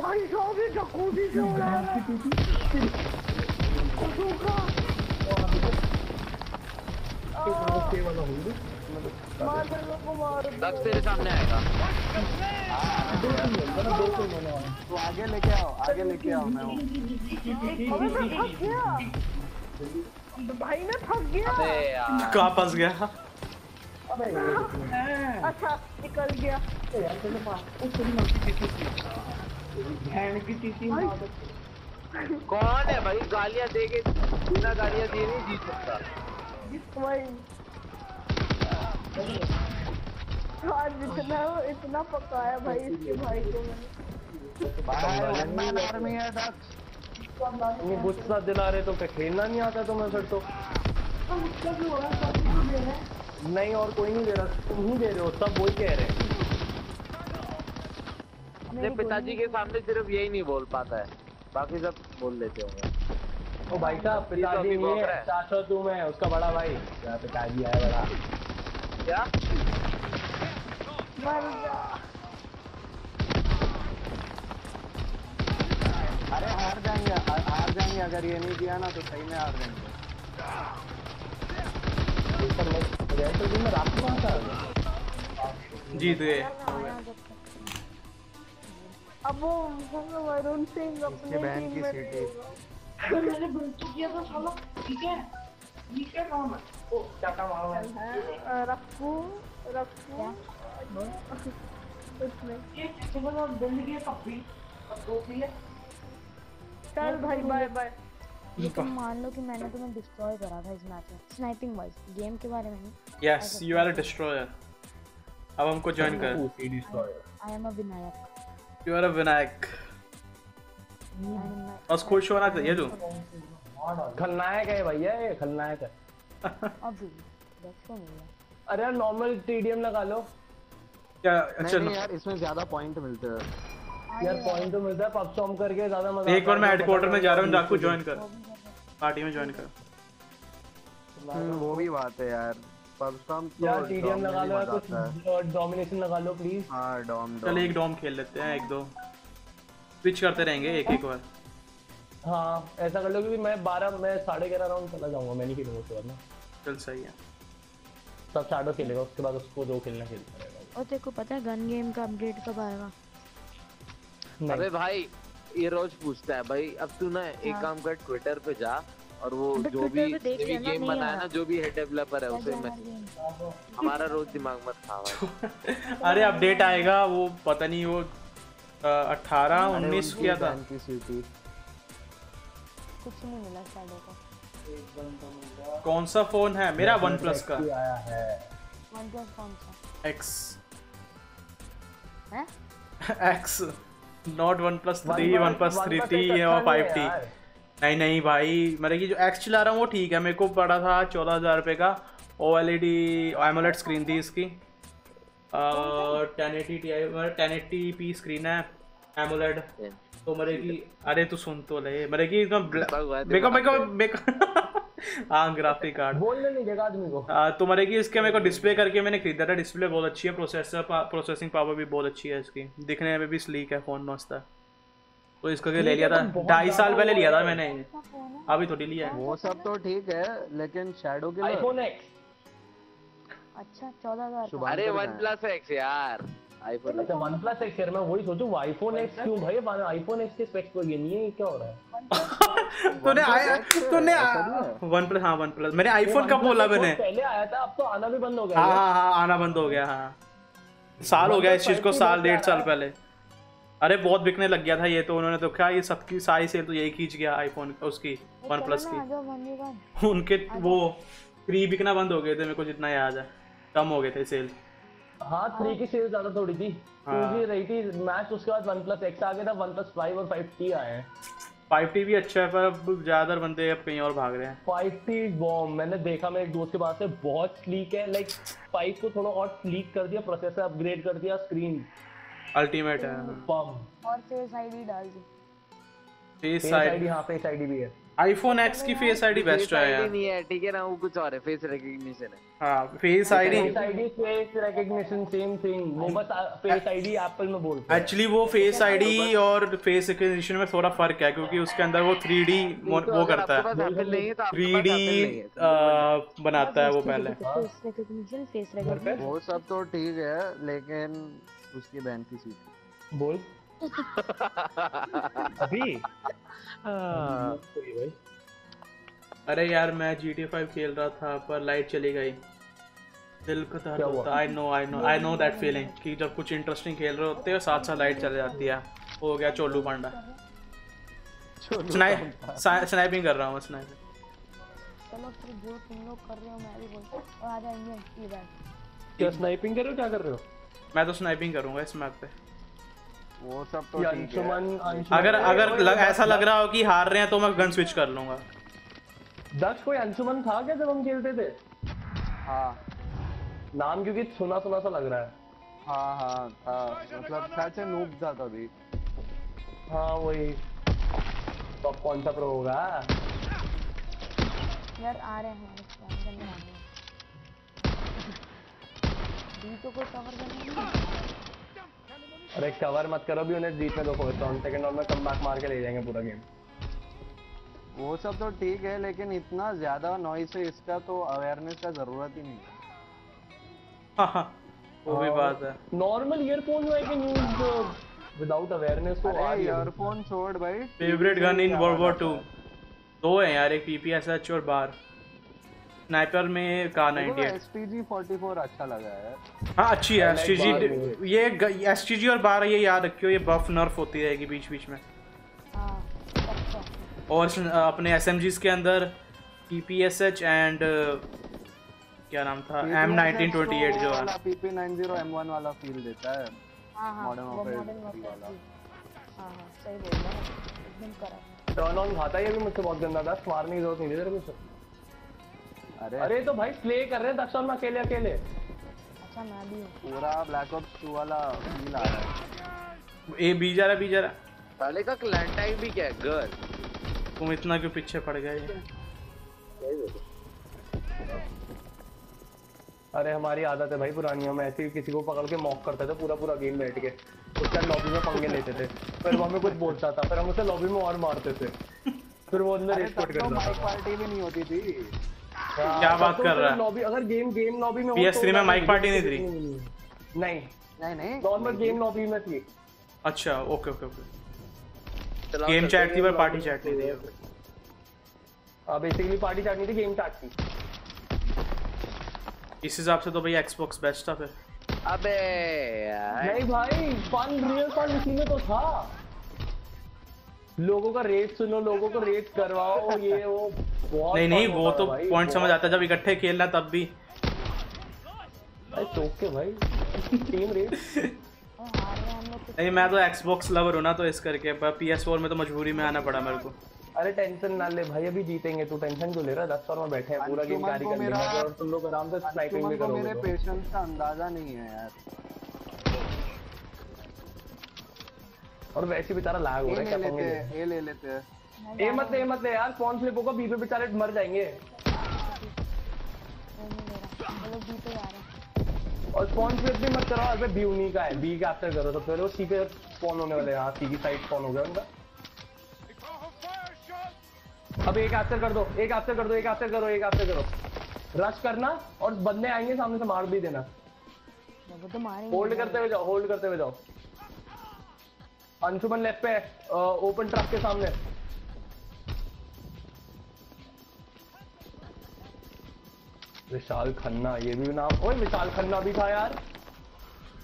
भाई साहब, ये जकूजी से हो रहा है दक्ष तेरे सामने आएगा। तो आगे लेके आओ, आगे लेके आओ। मैं फंस गया भाई, मैं फंस गया। कहाँ फंस गया? अच्छा निकल गया। कौन है भाई? गालियाँ देके बिना गालियाँ दिए नहीं जीत सकता। आज इतना पकाया भाई इसके भाई को मैंने। गुस्सा दिला रहे तो क्या खेलना नहीं आता तुम्हें? फिर तो नहीं और कोई नहीं दे रहा, तुम ही दे रहे हो। सब वही कह रहे हैं। अपने पिताजी के सामने सिर्फ यही नहीं बोल पाता है, बाकी सब बोल लेते होंगे। ओ भाई साहब पिताजी नहीं है, चाचा तू मैं उसका बड़ा भाई। पिताजी है बड़ा क्या? अरे हार जाएंगे, हार जाएंगे। अगर ये नहीं दिया ना तो सही में हार जाएंगे। जीत गए। अब वो वरुण सिंह अपने बहन की सीटी मैंने बंद किया था साला। ठीक है ठीक है, कौन है? ओ टाटा मारो रखो रखो। उसमें ये सुबह बंद किया कभी अब दो के लिए। चल भाई बाय बाय। ये तुम मान लो कि मैंने तुम्हें डिस्ट्रॉय करा था इस मैच में, स्नाइपिंग वाइज। गेम के बारे में नहीं। Yes you are a destroyer. अब हमको ज्वाइन कर। I am a Vinayak. You are a Vinayak. बस खुश होना चाहिए तू। खलनायक है भैया, ये खलनायक है। अभी अरे नॉर्मल टीडीएम लगा लो क्या? अच्छा नहीं यार, इसमें ज्यादा पॉइंट मिलते हैं। यार पॉइंट तो मिलता है पब स्टॉर्म करके ज्यादा मजा। एक बार मैं हेडक्वार्टर में जा रहा हूं, डाकू ज्वाइन कर, पार्टी में ज्वाइन कर। वो भी बात है यार, पब स्टॉर्म तो यार टीडीएम लगा लो, कुछ डोमिनेशन लगा लो प्लीज। हां डॉम, चल एक डॉम खेल लेते हैं, एक दो स्विच करते रहेंगे एक एक बार। हाँ ऐसा कर लो कि मैं 12 मैं 11.5 राउंड चला जाऊंगा, मैं नहीं खेलूंगा उसके बाद ना। चल सही है, सब शैडो खेलेगा उसके बाद, उसको जो खेलना खेलता रहेगा। और देखो पता है गन गेम का अपडेट कब आएगा? अरे भाई ये रोज पूछता है भाई, अब तू ना एक काम कर, ट्विटर पे जा और वो जो भी गेम बनाया ना, जो भी हेड डेवलपर है उसे मैसेज। हमारा रोज दिमाग मत खा। अरे अपडेट आएगा वो, पता नहीं वो 18-19 किया था, कुछ नहीं मिला शैडो को। एक बंदा मिला। कौन सा फोन है मेरा? OnePlus का आया है। OnePlus कौन सा? X है? X not OnePlus 3, OnePlus 3T और 5T। नहीं नहीं भाई, मेरे की जो X चला रहा हूँ वो ठीक है, मेरे को पड़ा था 14,000 रुपए का। OLED AMOLED स्क्रीन थी इसकी, 1080 Ti 1080p स्क्रीन है AMOLED। तो मेरे की, अरे तू सुन तो ले, मेरे की ग्राफिक कार्ड बोलने नहीं देगा आदमी को। तो मेरे की इसके मेरे को डिस्प्ले करके मैंने खरीदा था, डिस्प्ले बहुत अच्छी है, प्रोसेसिंग पावर भी बहुत अच्छी है इसकी, दिखने में भी स्लीक है, फोन मस्त है, तो इसका ले लिया था 2.5 साल पहले लिया था मैंने, अभी थोड़ी लिया है। वो सब तो ठीक है लेकिन शैडो के लिए iPhone X अच्छा 14,000। अरे OnePlus X यार, iPhone अच्छा OnePlus X यार, मैं वही सोचूं iPhone X क्यों भाई? iPhone X के स्पेक्स को ये नहीं है, क्या हो रहा है? तूने OnePlus, हाँ OnePlus, मैंने iPhone कब बोला? मैंने पहले आया था, अब तो आना भी बंद हो गया। हाँ आना बंद हो गया, हाँ साल हो गया इस चीज को, 1.5 साल पहले। अरे बहुत बिकने लग गया था ये तो, उन्होंने तो क्या, ये सबकी सारी सेल तो यही खींच गया आईफोन उसकी, OnePlus की। उनके वो फ्री बिकना बंद हो गए थे, मेरे को जितना याद है कम हो गए थे सेल। हाँ 3 की सेल ज्यादा थोड़ी थी, 2G रही थी मैच, उसके बाद OnePlus X आ गया था, OnePlus 5 और 5T आए हैं। 5T भी अच्छा है पर अब ज्यादातर बंदे अब कहीं और भाग रहे हैं। 5T बॉम्ब, मैंने देखा मेरे एक दोस्त के पास है, बहुत स्लीक है, लाइक 5 को थोड़ा और स्लीक कर दिया, प्रोसेसर अपग्रेड कर दिया, स्क्रीन अल्टीमेट है बम, और फेस आईडी डाल दी। फेस आईडी, हां फेस आईडी भी है iPhone X की। फेस आईडी बेस्ट है यार, नहीं है ठीक है ना, वो कुछ और है, फेस रिकॉग्निशन है। हां face ID, face recognition same thing, वो बस फेस आईडी एप्पल में बोलते हैं। एक्चुअली वो फेस आईडी और फेस रिकॉग्निशन में थोड़ा फर्क है, क्योंकि उसके अंदर वो 3D वो करता है, 3D बनाता है वो पहले। फेस रिकॉग्निशन, फेस रिकॉग्निशन वो सब तो ठीक है लेकिन उसकी बहन की सीट बोल अभी भाई। अरे यार मैं GTA 5 खेल रहा था पर लाइट चली गई, दिल खता होता। आई नो दैट फीलिंग कि जब कुछ इंटरेस्टिंग खेल रहे होते हो साथ साथ लाइट चली जाती है। हो गया चोलू पांडा, स्नाइपिंग कर रहा हूँ, स्नाइपिंग। चलो फिर जो तुम लोग कर रहे हो मैं भी बोलता हूँ, आ जाएंगे इसकी बात। क्या स्नाइपिंग कर रहे हो, क्या कर रहे हो? मैं तो स्नाइपिंग करूंगा इस मैप पे। वो सब तो ठीक है, अगर ऐसा लग रहा हो कि हार रहे हैं तो मैं गन स्विच कर लूंगा। दक्ष कोई अंशुमन था क्या जब हम खेलते थे? हाँ नाम क्योंकि सुना सुना सा लग रहा है। हाँ हाँ था, मतलब शायद नूब जाता भी। हाँ वही, तो कौन सा प्रो होगा यार? आ रहे हैं तो कोई कवर करना। अरे कवर मत करो भी, उन्हें जीतने दो, 1 सेकंड और मैं कमबैक मार के ले जाएंगे पूरा गेम। वो सब तो ठीक है लेकिन इतना ज्यादा नॉइस है इसका तो अवेयरनेस का जरूरत ही नहीं है। वो भी बात है, नॉर्मल ईयरफोन जो है कि न्यूज विदाउट अवेयरनेस तो आ ईयरफोन छोड़ भाई। फेवरेट गन इन WW2 दो है यार, एक PPSH और बार स्नाइपर में Kar98। STG 44 अच्छा लगा है। हाँ अच्छी है STG, ये STG और 12 ये याद रखियो, ये बफ नर्फ होती रहेगी बीच बीच में। अच्छा। और अपने SMGs के अंदर PPSH एंड क्या नाम था M1928 जो है, PP90 M1 वाला फील देता है, मॉडर्न ऑपरेटिंग वाला। हाँ सही बोल रहा है, एकदम करेक्ट। टर्न ऑन खाता ये भी मुझसे बहुत गंदा था, मारने की जरूरत नहीं थी तेरे को। अरे तो भाई प्ले कर रहे हैं दक्षण में अकेले अकेले। अच्छा मैं भी पूरा ब्लैक ऑप्स 2 वाला फील आ रहा है। ए बी जा रहा, बी जा रहा। साले का क्लैन टाइप भी क्या है गर्ल, तुम इतना क्यों पीछे पड़ गए? अरे हमारी आदत है भाई पुरानी, हम ऐसे ही किसी को पकड़ के मॉक करते थे पूरा पूरा गेम बैठ के, उसका लॉबी में पंगे लेते थे, फिर वो हमें कुछ बोलता था, फिर हम उसे लॉबी में और मारते थे, फिर वो अंदर रिपोर्ट करता था। माइक पार्टी भी नहीं होती थी। क्या बात कर रहा है? लॉबी अगर गेम लॉबी में हो PS3 में माइक पार्टी नहीं थी? नहीं नहीं नहीं, नॉर्मल गेम लॉबी में थी। अच्छा okay okay okay, game chat थी पर पार्टी चैट नहीं थी। हां बेसिकली पार्टी चैट नहीं थी, गेम चैट थी। इस हिसाब से तो भैया Xbox बेस्ट था फिर। अबे नहीं भाई फन, रियल फन इसी में तो था। लोगों का रेट सुनो, लोगों को रेट करवाओ, ये वो बहुत नहीं नहीं वो तो पॉइंट समझ आता है जब इकट्ठे खेलना तब भी भाई चौक के भाई टीम रेट। नहीं मैं तो Xbox लवर हूं ना, तो इस करके PS4 में तो मजबूरी में आना पड़ा मेरे को। अरे टेंशन ना ले भाई, अभी जीतेंगे, तू टेंशन क्यों ले रहा है? 10 ओवर में बैठे हैं, पूरा गेम जारी कर लेंगे और तुम लोग आराम से स्नाइपिंग भी करोगे। मेरे पेशेंस का अंदाजा नहीं है यार, और वैसे बेचारा लैग हो रहा है। क्या करेंगे? ए ले लेते हैं। ए मत ले यार, कौन फ्लिप होगा? बी पे बेचारे मर जाएंगे। और कौन फ्लिप भी मत करो यार, बी उन्हीं का है, बी का आफ्टर करो तो फिर वो सी पे स्पॉन होने वाले हैं। हां सी की साइड स्पॉन हो गया उनका। अब एक आफ्टर कर दो, एक आफ्टर कर दो, एक आफ्टर करो, एक आफ्टर करो, रश करना और बंदे आएंगे सामने से मार भी देना। वो तो मारेंगे। होल्ड करते हुए जाओ, होल्ड करते हुए जाओ। अंशुमन लेफ्ट पे है, ओपन ट्रक के सामने। विशाल खन्ना, ये भी नाम, ओए विशाल खन्ना भी था यार।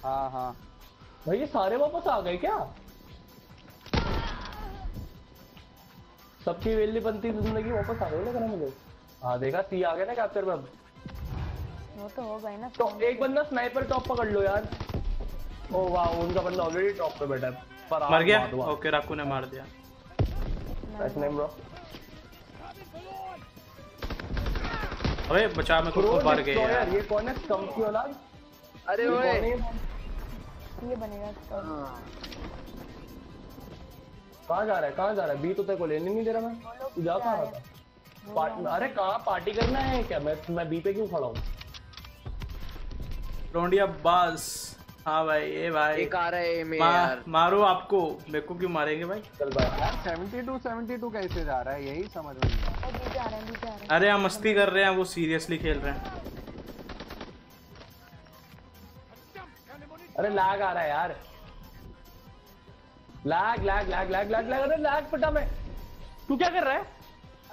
हाँ हाँ भाई ये सारे वापस आ गए क्या? सबकी वेली बनती जिंदगी वापस आ गई ना करा मुझे। हाँ देखा सी आ गया ना कैप्चर में, अब वो तो हो गई ना। तो एक बंदा स्नाइपर टॉप पकड़ लो यार। ओ वाह उनका बंदा ऑलरेडी टॉप पे बैठा है पर मर गया। ओके राकू ने मार दिया। Nice name bro. अबे बचा मैं खुद को मार गया यार। ये कौन है कंपनी वाला? अरे ओए ये बनेगा। कहाँ जा रहा है, कहाँ जा रहा है? बी तो तेरे को लेने नहीं दे रहा मैं, तू जा कहाँ रहा था? अरे कहाँ पार्टी करना है क्या? मैं बी पे क्यों खड़ा हूँ? रोंडिया बस। हाँ भाई ये भाई एक आ रहा है में यार। मारो आपको, मेरे को क्यों मारेंगे भाई? चल भाई यार 72 कैसे जा रहा है यही समझ में नहीं आ रहा है। अरे हम मस्ती कर रहे हैं, वो सीरियसली खेल रहे हैं। अरे लैग आ रहा है यार, lag lag lag lag lag lag. अरे लैग फटा में, तू क्या कर रहा है?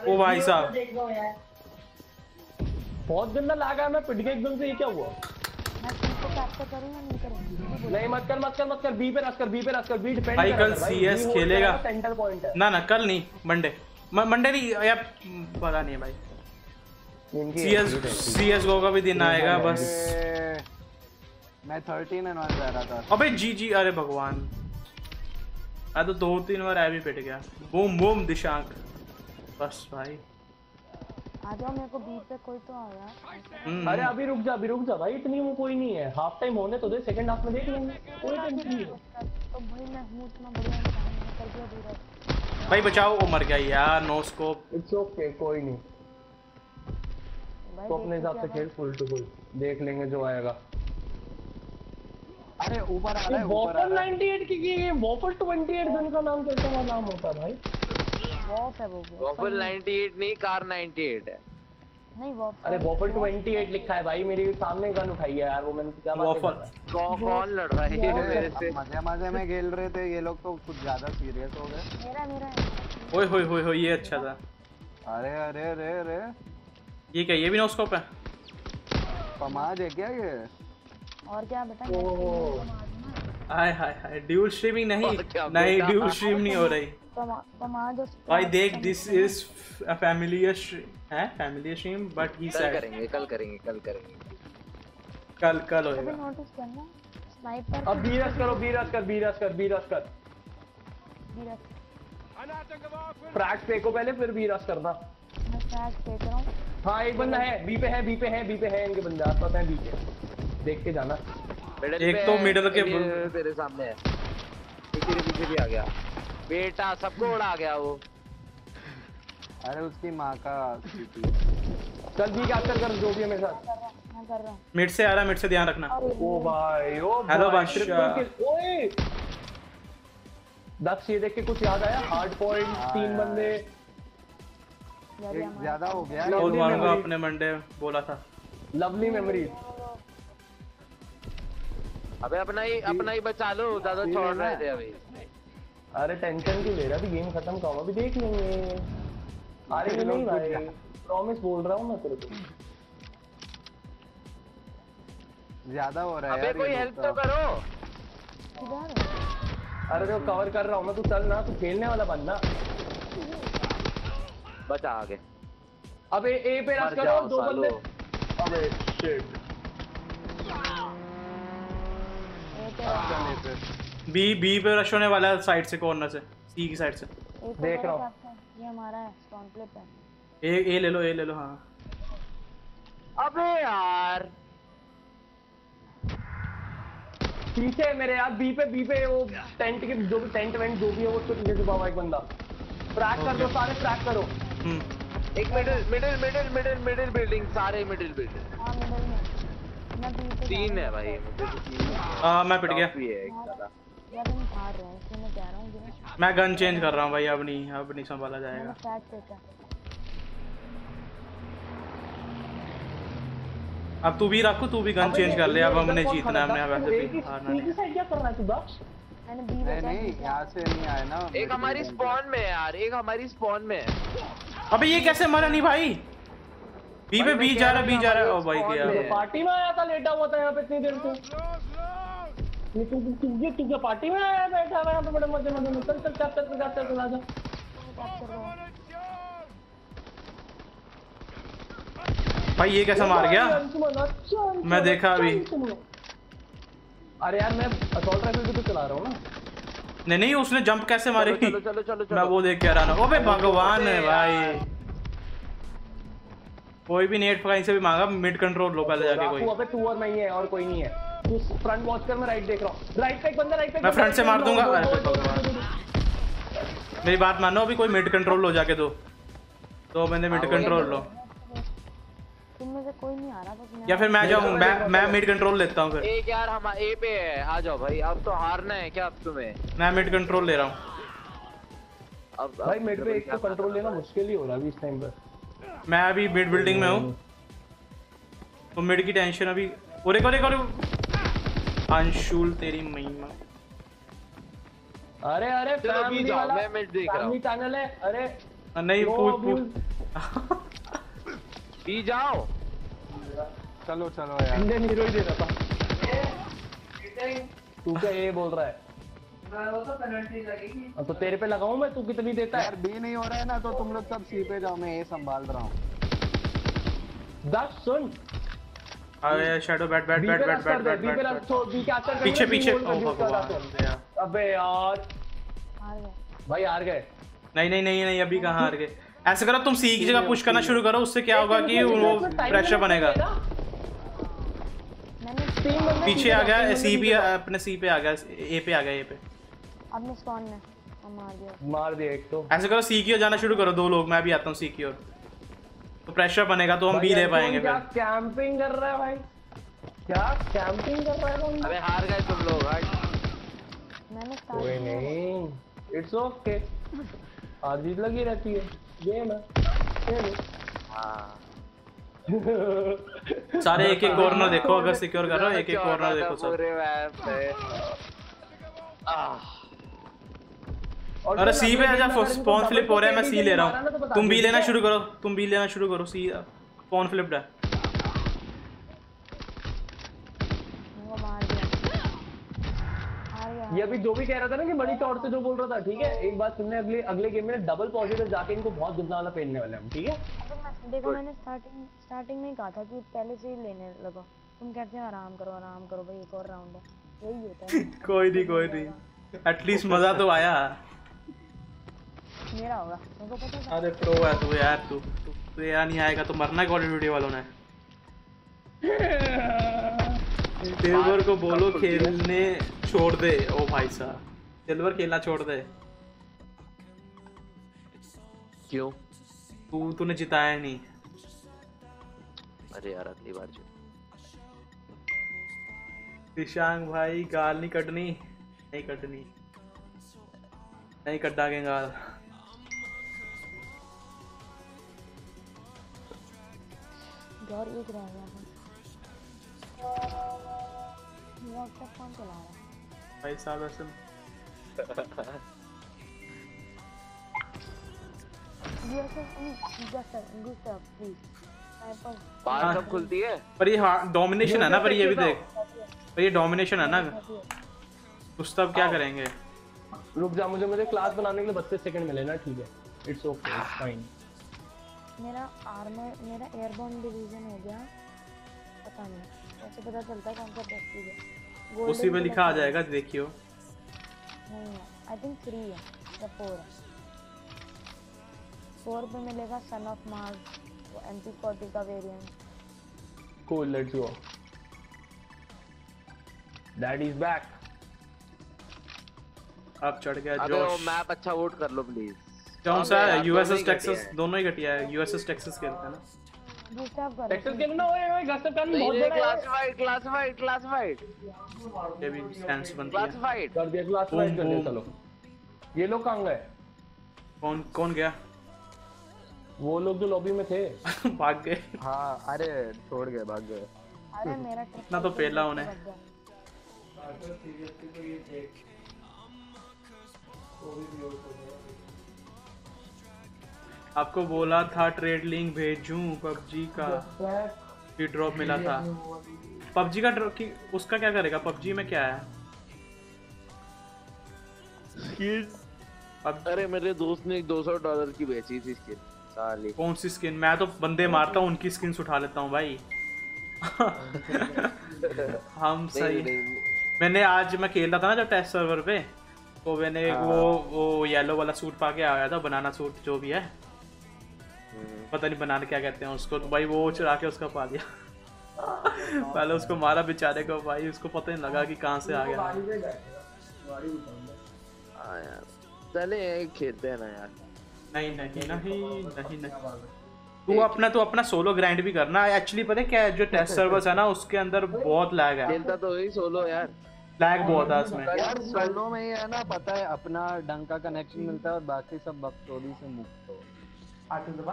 ओ भाई साहब बहुत गंदा लैग आया, मैं पिट गया एकदम से। ये क्या हुआ? मैं तुमको कैप्चर करूंगा नहीं करूंगा। नहीं मत कर मत कर मत कर, बी पे रश कर, बी पे रश कर, बी डिपेंड भाई। कल सीएस खेलेगा सेंटर पॉइंट है ना? ना कल नहीं, मंडे। मंडे नहीं यार, पता नहीं है भाई। सीएस गो का भी दिन आएगा बस। मैं 13 एंड 1 जा रहा था। अबे जीजी, अरे भगवान। आ तो 2-3 बार आई भी पिट गया। बूम बूम दिशांक बस भाई। आ जाओ मेरे को बी पे कोई तो आ गया। अरे अभी रुक जा, अभी रुक जा भाई, इतनी वो कोई नहीं है। हाफ टाइम होने तो दे, सेकंड हाफ में देख लेंगे, कोई टेंशन नहीं। तो भाई मैं हूं इतना बढ़िया इंसान, कर दिया दूर भाई। बचाओ, वो मर गया यार। नो स्कोप, इट्स ओके, कोई नहीं। तो अपने हिसाब से खेल, फुल टू फुल देख लेंगे जो आएगा। अरे ऊपर आ रहा है, ऊपर आ रहा है। 98 की गेम वॉफल 28 जन का नाम कैसे का नाम होता है भाई? वॉफ है वो, वॉफल 98 नहीं, कार 98 है। नहीं वॉफ, अरे वॉफल 28 लिखा है भाई। मेरे सामने गन उठाई है यार वो, मैंने क्या बात है? कौन लड़ रहा है ये मेरे से? मजे में खेल रहे थे ये लोग तो कुछ ज्यादा सीरियस हो गए। मेरा ओए होए होए होए, ये अच्छा था। अरे अरे अरे अरे ये क्या, ये भी नो स्कोप है? पमाज है क्या ये? और क्या बेटा? हाय हाय हाय, ड्यूल स्ट्रीमिंग नहीं, नहीं ड्यूल स्ट्रीम नहीं हो रही। भाई देख, this is a familiar stream है, familiar stream, but he said कल होएगा। नोटिस करना स्नाइपर। अब बीरस करो, बीरस कर, बीरस कर, बीरस कर, बीरस फ्रैग फेंको पहले, फिर बीरस करना। मैं फ्रैग फेंक रहा हूं। हां एक बंदा है बी पे, है बी पे, है बी पे, है इनके बंदा, आप पता है बी पे, देख के जाना। एक तो मिडल के तेरे सामने है, तेरे पीछे भी आ गया बेटा, सबको उड़ा गया वो। अरे उसकी माँ का। चल जी कैप्चर कर जो भी है मेरे साथ। मैं कर रहा हूं। मिड से आ रहा, मिड से ध्यान रखना। ओ भाई ओ हेलो बादशाह। ओए दक्ष ये देख के कुछ याद आया? हार्ड पॉइंट 3 बंदे ज्यादा हो गया। बोल मारूंगा अपने मंडे बोला था। Lovely memory. अबे अपना ही बचा लो, ज्यादा छोड़ना है अभी। अरे टेंशन क्यों ले रहा, अभी गेम खत्म करो, अभी देख लेंगे। अरे नहीं भाई प्रॉमिस बोल रहा हूं मैं तेरे को। ज्यादा हो रहा है यार, अबे कोई हेल्प तो करो। अरे देखो कवर कर रहा हूं मैं, तू चल ना, तू खेलने वाला बन ना। बचा आगे। अबे ए पे रश करो दो बंदे। अबे शिट बी पे रश होने वाला है साइड से, कॉर्नर से, सी की साइड से देख रहा हूं। ये हमारा है स्टोन प्लेट है। ए ले लो, ए ले लो। हां अबे यार पीछे मेरे यार। बी पे वो टेंट के जो भी टेंट वेंट जो भी है वो तो नीचे दबा हुआ एक बंदा। ट्रैक कर दो सारे, ट्रैक करो। एक मिडिल बिल्डिंग, सारे मिडिल बिल्डिंग। हां मिडिल में तीन है भाई। मैं पिट गया। मैं गन चेंज कर रहा हूँ भाई, अब नहीं संभाला जाएगा। अब तू भी रखो, तू भी गन चेंज कर ले, अब हमने जीतना है, हमने वैसे भी हारना नहीं। यहाँ से नहीं आया ना। एक हमारी स्पॉन में है यार, एक हमारी स्पॉन में है। अबे ये कैसे मरा नहीं भाई? बी जा रहा। ओ भाई क्या पार्टी में आया था, लेटा हुआ था यहां पे इतनी देर से। ये तू क्या पार्टी में आया बैठा है यहां पे बड़े मजे में। चल कैप्चर चला जा। भाई ये कैसा मार गया? मैं देखा अभी। अरे यार मैं असॉल्ट राइफल से चला रहा हूं ना। नहीं उसने जंप कैसे मारी? चलो मैं वो देख के हैरान हूं। ओबे भगवान है भाई। कोई भी नेट कहीं से भी मांगा, मिड कंट्रोल लो पहले जाके। कोई अबे तू और मैं ही है, और कोई नहीं है। तू फ्रंट वॉच कर, मैं राइट देख रहा हूं। राइट पे एक बंदा, राइट पे मैं फ्रंट से मार दूंगा। मेरी बात मानो, अभी कोई मिड कंट्रोल लो जाके। दो बंदे मिड कंट्रोल लो। तुम में से कोई नहीं आ रहा बस। या फिर मैं जाऊं, मैं मिड कंट्रोल लेता हूं फिर। एक यार हम ए पे है, आ जाओ भाई। अब तो हारना है क्या अब तुम्हें? मैं मिड कंट्रोल ले रहा हूं। अब भाई मिड पे एक को कंट्रोल लेना मुश्किल ही हो रहा है अभी इस टाइम पर। मैं अभी मिड बिल्डिंग में हूँ, तो मिड की टेंशन अभी। ओरे अंशुल तेरी महिमा। अरे फैमिली वाला मैं मिड देख रहा हूँ। फैमिली चैनल है। अरे नहीं पूछ पी जाओ। चलो यार इंडियन हीरो ही दे रहा था। तू क्या ये बोल रहा है? तो पेनल्टी लगेगी। अब तो तेरे पे लगाऊं मैं, तू कितनी देता है यार? बी नहीं हो रहा है ना, तो तुम लोग सब सी पे जाओ, मैं ये संभाल रहा हूं। दस सुन। अरे शैडो बैट बी पे रख। छोड़ बी क्या कर रहा है? पीछे अबे यार हार गए भाई, हार गए। नहीं अभी कहां हार गए? ऐसे करो तुम सी की जगह पुश करना शुरू करो, उससे क्या होगा कि वो प्रेशर बनेगा। पीछे आ गया सी भी, अपने सी पे आ गया, ए पे। अब मैं स्पॉन में मार दिया एक तो। ऐसे करो सी की ओर जाना शुरू करो दो लोग, मैं भी आता हूं सी की ओर, तो प्रेशर बनेगा तो हम बी ले पाएंगे। क्या कैंपिंग कर रहा है भाई? क्या कैंपिंग कर रहा है? अरे हार गए तुम लोग। मैंने कोई नहीं, इट्स ओके, हार जीत लगी रहती है, गेम है। हां सारे एक कॉर्नर देखो, अगर सिक्योर कर रहा हो एक कॉर्नर देखो सब। अरे सी पे आजा, स्पॉन फ्लिप हो रहा है, मैं सी ले रहा हूँ, तुम बी लेना शुरू करो। सी स्पॉन फ्लिप्ड है। ये अभी जो भी कह रहा था ना कि बड़ी तौर से जो बोल रहा था, ठीक है एक बात सुनने। अगले गेम में डबल पॉजिटिव जाके इनको बहुत गुस्सा वाला पहनने वाले हम, ठीक है? देखो मैंने स्टार्टिंग में ही कहा था कि पहले से ही लेने लगा। तुम कहते हो आराम करो भाई, एक और राउंड है, यही होता है। कोई नहीं एटलीस्ट मजा तो आया मेरा होगा, तुमको पता है। अरे प्रो है तू यार, तू यार नहीं आएगा तो मरना कॉल ऑफ ड्यूटी वालों ने। देवर को बोलो खेलने छोड़ दे। ओ भाई साहब सिल्वर खेलना छोड़ दे। क्यों? तूने जिताया नहीं। अरे यार अगली बार जो दिशांग भाई गाल नहीं कटनी, नहीं कटनी, नहीं कटा के गाल। और एक रह गया व्हाट्सएप फोन चला रहा है भाई साहब ऐसे। ये सब गुस्सा प्लीज बार कब खुलती है? पर ये डोमिनेशन है ना, पर ये भी देख, पर ये डोमिनेशन है ना दोस्तों, अब क्या करेंगे? रुक जा, मुझे क्लास बनाने के लिए 32 सेकंड मिले ना, ठीक है, इट्स ओके, इट्स फाइन। मेरा आर्मर, मेरा एयरबॉर्न डिवीजन हो गया, पता नहीं ऐसे पता चलता कौन सा बेस्ट है। उसी पे लिखा आ जाएगा, देखियो। नहीं आई थिंक 3 है या 4 है। 4 पे मिलेगा सन ऑफ मार्स MP40 का variant. Cool, let's go. Dad is back. अब चढ़ गया जोश। अबे वो मैप अच्छा वोट कर लो प्लीज। कौन सा? USS Texas। दोनों ही घटिया है। USS Texas खेलते हैं ना। दूसरा आप करो। Texas खेलो ना। ओए ओए गस्ता पेन बहुत बड़ा है। Classified classified classified. ये भी सेंस बनती है। क्लासिफाइड कर दिया, क्लासिफाइड कर दिया। चलो ये लोग कहाँ गए? कौन गया? वो लोग जो लॉबी में थे भाग गए। हाँ अरे छोड़ गए, भाग गए। अरे मेरा इतना तो पहला होने। आपको बोला था ट्रेड लिंक भेजूं पबजी का, फिर ड्रॉप मिला था। पबजी का ड्रॉप उसका क्या करेगा? पबजी में क्या है? अरे मेरे दोस्त ने $200 की बेची थी स्किन। कौन सी स्किन? मैं तो बंदे मारता हूँ, उनकी स्किन उठा लेता हूँ भाई। हम सही। मैंने आज मैं खेल रहा था ना जब टेस्ट सर्वर पे, तो मैंने वो येलो वाला सूट पा के आया था, बनाना सूट जो भी है, पता नहीं बनाना क्या कहते हैं उसको, तो भाई वो चुरा के उसका पा दिया। पहले उसको मारा बेचारे को भाई, उसको पता नहीं लगा कि कहाँ से आ गया। चले खेलते हैं ना यार। नहीं नहीं नहीं नहीं नहीं, तू अपना सोलो ग्राइंड भी करना। एक्चुअली पता है क्या, जो टेस्ट सर्वर है ना उसके अंदर बहुत लैग है। खेलता तो वही सोलो यार, लैग बहुत है इसमें यार। सोलो में है ना, पता है अपना ढंग का कनेक्शन मिलता है और बाकी सब बकचोदी से मुक्त हो। आखिर दबा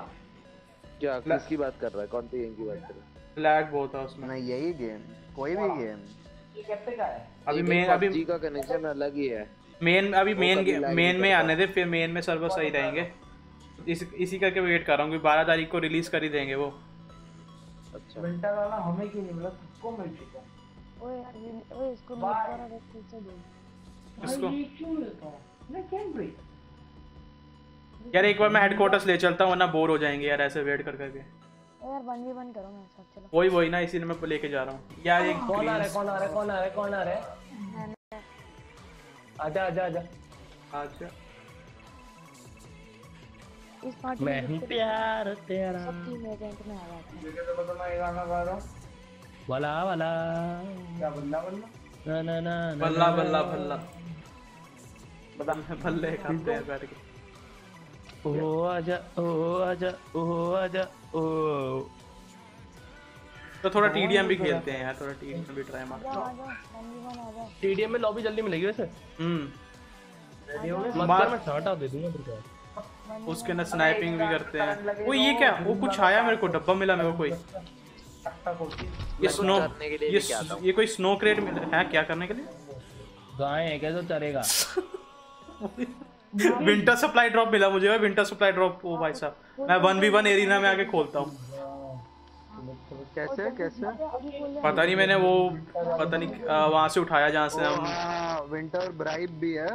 क्या? किसकी बात कर रहा है? कौन सी गेम की बात कर रहा है? लैग बहुत है उसमें। नहीं यही गेम, कोई भी गेम। ये कैसे का है? अभी मेन अभी जी का कनेक्शन अलग ही है। मेन अभी मेन में आने दे, फिर मेन में सर्वर सही रहेंगे। इसी करके वेट कर रहा हूँ कि 12 तारीख को रिलीज कर ही देंगे वो। अच्छा विंटर वाला हमें क्यों नहीं मिला? सबको मिल चुका। ओए यार ओए इसको मिल रहा है, इसको दो। इसको ये क्यों मिलता है? मैं कैन ब्रेक यार, एक बार मैं हेडक्वार्टर्स ले चलता हूं वरना बोर हो जाएंगे यार ऐसे वेट कर करके। यार 1v1 करो मेरे साथ चलो। वही ना, इसी ने मैं लेके जा रहा हूं यार। एक कौन आ रहा है? आजा आजा आजा आजा। इस पार्टी में प्यार तेरा सब टीम एजेंट में आ रहा है। मुझे तो पता मैं गाना गा रहा हूं, वाला वाला क्या बल्ला बल्ला ना ना ना बल्ला बल्ला बल्ला बता मैं बल्ले करते हैं करके। ओ आजा ओ आजा ओ आजा ओ। तो थोड़ा टीडीएम भी खेलते हैं यार, थोड़ा टीडीएम भी ट्राई मारते हैं। टीडीएम में लॉबी जल्दी मिलेगी वैसे। मार मैं छाटा दे दूंगा तेरे को। उसके ना स्नाइपिंग भी करते हैं। वो ये क्या? वो कुछ आया मेरे को, डब्बा मिला मेरे को कोई। ये कोई स्नो क्रेट मिला है क्या करने के लिए? गाय है क्या जो चरेगा? विंटर सप्लाई ड्रॉप मिला मुझे। विंटर सप्लाई ड्रॉप ओ भाई साहब, मैं 1v1 एरिना में आके खोलता हूँ। कैसे कैसे पता नहीं, मैंने वो पता नहीं वहाँ से उठाया जहाँ से हम। विंटर ब्राइब भी है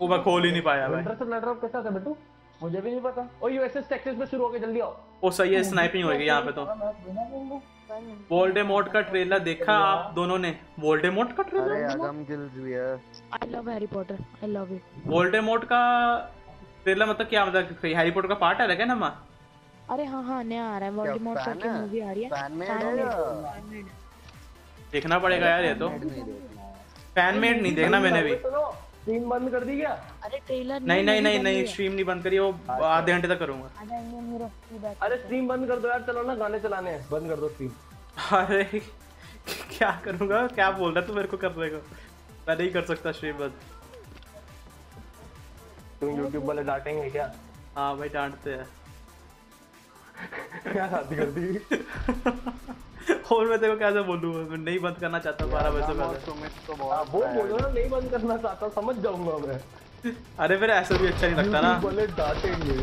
वो, मैं खोल ही नहीं पाया भाई। विंटर सप्लाई ड्रॉप कैसा था बेटू? मुझे भी नहीं पता। ओ यूएसएस टेक्सास में शुरू हो गया, जल्दी आओ। ओ सही है, स्नाइपिंग होगी यहाँ पे तो। वोल्डेमॉर्ट का ट्रेलर देखा आप दोनों ने? वोल्डेमॉर्ट का ट्रेलर। अरे आदम गिल्स भी है। I love Harry Potter, I love it. Voldemort का ट्रेलर मतलब क्या? मतलब हैरी पॉटर का पार्ट है क्या ना? अरे हां नया आ रहा है वोल्डेमॉर्ट की मूवी आ रही है। फैन मेड देखना पड़ेगा यार, ये तो फैन मेड नहीं देखना मैंने भी। स्ट्रीम बंद कर दी क्या? अरे ट्रेलर नहीं स्ट्रीम नहीं बंद करी, वो आधे घंटे तक करूंगा। अरे स्ट्रीम बंद कर दो यार, चलो ना गाने चलाने हैं, बंद कर दो स्ट्रीम। अरे क्या करूंगा, क्या बोल रहा तू मेरे को करने को? मैं नहीं कर सकता स्ट्रीम बंद। तुम यूट्यूब वाले डांटेंगे क्या? हाँ भाई डांटते हैं। क्या शादी कर दी? और मैं तेरे को कैसे बोलूं, मैं नहीं बंद करना चाहता 12 बजे। वो बोलो ना नहीं बंद करना चाहता, समझ जाऊंगा मैं। अरे फिर ऐसा भी अच्छा नहीं लगता ना, बोले डांटेंगे।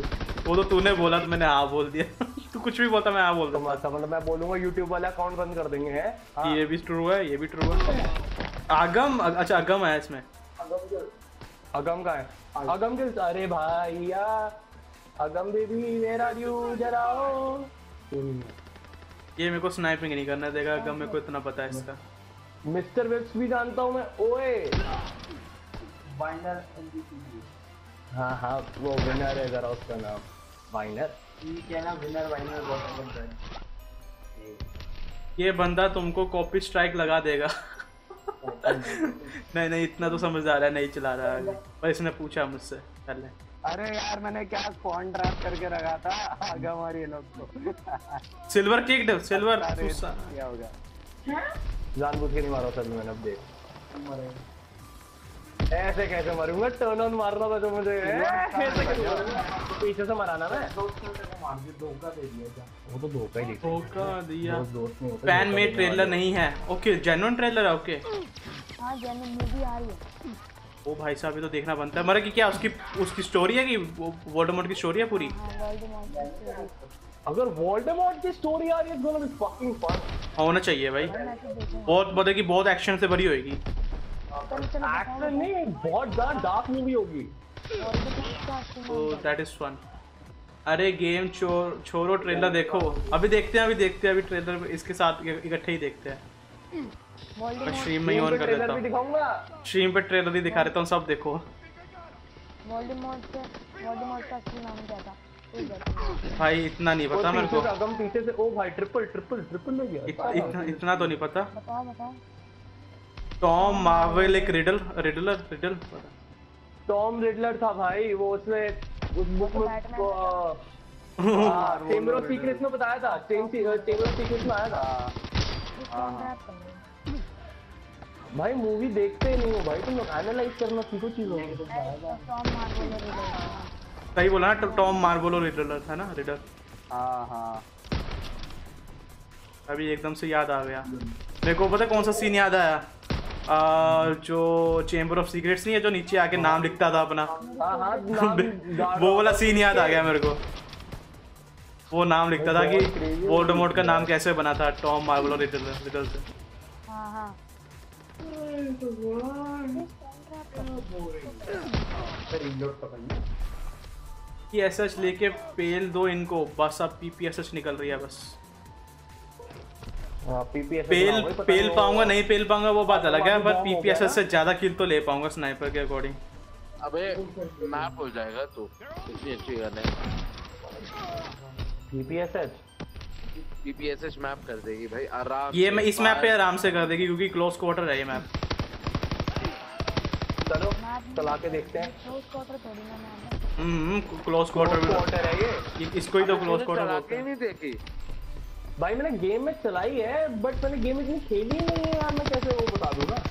वो तो तूने बोला तो मैंने हाँ बोल दिया। तू कुछ भी बोलता मैं हाँ बोल दूंगा। मतलब मैं बोलूंगा यूट्यूब वाला अकाउंट बंद कर देंगे। है ये भी ट्रू है, ये भी ट्रू है। आगम, अच्छा आगम है इसमें। आगम का है आगम के। अरे भैया आगम बेबी वेयर आर यू, जरा आओ। ये मेरे को स्नाइपिंग नहीं करना देगा आगम, मेरे को इतना पता है इसका। मिस्टर वेब्स भी जानता हूं मैं। ओए वाइनर एमबीसी। हां हां वो विनर है, जरा उसका नाम वाइनर। ये क्या नाम विनर वाइनर बहुत बनता है। ये बंदा तुमको कॉपी स्ट्राइक लगा देगा। नहीं नहीं इतना तो समझ आ रहा है, नहीं चला रहा है। पर इसने पूछा मुझसे पहले। अरे यार मैंने क्या स्पॉन ड्रैप करके रखा था आगे हमारे लोग को। सिल्वर किक्ड, सिल्वर गुस्सा क्या हो गया? जानबूझ के नहीं मारा सर मैंने। अब देख ऐसे कैसे मारूंगा, टर्न ऑन मारना था जो मुझे। ऐसे पीछे से मारना मैं। धोखा दे दिया, वो तो धोखा ही दिया, धोखा दिया। पैन में ट्रेलर नहीं है। ओके जेन्युइन ट्रेलर है। ओके हां जेन्युइन मूवी आ रही है। ओ भाई साहब ये तो देखना बनता है। मतलब कि क्या उसकी स्टोरी है कि वोल्डेमॉर्ट की स्टोरी है पूरी? अगर वोल्डेमॉर्ट की स्टोरी यार ये गोना इज फकिंग फन होना चाहिए भाई। बहुत मतलब कि बहुत एक्शन से भरी होगी। एक्शन नहीं, बहुत ज्यादा डार्क मूवी होगी। तो दैट इज फन। अरे गेम छोरो ट्रेलर देखो। अभी देखते हैं अभी ट्रेलर इसके साथ इकट्ठे ही देखते हैं। स्ट्रीम में ऑन कर देता हूं, स्ट्रीम पे ट्रेलर ही दिखा देता हूं, सब देखो। वोल्डेमॉर्ट का असली नाम क्या था? भाई इतना नहीं पता मेरे को। आगम पीछे से। ओ भाई ट्रिपल ट्रिपल ट्रिपल हो गया। इतना तो नहीं पता। बताओ टॉम मार्वेल एक रिडलर टॉम रिडलर था भाई वो। उसने उस बुक में चेंबर ऑफ सीक्रेट्स में बताया था। चेंबर ऑफ सीक्रेट्स में आया था भाई। मूवी देखते ही नहीं हो भाई तुम लोग, एनालाइज करना सीखो चीजों को। टॉम मार्वोलो रिडल सही बोला ना? टॉम मार्वोलो रिडल था ना, रिडल। हां हां अभी एकदम से याद आ गया मेरे को। पता कौन सा सीन याद आया? जो चेंबर ऑफ सीक्रेट्स नहीं है, जो नीचे आके नाम लिखता था अपना। वो वाला सीन याद आ गया मेरे को। वो नाम लिखता था कि वोल्डेमॉर्ट का नाम कैसे बना था, टॉम मार्वोलो रिडल से। हां हां एसएच लेके पेल दो इनको बस। अब पीपीएसएच निकल रही है बस। पेल पाऊंगा नहीं पेल पाऊंगा वो बात अलग है, पर पीपीएसएच से ज्यादा किल तो ले पाऊंगा स्नाइपर के अकॉर्डिंग। अबे मैप हो जाएगा तो इतनी अच्छी बात है। पीपीएसएच PPSH मैप कर देगी भाई आराम। ये मैं इस मैप पे आराम से कर देगी क्योंकि क्लोज क्वार्टर है ये मैप। चलो चला के देखते हैं। क्लोज क्वार्टर थोड़ी ना मैप। क्लोज क्वार्टर है ये। इसको ही तो क्लोज क्वार्टर बोलते हैं। नहीं देखी भाई मैंने गेम में चलाई है, बट मैंने गेम इतनी खेली नहीं है यार, मैं कैसे वो बता दूंगा।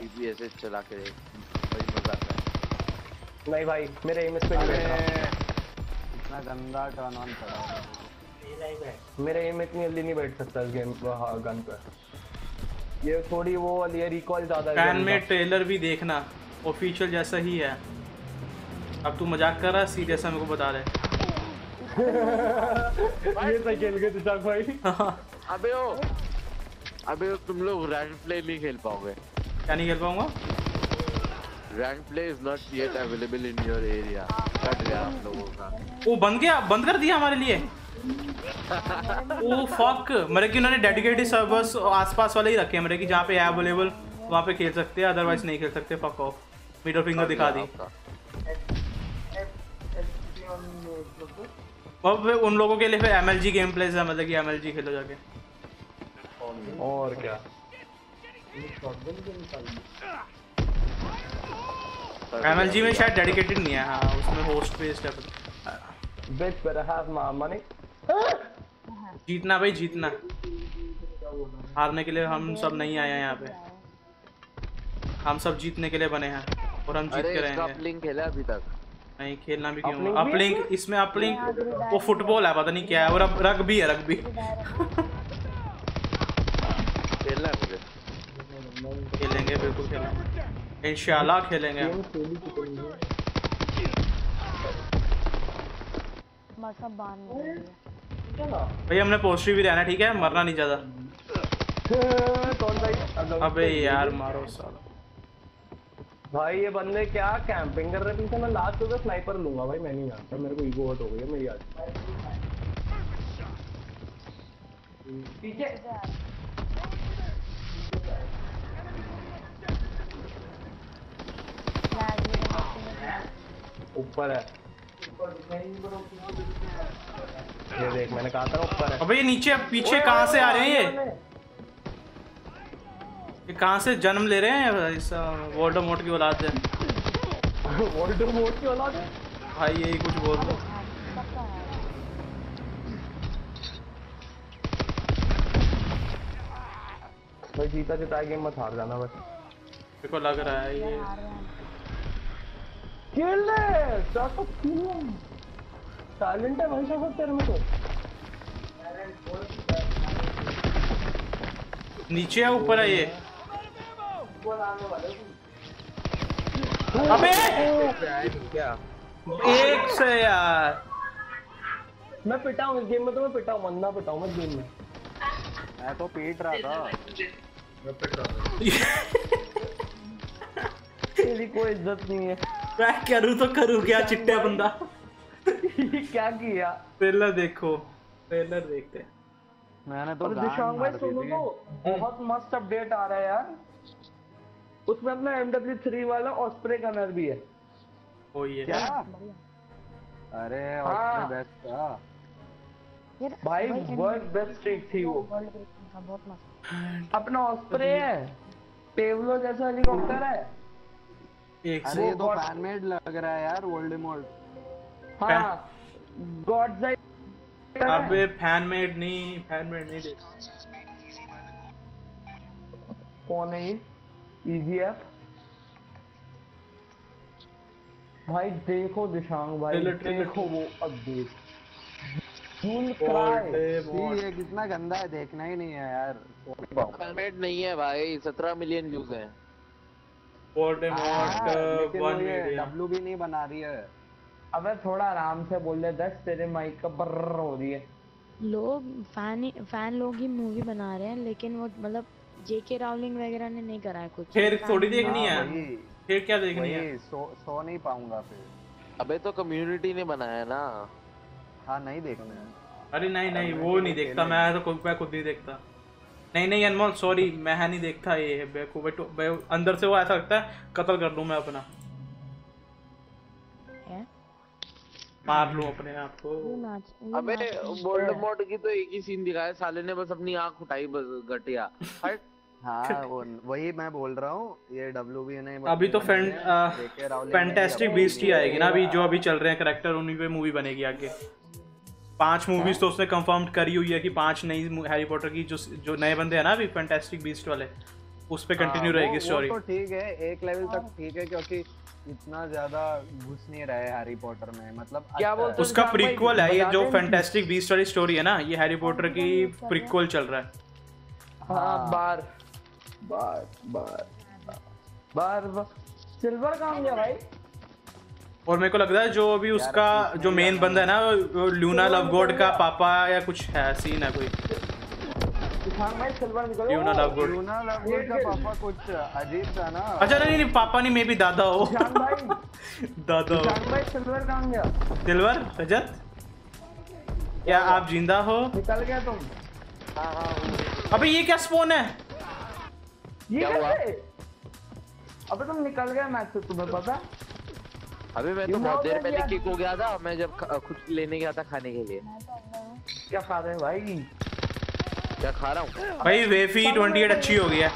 PPSH चला के भाई मजा आता है। नहीं भाई मेरे एम पे नहीं बैठ इतना गंदा टर्न ऑन करा मेरे एम इतनी जल्दी नहीं बैठ सकता इस गेम पर। हाँ, गन पर ये थोड़ी वो वाली है, रिकॉल ज्यादा है। पैन में ट्रेलर भी देखना ऑफिशियल जैसा ही है। अब तू मजाक कर रहा है सीरियस है मेरे को बता रहा है। ये तो खेल के दिशा भाई। अबे ओ तुम लोग रैंक प्ले नहीं खेल पाओगे। क्या नहीं खेल पाऊंगा? Rank play is not yet available in your area. Cut गया आप लोगों का। वो बंद गया, बंद कर दिया हमारे लिए। Oh fuck. मेरे कि उन्होंने डेडिकेटेड सर्वर्स आसपास वाले ही रखे हैं मेरे कि, जहाँ पे अवेलेबल वहाँ पे खेल सकते हैं, अदरवाइज नहीं खेल सकते। Fuck off. मिडल फिंगर दिखा दी। अब उन लोगों के लिए फिर एमएलजी गेम प्लेस है, मतलब कि एमएलजी खेलो जाके। और क्या MLG में शायद डेडिकेटेड नहीं है, हाँ उसमें होस्ट बेस्ड है। Bitch better have my money. जीतना भाई जीतना, हारने के लिए हम सब नहीं आए हैं यहाँ पे, हम सब जीतने के लिए बने हैं और हम जीत के रहेंगे। अपलिंक खेला अभी तक? नहीं खेलना भी क्यों, अपलिंक इसमें अपलिंक वो फुटबॉल है पता नहीं क्या है, और अब रग्बी है रग्बी। खेलना मुझे, खेलेंगे बिल्कुल खेलेंगे इंशाल्लाह खेलेंगे। भाई हमने पोस्टरी भी रहना ठीक है, मरना नहीं ज्यादा। अबे यार मारो साला भाई, ये बंदे क्या कैंपिंग कर रहे हैं पीछे। मैं लास्ट में स्नाइपर लूंगा भाई, मैं नहीं जानता, मेरे को ईगो हर्ट हो गई है मेरी आज। पीछे ऊपर है ये देख, मैंने कहा था ऊपर है। अबे ये नीचे पीछे कहाँ से आ रहे हैं, ये कहाँ से जन्म ले रहे हैं इस वोल्डेमॉर्ट की औलाद है। वोल्डेमॉर्ट की औलाद है भाई, यही कुछ बोल दो। भाई जीता जिता गेम मत हार जाना बस, मेरे को लग रहा है ये खेल ले। शाश्वत क्यों साइलेंट है भाई, शाश्वत तेरे में तो नीचे है ऊपर है ये। अबे एक से यार मैं पिटा हूँ इस गेम में, तो मैं पिटा हूँ वरना पिटा हूँ मैं गेम में। मैं तो पीट रहा था, मैं पिट रहा था। तेरी कोई इज्जत नहीं है, मैं करूँ तो करूँ क्या चिट्टा बंदा। क्या किया, ट्रेलर देखो, ट्रेलर देखते हैं। मैंने तो दिशांग भाई सुनो तो, बहुत मस्त अपडेट आ रहा है यार, उसमें अपना MW3 वाला ऑस्प्रे गनर भी है। ओ ये क्या, अरे ऑस्प्रे बेस्ट था भाई, वर्ल्ड बेस्ट ट्रिक थी वो, बहुत मस्त। अपना ऑस्प्रे है, पेवलो जैसा हेलीकॉप्टर है। अरे ये तो पैनमेड लग रहा है यार, वोल्डेमॉर्ट। हाँ गॉडज़ाइड। अबे पैनमेड नहीं, पैनमेड नहीं देख। कौन है ये इजी ऐप भाई, देखो दिशांग भाई देखो वो अपडेट ये कितना गंदा है, देखना ही नहीं है यार। पैनमेड नहीं है भाई, 17 मिलियन व्यूज हैं। डब्लू भी नहीं बना रही है। अबे थोड़ा आराम से बोल दे, दस तेरे माइक का बर्र हो रही है। लोग फैन लोग ही मूवी बना रहे हैं, लेकिन वो मतलब जेके राउलिंग वगैरह ने नहीं करा है कुछ। फिर थोड़ी देखनी है, फिर क्या देखनी है, सो नहीं पाऊंगा फिर। अबे तो कम्युनिटी ने बनाया ना। हाँ नहीं देखना है, अरे नहीं नहीं वो नहीं देखता मैं, तो मैं खुद नहीं देखता। नहीं नहीं अनमोल सॉरी, मैं नहीं देखता ये बेवकूफ। अंदर से वो ऐसा लगता है कत्ल कर लूं मैं अपना, मार लूं अपने आप को। अबे वोल्डेमॉर्ट की तो एक ही सीन दिखाया, साले ने बस अपनी आंख उठाई बस घटिया। हाँ वही मैं बोल रहा हूँ, ये डब्ल्यूबी ने अभी तो फैंटास्टिक बीस्ट ही आएगी ना अभी, जो अभी चल रहे हैं कैरेक्टर उन्हीं पे मूवी बनेगी आगे। 5 मूवीज तो उसने कंफर्म करी हुई है कि 5 नई हैरी पॉटर की, जो नए बंदे हैं ना अभी फैंटास्टिक बीस्ट वाले, उस पे कंटिन्यू रहेगी स्टोरी। वो तो ठीक है एक लेवल तक ठीक है, क्योंकि इतना ज्यादा घुस नहीं रहा है हैरी पॉटर में, मतलब क्या बोलते उसका प्रीक्वल है ये जो फैंटास्टिक बीस्ट वाली स्टोरी है ना, ये हैरी पॉटर की प्रीक्वल चल रहा है। हां बार बार बार बार सिल्वर काम गया भाई। और मेरे को लगता है जो अभी उसका जो मेन बंदा है ना, लूना लवगोड का पापा या कुछ है सीन है कोई। लूना लवगोड का पापा कुछ अजीब था ना। अच्छा नहीं नहीं पापा नहीं, मे भी दादा हो। दादा हो। सिल्वर काम गया। सिल्वर रजत क्या आप जिंदा हो, निकल गया तुम। अबे ये क्या स्पोन है, ये क्या है? अबे तुम निकल गए मैच से, तुम्हें पता। अभी मैं तो बहुत देर पहले किक हो गया था, मैं जब कुछ लेने गया था खाने के लिए। क्या खा रहे हैं भाई, क्या खा रहा हूँ भाई। वेफी 28 अच्छी हो गई है।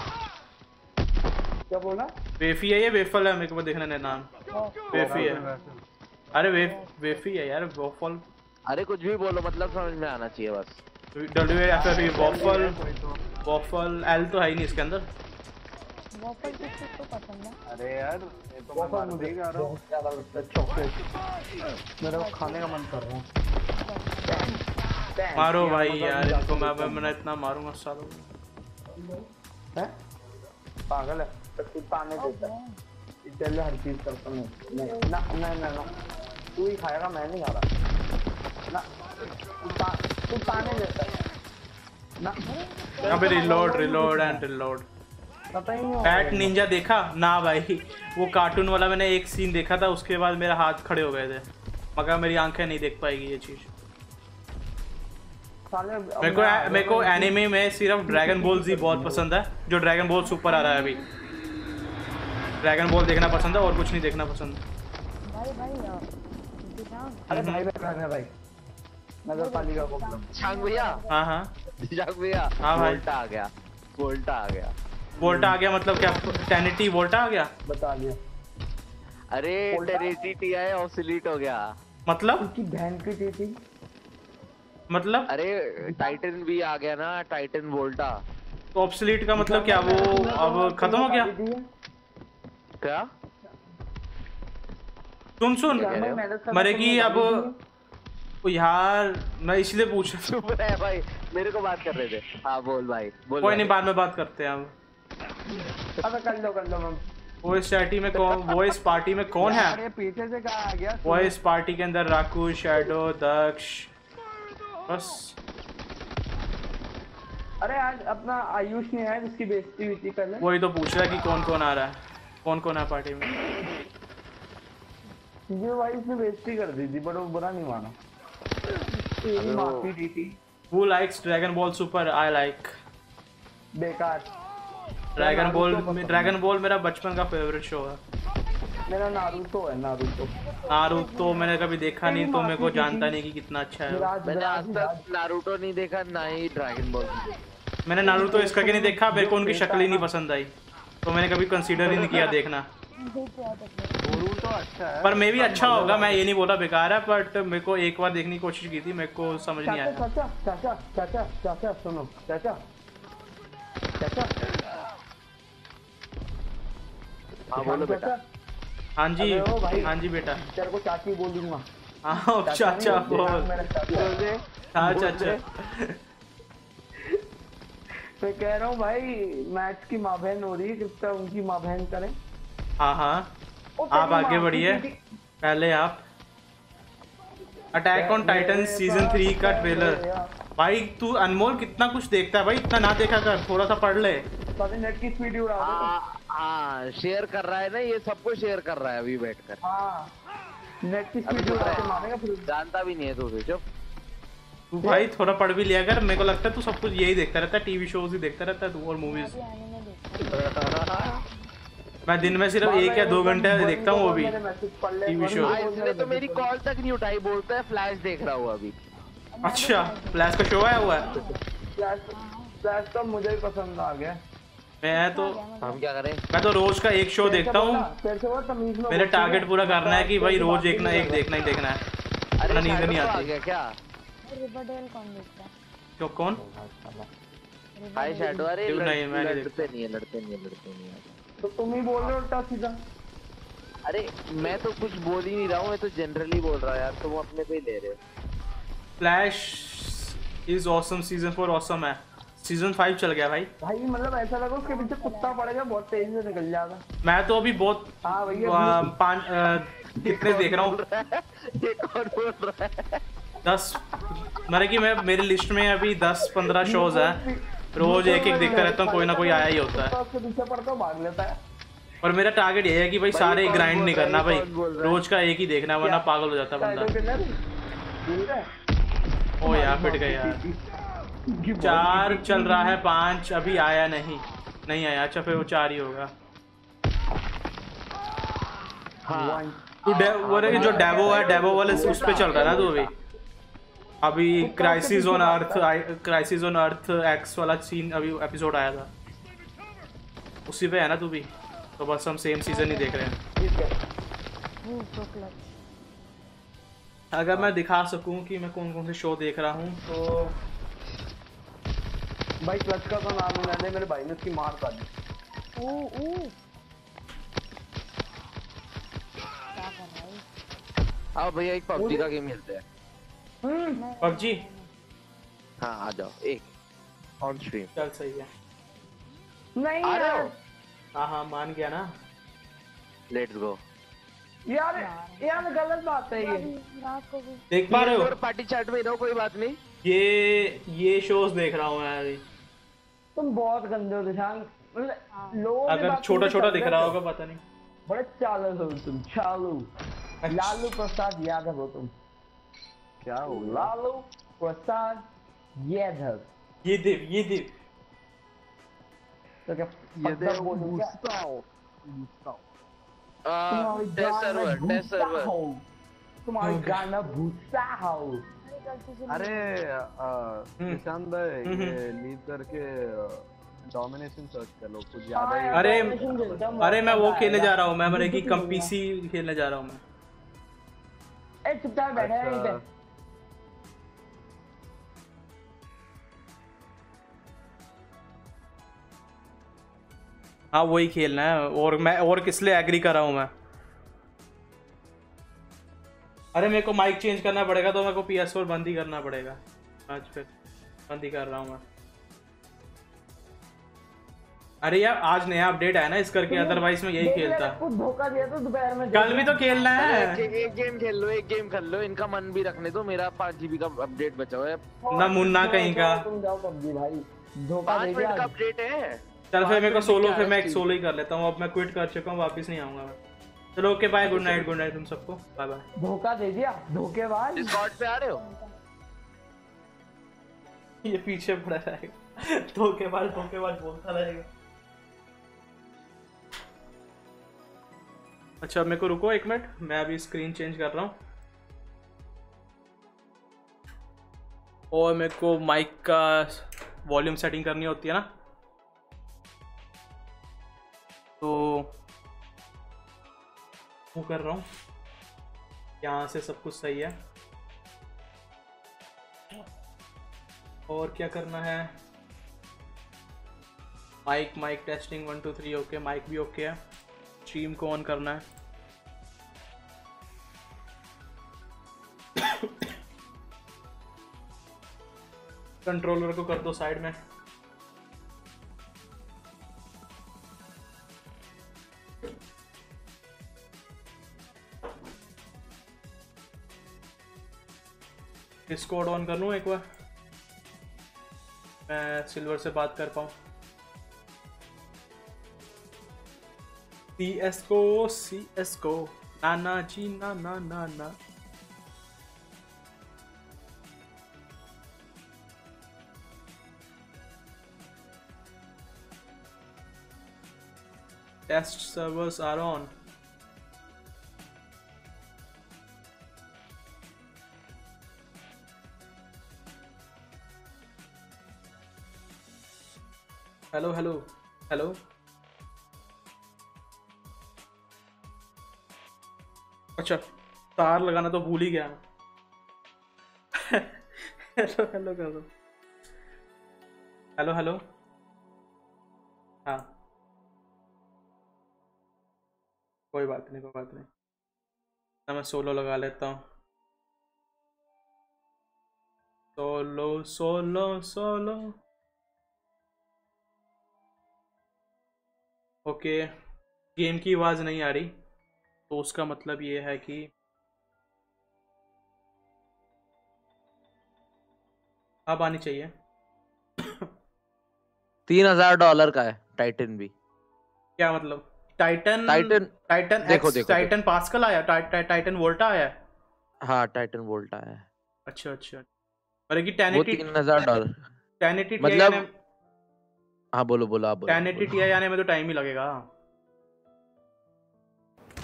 क्या बोला, वेफी है ये, वेफल है, मेरे को देखना है नाम। वेफी है। अरे वेफी है यार, वॉफल। अरे कुछ भी बोलो, मतलब समझ में आना चाहिए बस। W A F F waffle, waffle L तो है ही नहीं इसके अंदर। वॉफल किसको पसंद है? अरे यार ये तो मैं मार देगा रहा हूं ज्यादा, चॉकलेट मेरा खाने का मन कर रहा है। मारो भाई यार इसको, मैं इतना मारूंगा सालों। हैं पागल है, तू पाने देता है इधर हर चीज करता हूं मैं। ना ना ना तू ही खाएगा, मैं नहीं खा रहा। ना तू पाने देता ना। अबे reload reload and reload. Bat ninja देखा ना भाई? वो कार्टून वाला मैंने एक सीन देखा था, उसके बाद मेरा हाथ खड़े हो गए थे, मगर मेरी आंखें नहीं देख पाएगी ये चीज। मेरे को एनिमे में सिर्फ ड्रैगन बॉल जी बहुत पसंद है, जो ड्रैगन बॉल सुपर आ रहा है अभी। ड्रैगन बॉल देखना पसंद है और कुछ नहीं देखना पसंद। अरे भाई भाई भाई नगरपालिका को छांग भैया। हां हां छांग भैया। हां भाई वोल्टा आ गया, वोल्टा आ गया, वोल्टा आ गया। मतलब क्या 1080 वोल्टा आ गया? बता दिया। अरे 1080 Ti ऑसिलेट हो गया, मतलब उसकी बहन की टीटी। मतलब अरे टाइटन भी आ गया ना, टाइटन वोल्टा। तो ऑसिलेट का मतलब क्या? वो अब खत्म हो गया क्या? सुन सुन मरे की अब यार, मैं इसलिए पूछ रहा है भाई, मेरे को बात कर रहे थे। हाँ बोल भाई बोल। कोई नहीं, बाद में बात करते हैं हम। अबे कर लो मैम। वॉइस पार्टी में कौन है? अरे पीछे से कहाँ आ गया? वॉइस पार्टी के अंदर राकू, शैडो, दक्ष, बस। अरे आज अपना आयुष नहीं है जिसकी बेइज्जती हुई थी कल। वही तो पूछ रहा कि कौन कौन आ रहा है, कौन कौन है पार्टी में। ये भाई इसने बेइज्जती कर दी थी, बट वो बुरा नहीं माना। Who likes Dragon Ball Super? I like. बेकार। Dragon Ball मेरा बचपन का फेवरेट शो है। मेरा नारुतो है, नारुतो। नारुतो मैंने कभी देखा नहीं, तो मेरे को जानता नहीं कि कितना अच्छा है। मैंने आज तक नारुतो नहीं देखा, ना ही ड्रैगन बॉल। मैंने नारुतो इस करके नहीं देखा, मेरे को उनकी शक्ल ही नहीं पसंद आई, तो मैंने कभी कंसीडर ही नहीं किया देखना। तो अच्छा है, पर मैं भी अच्छा होगा, मैं ये नहीं बोला बेकार है, बट मेरे को एक बार देखने की कोशिश की थी, मेरे को समझ नहीं आया। चाचा चाचा चाचा चाचा सुनो चाचा चाचा। हाँ बोलो बेटा। हाँ जी हाँ जी बेटा। तेरे को चाची बोल दूंगा। हाँ चाचा बोल। हाँ चाचा। मैं कह रहा हूँ भाई मैच की माँ बहन हो रही है, कृपया उनकी माँ बहन करें। हाँ हाँ आप आगे बढ़िए। पहले आप अटैक ऑन टाइटन सीजन 3 का ट्रेलर। भाई तू अनमोल कितना कुछ देखता है भाई, इतना ना देखा कर, थोड़ा सा पढ़ ले। हाँ शेयर कर रहा है ना, ये सबको शेयर कर रहा है अभी बैठकर। नेट की स्पीड जानता भी नहीं है तू भाई, थोड़ा पढ़ भी लिया कर। मेरे को लगता है तू सब कुछ यही देखता रहता है, टीवी शोज ही देखता रहता है तू, और मूवीज। मैं दिन में सिर्फ 1 या 2 घंटे देखता हूँ, वो भी टीवी शो। इसने तो मेरी कॉल तक नहीं उठाई, बोलता है फ्लैश देख रहा हूँ अभी। अच्छा फ्लैश का शो आया हुआ है? फ्लैश तो मुझे भी पसंद आ गया। मैं तो हम क्या करें, मैं तो रोज का 1 शो देखता हूँ। मेरा टारगेट पूरा करना है कि भाई रोज एक ना एक देखना ही देखना है। अरे नींद नहीं आती क्या? रिवरडेल कौन देखता है? कौन? Hi shadow. अरे नहीं मैं लड़ते नहीं। तो तुम ही बोल रहे हो उल्टा सीधा। अरे मैं तो कुछ बोल ही नहीं रहा हूँ, मैं तो जनरली बोल रहा हूँ यार, तुम अपने पे ही ले रहे हो। Flash is awesome, season 4 awesome है, सीजन 5 चल गया भाई। भाई मतलब ऐसा लगा उसके पीछे कुत्ता पड़ेगा, बहुत तेजी से निकल जाएगा। मैं तो अभी बहुत कितने देख रहा हूँ 10 मारे कि मैं, मेरी लिस्ट में अभी 10-15 शोज है, रोज एक देखता रहता हूँ, कोई ना कोई आया ही होता है। और मेरा टारगेट ये है कि भाई सारे ग्राइंड नहीं करना भाई, रोज का एक ही देखना, वरना पागल हो जाता बंदा। ओ यार पिट गए यार। 4 चल रहा है, 5 अभी आया नहीं आया। अच्छा फिर वो 4 ही होगा। हाँ तू जो डेवो वाले उस पर चल रहा है ना तू अभी क्राइसिस ऑन अर्थ एक्स वाला सीन अभी एपिसोड आया था, उसी पे है ना तू भी? तो बस हम सेम सीजन ही देख रहे हैं। तो क्लच। अगर मैं दिखा सकूं कि मैं कौन कौन से शो देख रहा हूं तो भाई क्लच का नाम लेने मेरे भाई ने उसकी मार कर दी। ओ ओ क्या कर रहा है? आओ भैया एक PUBG का गेम खेलते हैं। PUBG हाँ आ जाओ एक ऑन स्ट्रीम। चल सही है। नहीं यार हाँ हाँ मान गया ना। Let's go. यार यार गलत बात है ये। देख पा रहे हो पार्टी चैट में रहो कोई बात नहीं। ये शोज देख रहा हूँ मैं अभी। तुम बहुत गंदे हो निशान। लोग अगर छोटा छोटा दिख रहा होगा पता नहीं। बड़े चालू हो तुम चालू। लालू प्रसाद यादव हो तुम। क्या हो लालू प्रसाद यादव। ये देव तो क्या यादव मुस्ताओ टेस्ट सर्वर तुम्हारी गाना भूसा हो। अरे निशान भाई लीव करके डोमिनेशन सर्च कर लो कुछ ज्यादा। अरे मैं वो खेलने जा रहा हूँ मैं मेरे की कंपीसी खेलने जा रहा हूँ मैं। ए चुपचाप बैठा है इधर। हाँ वही खेलना है और मैं और किस लिए एग्री कर रहा हूँ मैं। अरे मेरे को माइक चेंज करना पड़ेगा तो मेरे को PS4 बंद ही करना पड़ेगा आज फिर बंद ही कर रहा हूँ मैं। अरे यार आज नया अपडेट आया ना इस करके अदरवाइज मैं यही खेलता। कुछ धोखा दिया तो दोपहर में कल भी तो खेलना है। एक गेम खेल लो इनका मन भी रखने दो। मेरा 5GB का अपडेट बचा हुआ है ना मुन्ना कहीं का। तुम जाओ PUBG भाई धोखा दे दिया। का अपडेट है चल फिर मेरे को सोलो ही कर लेता हूँ अब। मैं क्विट कर चुका हूँ वापस नहीं आऊंगा मैं। चलो ओके बाय गुड नाइट तुम सबको बाय बाय। धोखा दे दिया धोखेबाज। डिस्कॉर्ड पे आ रहे हो? ये पीछे पड़ा रहेगा धोखेबाज बोलता रहेगा। अच्छा मेरे को रुको एक मिनट मैं अभी स्क्रीन चेंज कर रहा हूँ और मेरे को माइक का वॉल्यूम सेटिंग करनी होती है ना तो वो कर रहा हूँ। यहाँ से सब कुछ सही है और क्या करना है माइक टेस्टिंग 1 2 3 ओके माइक भी ओके है। स्ट्रीम को ऑन करना है। कंट्रोलर को कर दो साइड में। डिस्कॉर्ड ऑन कर लूँ एक बार मैं सिल्वर से बात कर पाऊँ। सी एस को नाना जी नाना नाना। Test servers are on. Hello अच्छा तार लगाना तो भूल ही गया। हेलो कर दो। हेलो हाँ कोई बात नहीं ना मैं सोलो लगा लेता हूँ। सोलो ओके गेम की आवाज़ नहीं आ रही तो उसका मतलब ये है कि अब आनी चाहिए। $3000 का है टाइटन भी। क्या मतलब टाइटन देखो X, देखो टाइटन पास्कल आया टाइटन वोल्टा आया। हाँ टाइटन वोल्टा आया। अच्छा पर कि 1080 $3000 मतलब हाँ बोलो आप 1080 Ti आने में तो टाइम ही लगेगा।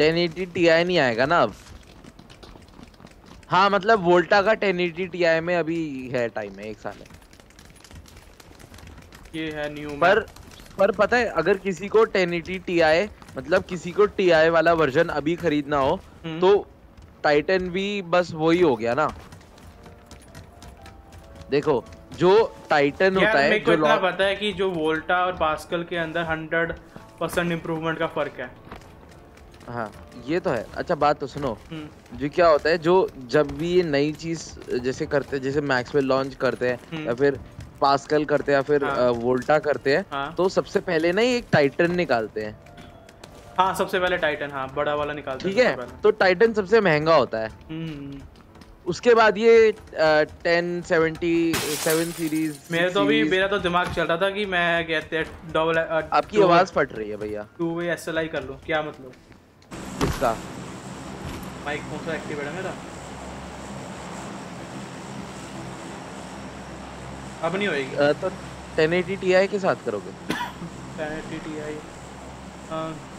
1080 Ti नहीं आएगा ना अब। हाँ मतलब वोल्टा का 1080 Ti में अभी है टाइम है 1 साल है। ये है न्यू पर पता है अगर किसी को 1080 Ti मतलब किसी को Ti वाला वर्जन अभी खरीदना हो तो टाइटन भी बस वही हो गया ना। देखो जो टाइटन होता है, मेरे को इतना पता है कि जो वोल्टा और पास्कल के अंदर 100% इम्प्रूवमेंट का फर्क है। हाँ ये तो है। अच्छा बात तो सुनो, जो क्या होता है, जो जब भी ये नई चीज जैसे करते, जैसे मैक्सवेल लॉन्च करते हैं या फिर पास्कल करते हैं या फिर वोल्टा करते हैं, तो सबसे पहले ना एक टाइटन निकालते हैं। हाँ सबसे पहले टाइटन, हाँ बड़ा वाला निकालते हैं। ठीक है, तो टाइटन सबसे महंगा होता है। उसके बाद ये 1077 सीरीज। मेरा तो अभी मेरा तो दिमाग चल रहा था कि मैं कहते हैं डबल। आपकी आवाज फट रही है भैया। 2-way SLI कर लो। क्या मतलब? किसका माइक कौन सा एक्टिवेट है मेरा? अब नहीं होएगी। तो 1080 Ti के साथ करोगे? 1080 Ti।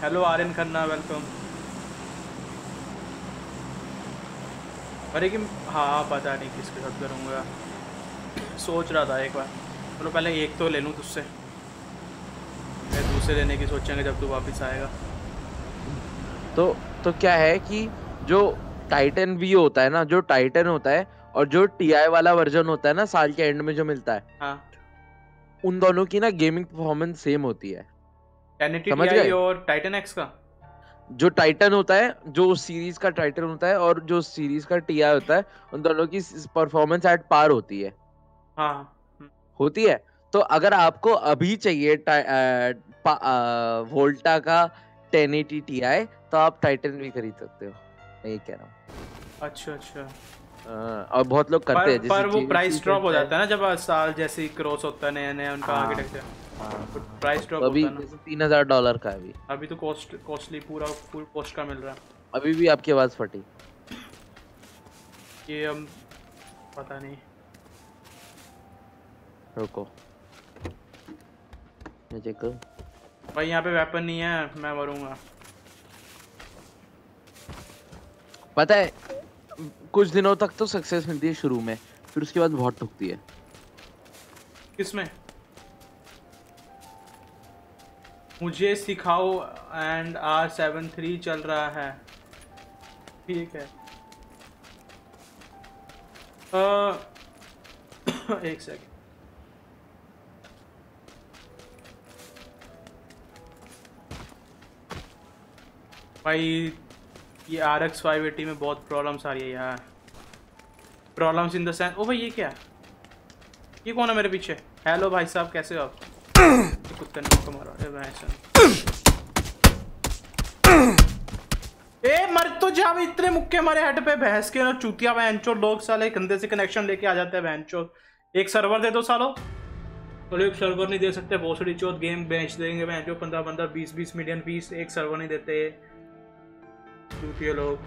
Hello Aryan Khanna, welcome. अरे कि हाँ पता नहीं किसके साथ करूँगा, सोच रहा था एक बार। चलो पहले एक तो ले लूँ तुझसे, मैं दूसरे लेने की सोचेंगे जब तू वापस आएगा। तो क्या है कि जो टाइटन वी होता है ना, जो टाइटन होता है और जो टीआई वाला वर्जन होता है ना साल के एंड में जो मिलता है, हाँ उन दोनों की ना गेमिंग परफॉर्मेंस सेम होती है। 1080 Ti और टाइटन एक्स का जो टाइटन होता है, जो उस सीरीज का टाइटन होता है और जो सीरीज का टीआई होता है, उन दोनों की परफॉर्मेंस एट पार होती है। हाँ होती है। तो अगर आपको अभी चाहिए वोल्टा का 1080 टीआई, तो आप टाइटन भी खरीद सकते हो, मैं ये कह रहा हूँ। अच्छा अच्छा। और बहुत लोग करते हैं, पर वो प्राइस ड्रॉप हो जाता है ना जब साल जैसे क्रॉस होता है नया नया उनका आर्किटेक्चर। तो प्राइस ड्रॉप अभी $3000 का है। अभी तो कॉस्टली पूरा फुल कॉस्ट का मिल रहा है। अभी भी आपकी आवाज फटी। ये हम पता नहीं, रुको मैं चेक करूं। भाई यहाँ पे वेपन नहीं है, मैं मरूंगा। पता है कुछ दिनों तक तो सक्सेस मिलती है शुरू में, फिर उसके बाद बहुत ठुकती है। किसमें? मुझे सिखाओ एंड R73 चल रहा है। ठीक है एक सेकंड। भाई ये RX 580 में बहुत प्रॉब्लम्स आ रही है यार। Problems in the sense. ओ भाई ये क्या, ये कौन है मेरे पीछे? हेलो भाई साहब कैसे हो आप? कुत्ते ने को मारा। ए भाई ए मर तो जा, इतने मुक्के मारे हेड पे। भैंस के ना चूतिया बहनचोद लोग साले गंदे से कनेक्शन लेके आ जाते हैं बहनचोद। एक सर्वर दे दो सालो। बोलो एक सर्वर नहीं दे सकते, बहुत सारी चोद गेम बेच देंगे बहनचोद। 15-15, 20-20 मिलियन पीस एक सर्वर नहीं देते चूतिया लोग,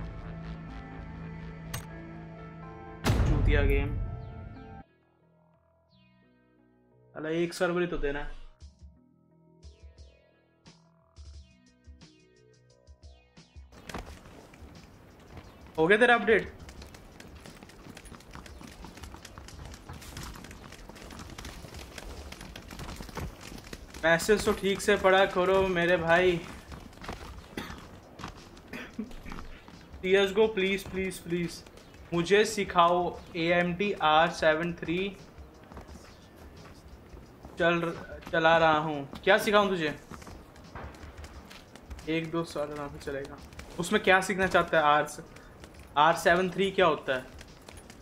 चूतिया गेम। अला एक सर्वर ही तो देना है। हो गया तेरा अपडेट? मैसेज तो ठीक से पढ़ा करो मेरे भाई। CSGO प्लीज प्लीज प्लीज मुझे सिखाओ। AMD R73 चला रहा हूँ। क्या सिखाऊं तुझे? 1-2 साल आराम से चलेगा। उसमें क्या सीखना चाहता है? R73 क्या होता है?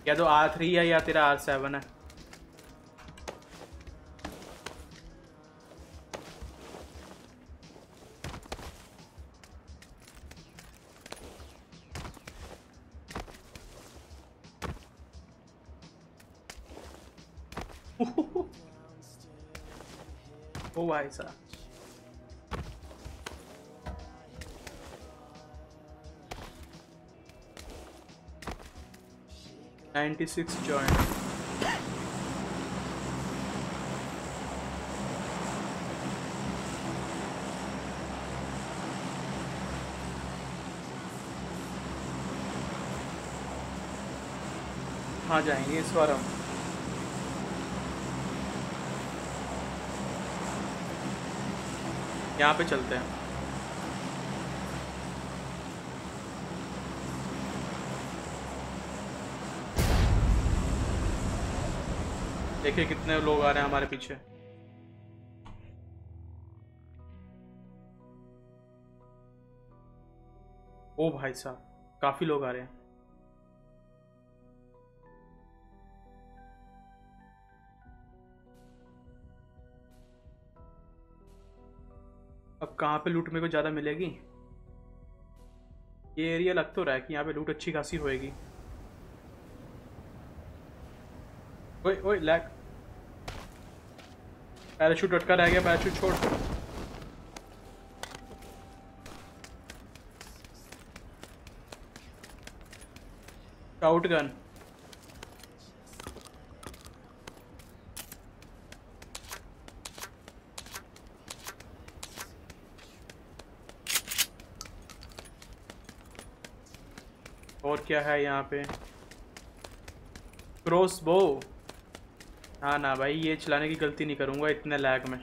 या तो R3 है या तेरा R7 है। ओ भाई साहब $96 joint। हाँ जाएंगे इस बार हम। यहाँ पे चलते हैं। देखिए कितने लोग आ रहे हैं हमारे पीछे। ओ भाई साहब काफी लोग आ रहे हैं। अब कहाँ पे लूट मेरे को ज़्यादा मिलेगी? ये एरिया लग तो रहा है कि यहाँ पे लूट अच्छी खासी होएगी। ओए ओए लैग, पैराशूट अटका रह गया, पैराशूट छोड़। शॉटगन और क्या है यहाँ पे? क्रॉस बो। हाँ ना भाई, ये चलाने की गलती नहीं करूँगा इतने लैग में।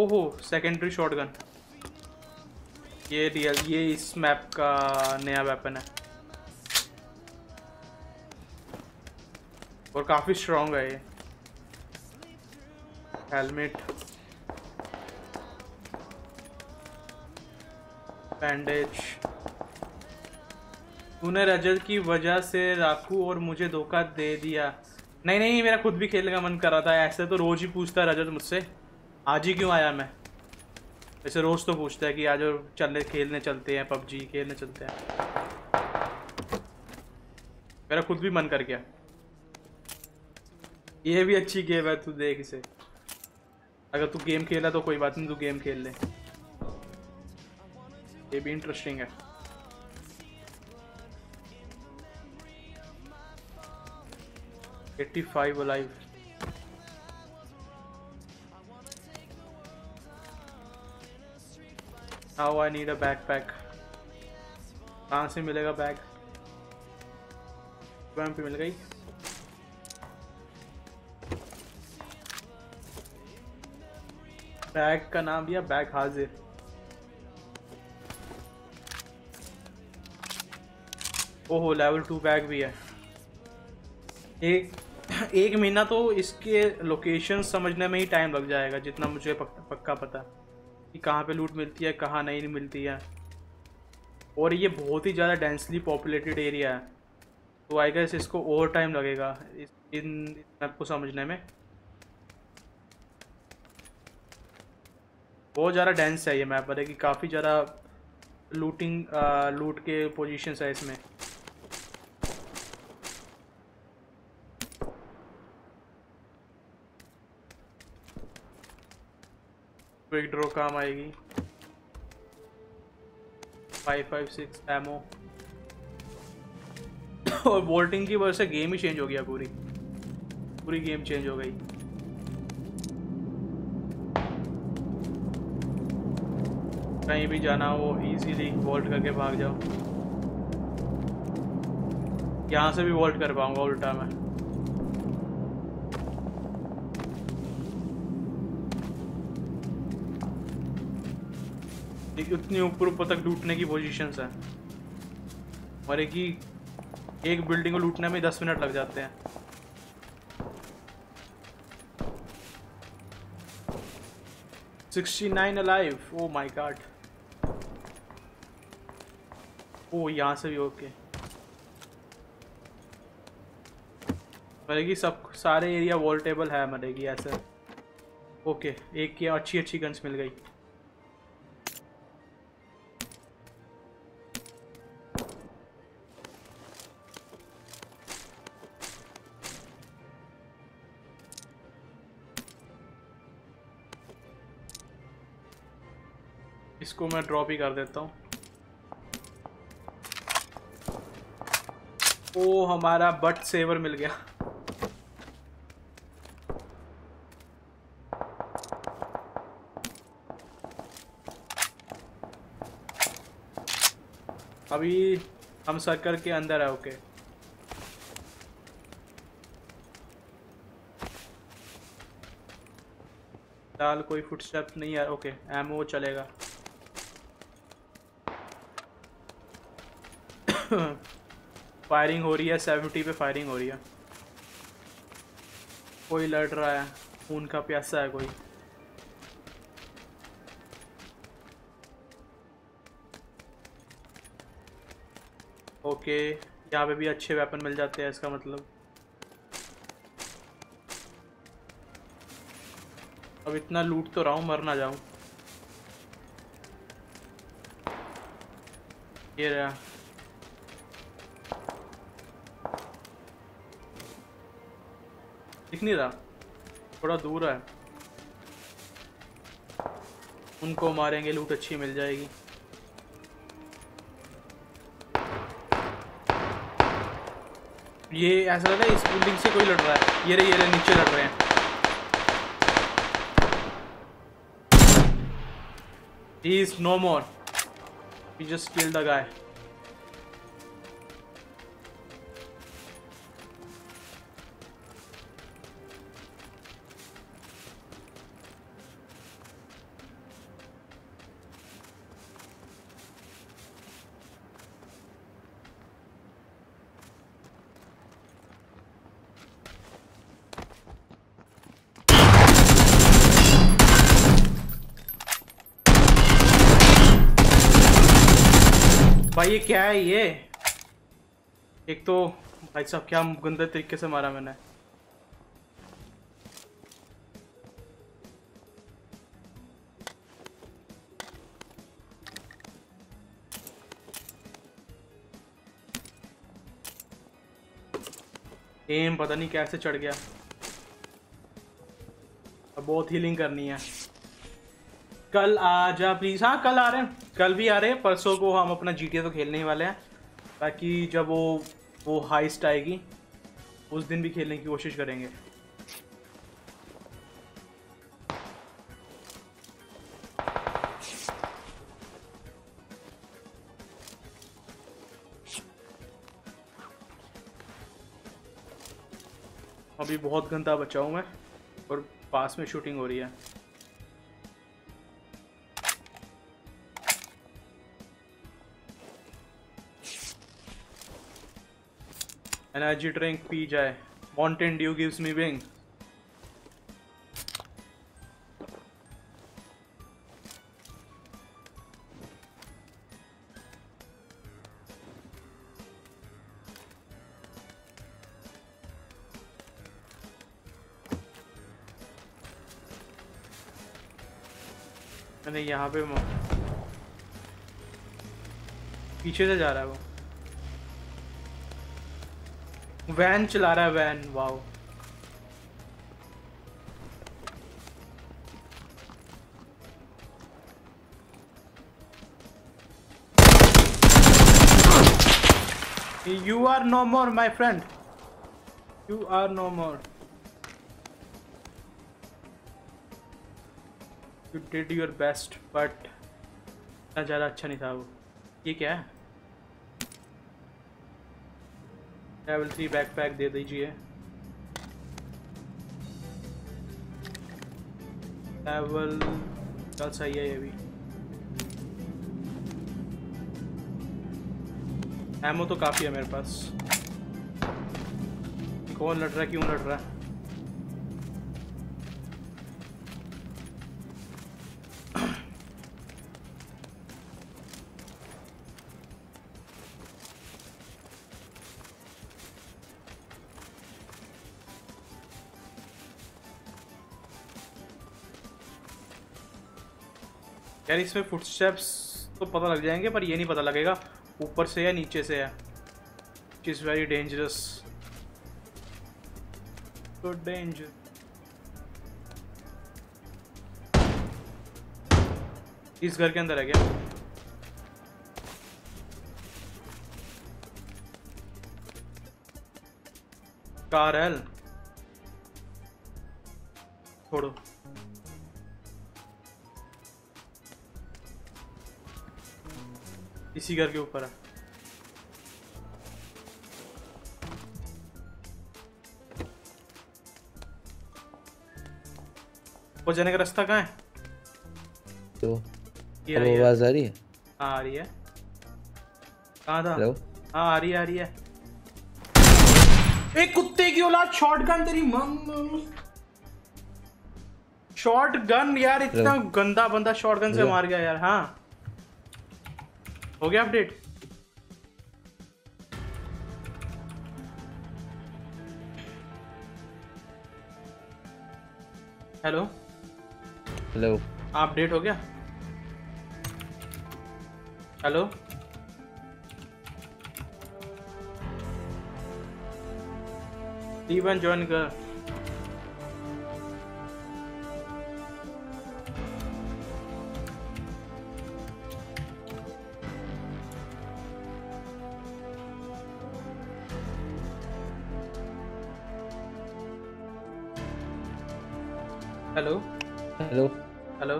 ओहो सेकेंडरी शॉटगन, ये रियल, ये इस मैप का नया वेपन है और काफ़ी स्ट्रॉन्ग है ये। Helmet, bandage. तूने रजल की वजह से राखू और मुझे धोखा दे दिया। नहीं नहीं, मेरा खुद भी खेलने का मन कर रहा था। ऐसे तो रोज़ ही पूछता है रजल मुझसे, आज ही क्यों आया मैं। वैसे रोज़ तो पूछता है कि आज और चले खेलने चलते हैं, पबजी खेलने चलते हैं। मेरा खुद भी मन कर गया। ये भी अच्छी गेम है, तू देख इसे। अगर तू गेम खेला तो कोई बात नहीं, तू गेम खेल ले, ये भी इंटरेस्टिंग है। Alive now I need a backpack. कहाँ से मिलेगा बैग? वैम्प मिल गई। बैग का नाम दिया बैग हाजिर। ओहो लेवल 2 बैग भी है। एक महीना तो इसके लोकेशन समझने में ही टाइम लग जाएगा, जितना मुझे पक्का पता कि कहाँ पे लूट मिलती है कहाँ नहीं मिलती है। और ये बहुत ही ज़्यादा डेंसली पॉपुलेटेड एरिया है, तो आई गेस इसको और टाइम लगेगा इस मैप को समझने में। बहुत ज़्यादा डेंस है ये मैप, पर है कि काफ़ी ज़्यादा लूट के पोजीशंस है इसमें। क्विक ड्रॉ काम आएगी। 556 एमओ और बोल्टिंग की वजह से गेम ही चेंज हो गया, पूरी गेम चेंज हो गई। कहीं भी जाना हो इजीली वॉल्ट करके भाग जाओ। यहाँ से भी वॉल्ट कर पाऊंगा उल्टा मैं। उतनी ऊपर ऊपर तक लूटने की पोजीशंस हैं हमारे की। एक बिल्डिंग को लूटने में 10 मिनट लग जाते हैं। "69 अलाइव", ओ माय गॉड। ओ यहाँ से भी ओके। मरेगी सब, सारे एरिया वॉल्टेबल है मरेगी ऐसा। ओके एक की अच्छी गन्स मिल गई। इसको मैं ड्रॉप ही कर देता हूँ। ओ हमारा बट सेवर मिल गया। अभी हम सर्कल के अंदर है। ओके दाल कोई फुटस्टेप नहीं है। ओके एमओ चलेगा। फायरिंग हो रही है, 70 पे फायरिंग हो रही है। कोई लड़ रहा है, खून का प्यासा है कोई। ओके यहाँ पे भी अच्छे वेपन मिल जाते हैं, इसका मतलब। अब इतना लूट तो रहा हूँ, मर ना जाऊँ। ये रहा। दिख नहीं रहा, थोड़ा दूर है। उनको मारेंगे, लूट अच्छी मिल जाएगी। ये ऐसा लग रहा है इस बिल्डिंग से कोई लड़ रहा है। ये रहे नीचे लड़ रहे हैं। He is no more. We just killed the guy. भाई ये क्या है? ये एक तो भाई साहब क्या गंदे तरीके से मारा मैंने। एम पता नहीं कैसे चढ़ गया। अब बहुत हीलिंग करनी है। कल आ जा प्लीज़। हाँ कल आ रहे हैं, कल भी आ रहे हैं। परसों को हम अपना GTA तो खेलने ही वाले हैं, ताकि जब वो हाइस्ट आएगी उस दिन भी खेलने की कोशिश करेंगे। अभी बहुत घंटा बचा हूँ मैं और पास में शूटिंग हो रही है। एनर्जी ड्रिंक पी जाए। Mountain Dew gives me wing. मैंने यहाँ पे पीछे से जा रहा है वो। वैन चला रहा है, van. Wow you are no more my friend, you are no more, you did your best but इतना ज़्यादा अच्छा नहीं था वो। ये क्या है? लेवल 3 बैकपैक दे दीजिए। लेवल चल सही है। ये भी एमओ तो काफ़ी है मेरे पास। कौन लड़ रहा है, क्यों लड़ रहा है? यार इसमें फुटस्टेप्स तो पता लग जाएंगे, पर ये नहीं पता लगेगा ऊपर से या नीचे से है। It is very dangerous, so dangerous. इस घर के अंदर है क्या? कार है, छोड़ो। इसी घर के ऊपर है। वो जाने का रास्ता कहाँ है? तो ये आवाज आ रही है? हाँ आ रही है। कहाँ था? आ रही है आ रही है। एक कुत्ते की औलाद शॉटगन तेरी शॉटगन यार, इतना गंदा बंदा शॉटगन से मार गया यार। हाँ हो गया अपडेट। हेलो हेलो अपडेट हो गया। हेलो वन ज्वाइन कर। हेलो हेलो हेलो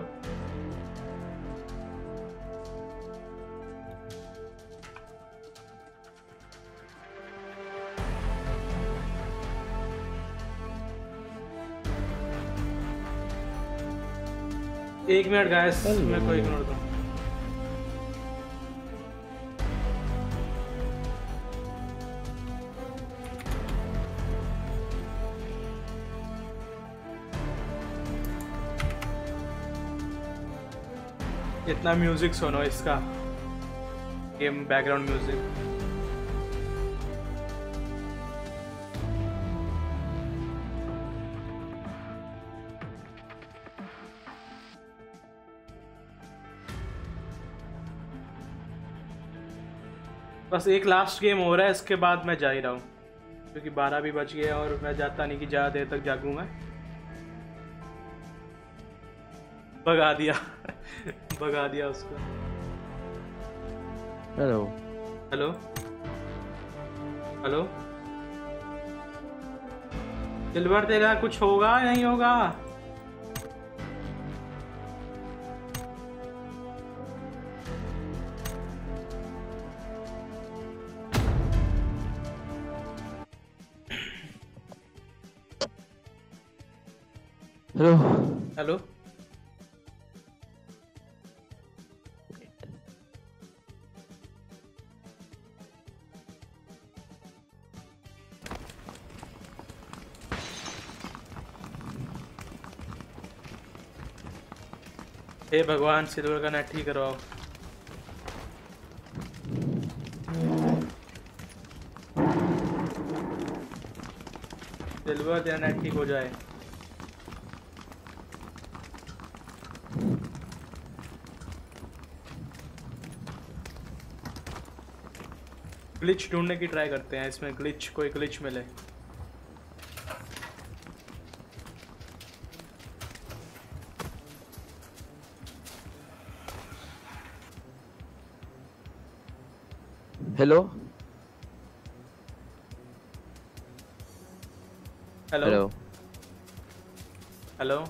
एक मिनट गाइस, मैं कोई इग्नोर करूँ। इतना म्यूजिक सुनो इसका, गेम बैकग्राउंड म्यूजिक। बस एक लास्ट गेम हो रहा है, इसके बाद मैं जा ही रहा हूँ क्योंकि 12 भी बज गए और मैं जाता नहीं कि ज़्यादा देर तक जागूंगा। भगा दिया भगा दिया उसको। हेलो हेलो हेलो सिल्वर तेरा कुछ होगा नहीं होगा? हेलो हेलो हे भगवान सिल्वर का नेट ठीक करवाओ। सिल्वर तेरा नेट ठीक हो जाए। ग्लिच ढूंढने की ट्राई करते हैं इसमें, ग्लिच कोई ग्लिच मिले। हेलो हेलो हेलो हेलो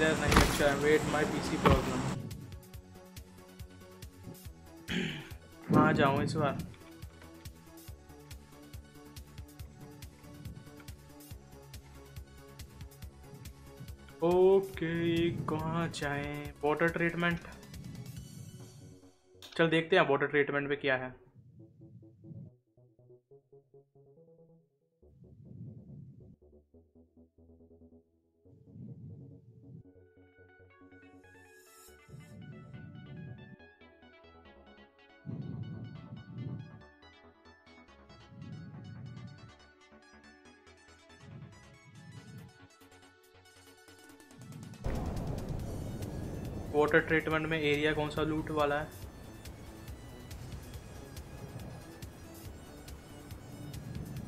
नहीं अच्छा है, वेट माय पीसी प्रॉब्लम। हाँ जाऊँ इस बार। ओके कहाँ जाएं? वाटर ट्रीटमेंट, चल देखते हैं वाटर ट्रीटमेंट पे क्या है। वाटर ट्रीटमेंट में एरिया कौन सा लूट वाला है?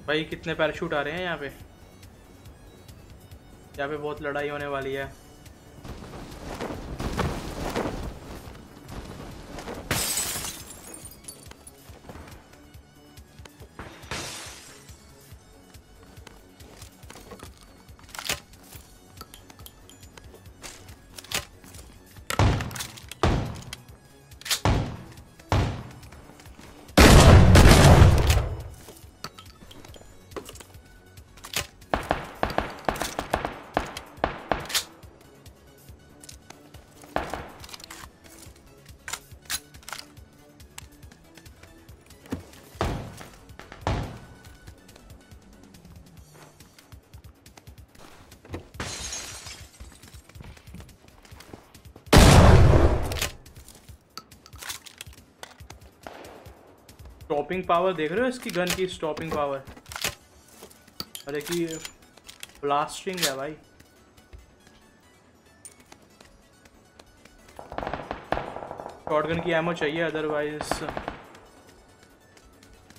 भाई कितने पैराशूट आ रहे हैं यहाँ पे? यहाँ पे बहुत लड़ाई होने वाली है। स्टॉपिंग पावर देख रहे हो इसकी गन की, स्टॉपिंग पावर अरे की ब्लास्टिंग है भाई। शॉटगन की एमो चाहिए अदरवाइज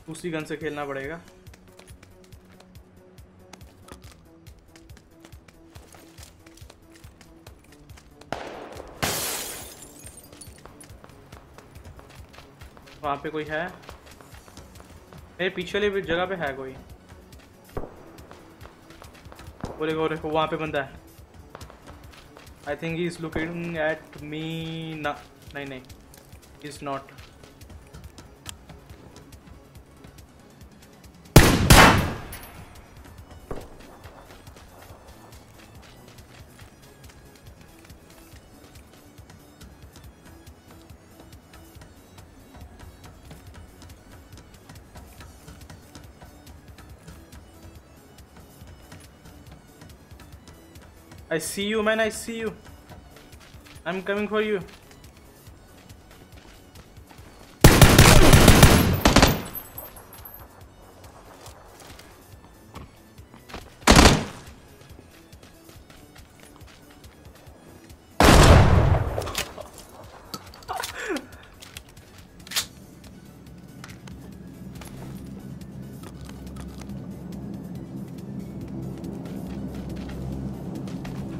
दूसरी गन से खेलना पड़ेगा। वहाँ पे कोई है मेरे पीछे वाली जगह पे है कोई, बोले गो देखो वहाँ पे बंदा है। I think he is looking at me. ना नहीं नहीं is not. I see you man, I see you. I'm coming for you.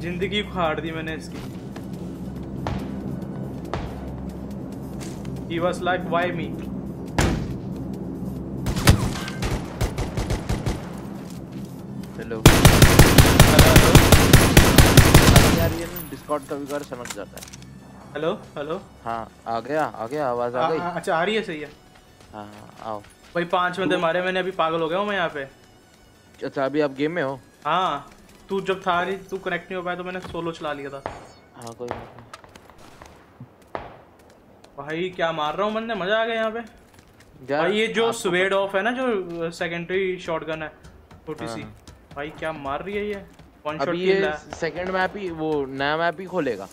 जिंदगी फाड़ दी मैंने इसकी। He was like, why me? Hello. यार ये Discord कभी कभार समझ जाता है। हेलो हेलो हाँ आ गया आवाज आ गई। अच्छा आ रही है सही है। हाँ आओ भाई 5 बंदे मारे मैंने अभी, पागल हो गया हूँ मैं यहाँ पे। अच्छा अभी आप गेम में हो? हाँ तू जब था नहीं तू कनेक्ट नहीं हो पाया तो मैंने सोलो चला लिया था। हाँ कोई भाई क्या मार रहा हूँ मैंने, मजा आ गया यहाँ पे भाई। ये जो स्वेड ऑफ है ना जो सेकेंडरी शॉटगन है छोटी सी, भाई क्या मार रही है ये। वन शॉट ये सेकंड मैप ही, वो नया मैप ही खोलेगा।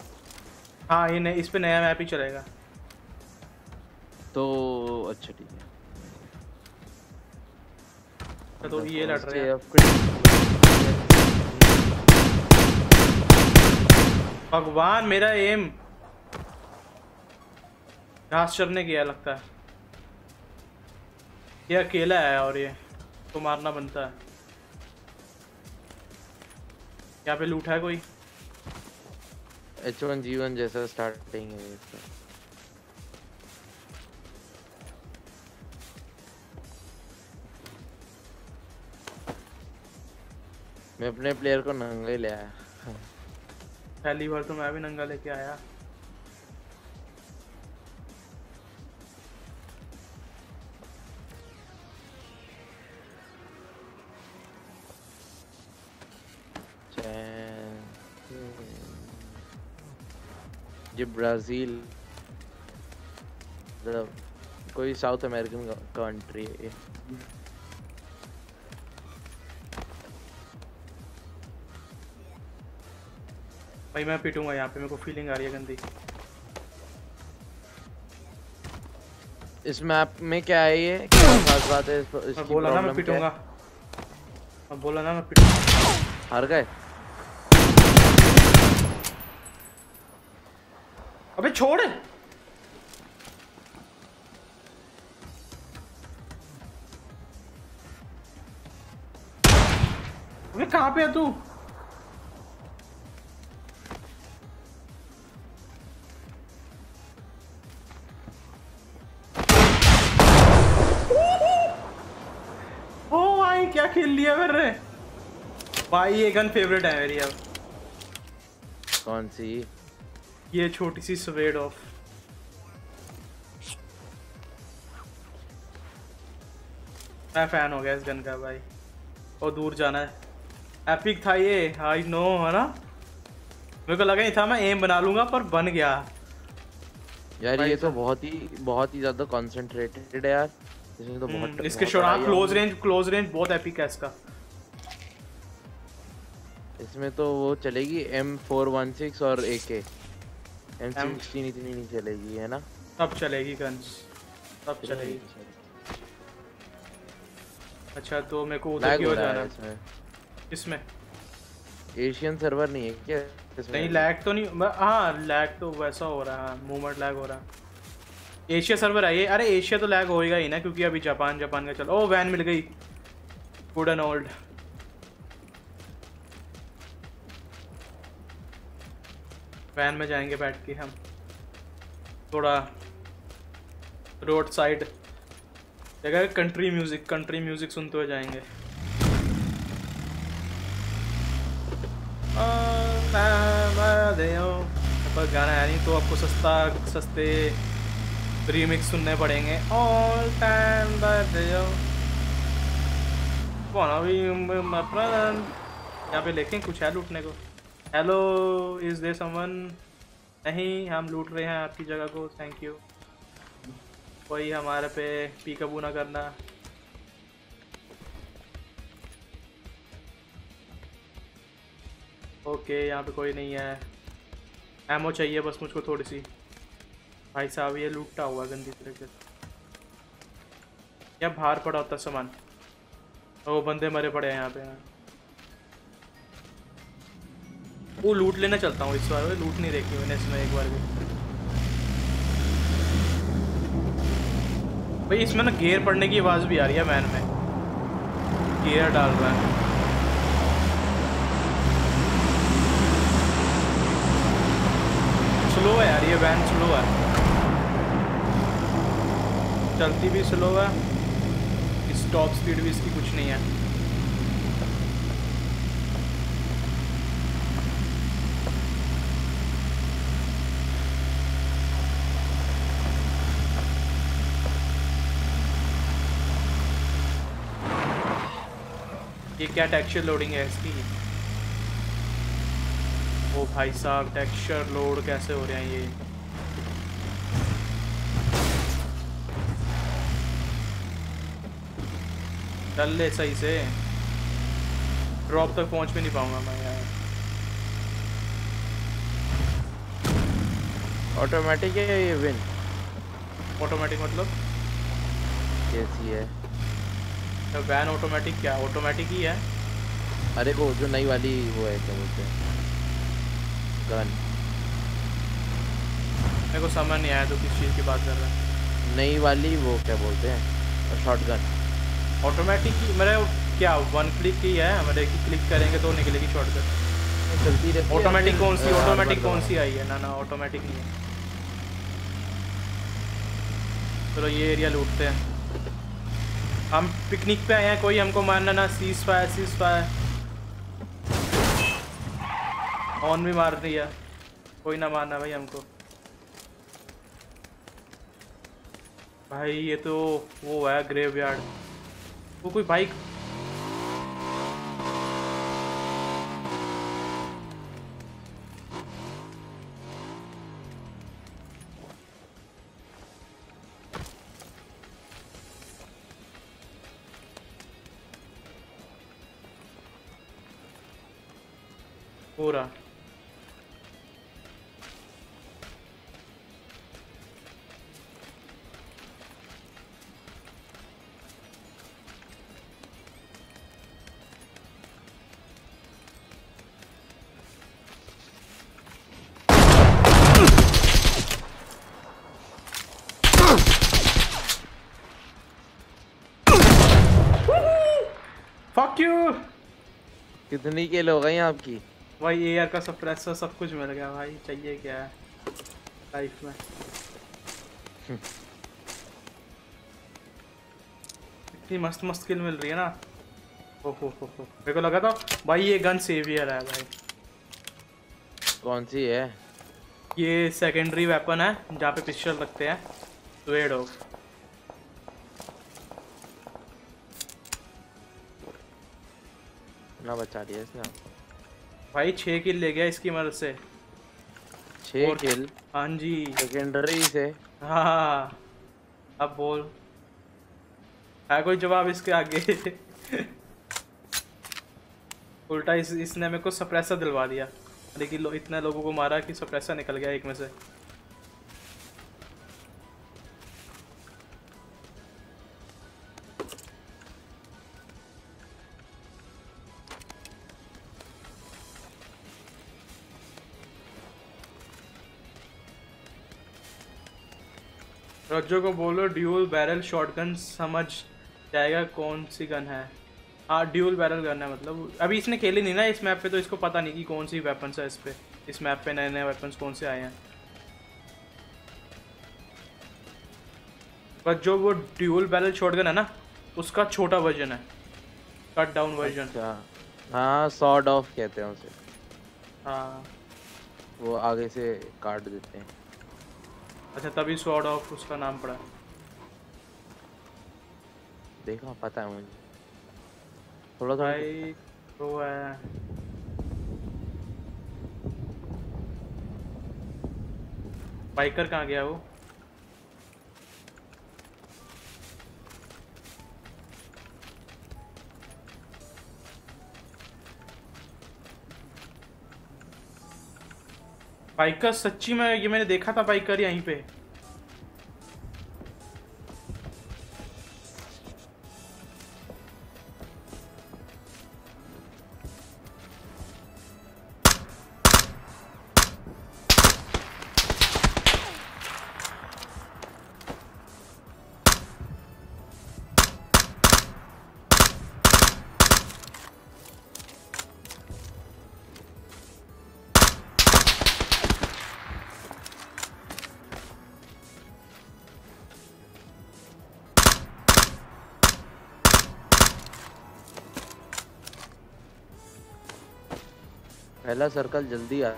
हाँ ये नहीं, इस पे नया मैप ही चलेगा तो अच्छा ठीक है। तो ये लड़ रहे हैं भगवान, मेरा एम घास चरने गया लगता है। ये अकेला है और ये तो मारना बनता है। यहाँ पे लूट है कोई। H1G1 जैसा स्टार्टिंग है इसका। मैं अपने प्लेयर को नंगा ही ले आया। पहली बार तो मैं भी नंगा लेके आया। ये ब्राजील मतलब कोई साउथ अमेरिकन कंट्री है ये। भाई मैं पीटूंगा यहाँ पे, मेरे को फीलिंग आ रही है गंदी। इस मैप में क्या है ये, क्या खास बात है इसकी? बोला ना मैं पीटूंगा, अब बोला ना मैं पीटूंगा। हार गए। अबे छोड़ अबे, कहाँ पे है तू? क्या खेल लिया कर रहे भाई। ये गन फेवरेट है मेरी। अब कौन सी? ये छोटी सी स्वेड ऑफ। मैं फैन हो गया इस गन का भाई। और दूर जाना है। एपिक था ये आई नो है ना। मेरे को लगा नहीं था मैं एम बना लूंगा पर बन गया यार। ये तो बहुत ही ज्यादा कॉन्सेंट्रेटेड है यार। तो बहुत इसके शॉट क्लोज रेंज बहुत एपिक है इसका। इसमें तो वो चलेगी M416 और AK। M16 इतनी नहीं चलेगी है ना। सब चलेगी गन्स, सब चलेगी। अच्छा तो मेरे को उधर क्यों जाना है इसमें? एशियन सर्वर नहीं है क्या इसमें? नहीं लैग तो नहीं, हाँ लैग तो वैसा हो रहा है, मूवमेंट लैग हो रहा है। एशिया सर्वर है ये? अरे एशिया तो लैग होएगा ही ना क्योंकि अभी जापान जापान का चल। ओ वैन मिल गई, गुड एंड ओल्ड। वैन में जाएंगे बैठ के हम, थोड़ा रोड साइड जगह कंट्री म्यूजिक सुनते हुए जाएंगे। बस गाना यानी तो आपको सस्ते रीमिक्स सुनने पड़ेंगे। ऑल टाइम यहाँ पे लेखें कुछ है लूटने को। Hello is there someone? नहीं हम लूट रहे हैं आपकी जगह को, थैंक यू। कोई हमारे पे पिकअप ना करना। ओके यहाँ पे कोई नहीं है। एमओ चाहिए बस मुझको थोड़ी सी। भाई साहब ये लूटता हुआ गंदी तरीके से, या बाहर पड़ा होता सामान। वो बंदे मरे पड़े हैं यहाँ पे। वो लूट लेना चलता हूँ इस बार, वो लूट नहीं देखी मैंने इसमें एक बार भी। भाई इसमें ना गियर पड़ने की आवाज़ भी आ रही है, वैन में गियर डाल रहा है। स्लो है यार ये वैन, स्लो है, चलती भी स्लो है, इस टॉप स्पीड भी इसकी कुछ नहीं है। ये क्या टेक्सचर लोडिंग है इसकी? ओ भाई साहब टेक्सचर लोड कैसे हो रहे हैं ये? चल ले सही से, ड्रॉप तक पहुंच भी नहीं पाऊंगा मैं यार। ऑटोमेटिक है ये विन? ऑटोमेटिक मतलब कैसी है तो वैन? ऑटोमेटिक क्या ऑटोमेटिक ही है? अरे वो जो नई वाली वो है क्या बोलते हैं, मेरे को समझ नहीं आया तो किस चीज़ की बात कर रहा है। नई वाली वो क्या बोलते हैं, शॉटगन ऑटोमेटिक ही मेरे क्या वन क्लिक की है हमारे, कि क्लिक करेंगे तो निकलेगी शॉटगन चलती रहे। ऑटोमेटिक कौन सी आई है? ना ना ऑटोमेटिक नहीं है। चलो तो ये एरिया लूटते हैं हम, पिकनिक पे आए हैं, कोई हमको मारना ना। सीज फायर ऑन भी मार दिया, कोई ना मारना भाई हमको। भाई ये तो वो है ग्रेव यार्ड, वो कोई बाइक। हो रहा कितनी किल हो गई आपकी? भाई एआर का सप्रेसर सब कुछ मिल गया भाई, चाहिए क्या है लाइफ में। इतनी मस्त मस्त किल मिल रही है ना। ओहो मेरे को लगा था भाई ये गन सेवियर है भाई। कौन सी है ये? सेकेंडरी वेपन है जहाँ पे पिस्टल रखते हैं। स्वेड हो ना, बचा दिया इसने भाई। 6 किल ले गया इसकी मदद से। 6 किल? हाँ जी सेकेंडरी से। हाँ अब बोल है कोई जवाब इसके आगे? उल्टा इसने मेरे को सप्रेसर दिलवा दिया, लेकिन इतने लोगों को मारा कि सप्रेसर निकल गया एक में से। रज्जो को बोलो ड्यूल बैरल शॉटगन समझ जाएगा कौन सी गन है। हाँ ड्यूल बैरल गन है, मतलब अभी इसने खेली नहीं ना इस मैप पे, तो इसको पता नहीं कि कौन सी वेपन्स है इस पे। इस मैप पे नए नए वेपन्स कौन से आए हैं। बट जो वो ड्यूल बैरल शॉटगन है ना उसका छोटा वर्जन है, कट डाउन वर्जन। अच्छा हाँ सॉर्ड ऑफ कहते हैं उसे। हाँ वो आगे से काट देते हैं। अच्छा तभी सॉर्ड ऑफ उसका नाम पड़ा। देखा पता है मुझे थोड़ा सा तो है। बाइकर कहाँ गया वो? बाइकर सच्ची में ये मैंने देखा था बाइकर यहीं पे। पहला सर्कल जल्दी आ। वो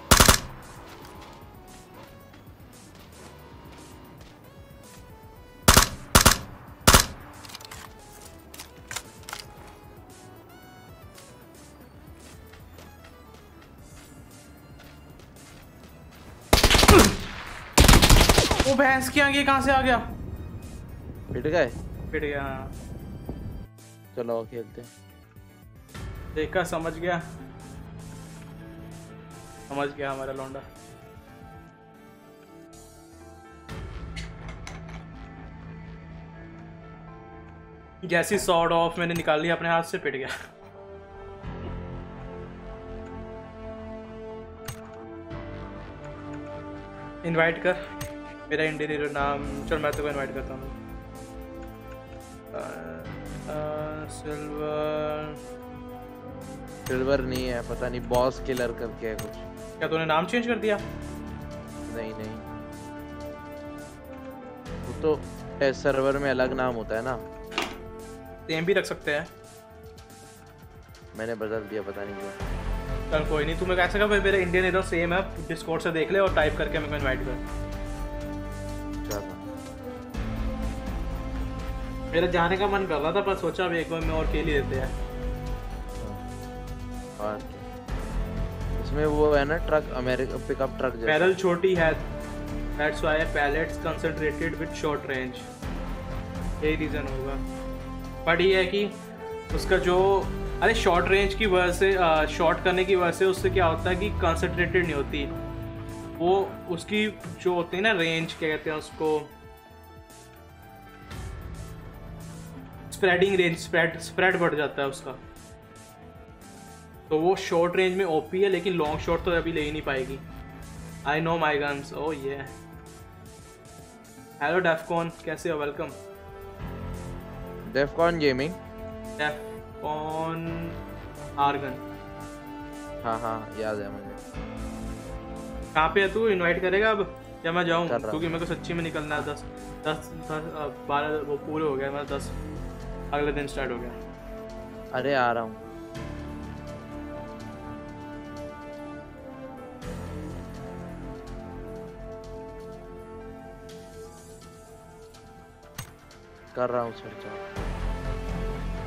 भैंस के आगे कहां से आ गया? पिट गए? पिट गया। चलो खेलते हैं। देखा समझ गया, समझ गया हमारा लौंडा। जैसी सॉर्ड ऑफ मैंने निकाल लिया अपने हाथ से पिट गया। इनवाइट कर मेरा इंटीरियर नाम, चल मैं तो इनवाइट करता हूँ। सिल्वर नहीं है, पता नहीं बॉस किलर करके है कुछ। क्या तूने नाम चेंज कर दिया? नहीं नहीं, वो तो टेस्ट सर्वर में अलग नाम होता है ना। सेम भी रख सकते हैं। मैंने बदल दिया पता नहीं क्यों। चल कोई नहीं, तुम्हें कैसे कहा मेरा इंडियन इधर सेम है, डिस्कॉर्ड से देख ले और टाइप करके मेरे को इनवाइट कर। चलो मेरा जाने का मन कर रहा था पर सोचा अब एक बार मैं और खेल ही लेते हैं। इसमें वो है ना ट्रक, अमेरिका पिकअप ट्रक जैसा। बैरल छोटी है, that's why pellets concentrated with short range, यही रीजन होगा। बट ये है कि उसका जो अरे शॉर्ट रेंज की वजह से शॉर्ट करने की वजह से उससे क्या होता है कि कंसंट्रेटेड नहीं होती वो, उसकी जो होती है ना रेंज क्या कहते हैं उसको, स्प्रेडिंग रेंज, स्प्रेड बढ़ जाता है उसका। तो वो शॉर्ट रेंज में ओपी है लेकिन लॉन्ग शॉट तो अभी ले ही नहीं पाएगी। I know my guns. ओ ये हेलो डेफकॉन, कैसे हो? Welcome Defcon gaming, Defcon Argon. हाँ हाँ याद है मुझे। कहाँ पे है तू? इनवाइट करेगा अब या मैं जाऊँ? क्योंकि मेरे को सच्ची में निकलना है। 10, 12 वो पूरे हो गया, मेरा 10 अगले दिन स्टार्ट हो गया। अरे आ रहा हूँ। कर रहा हूँ sir.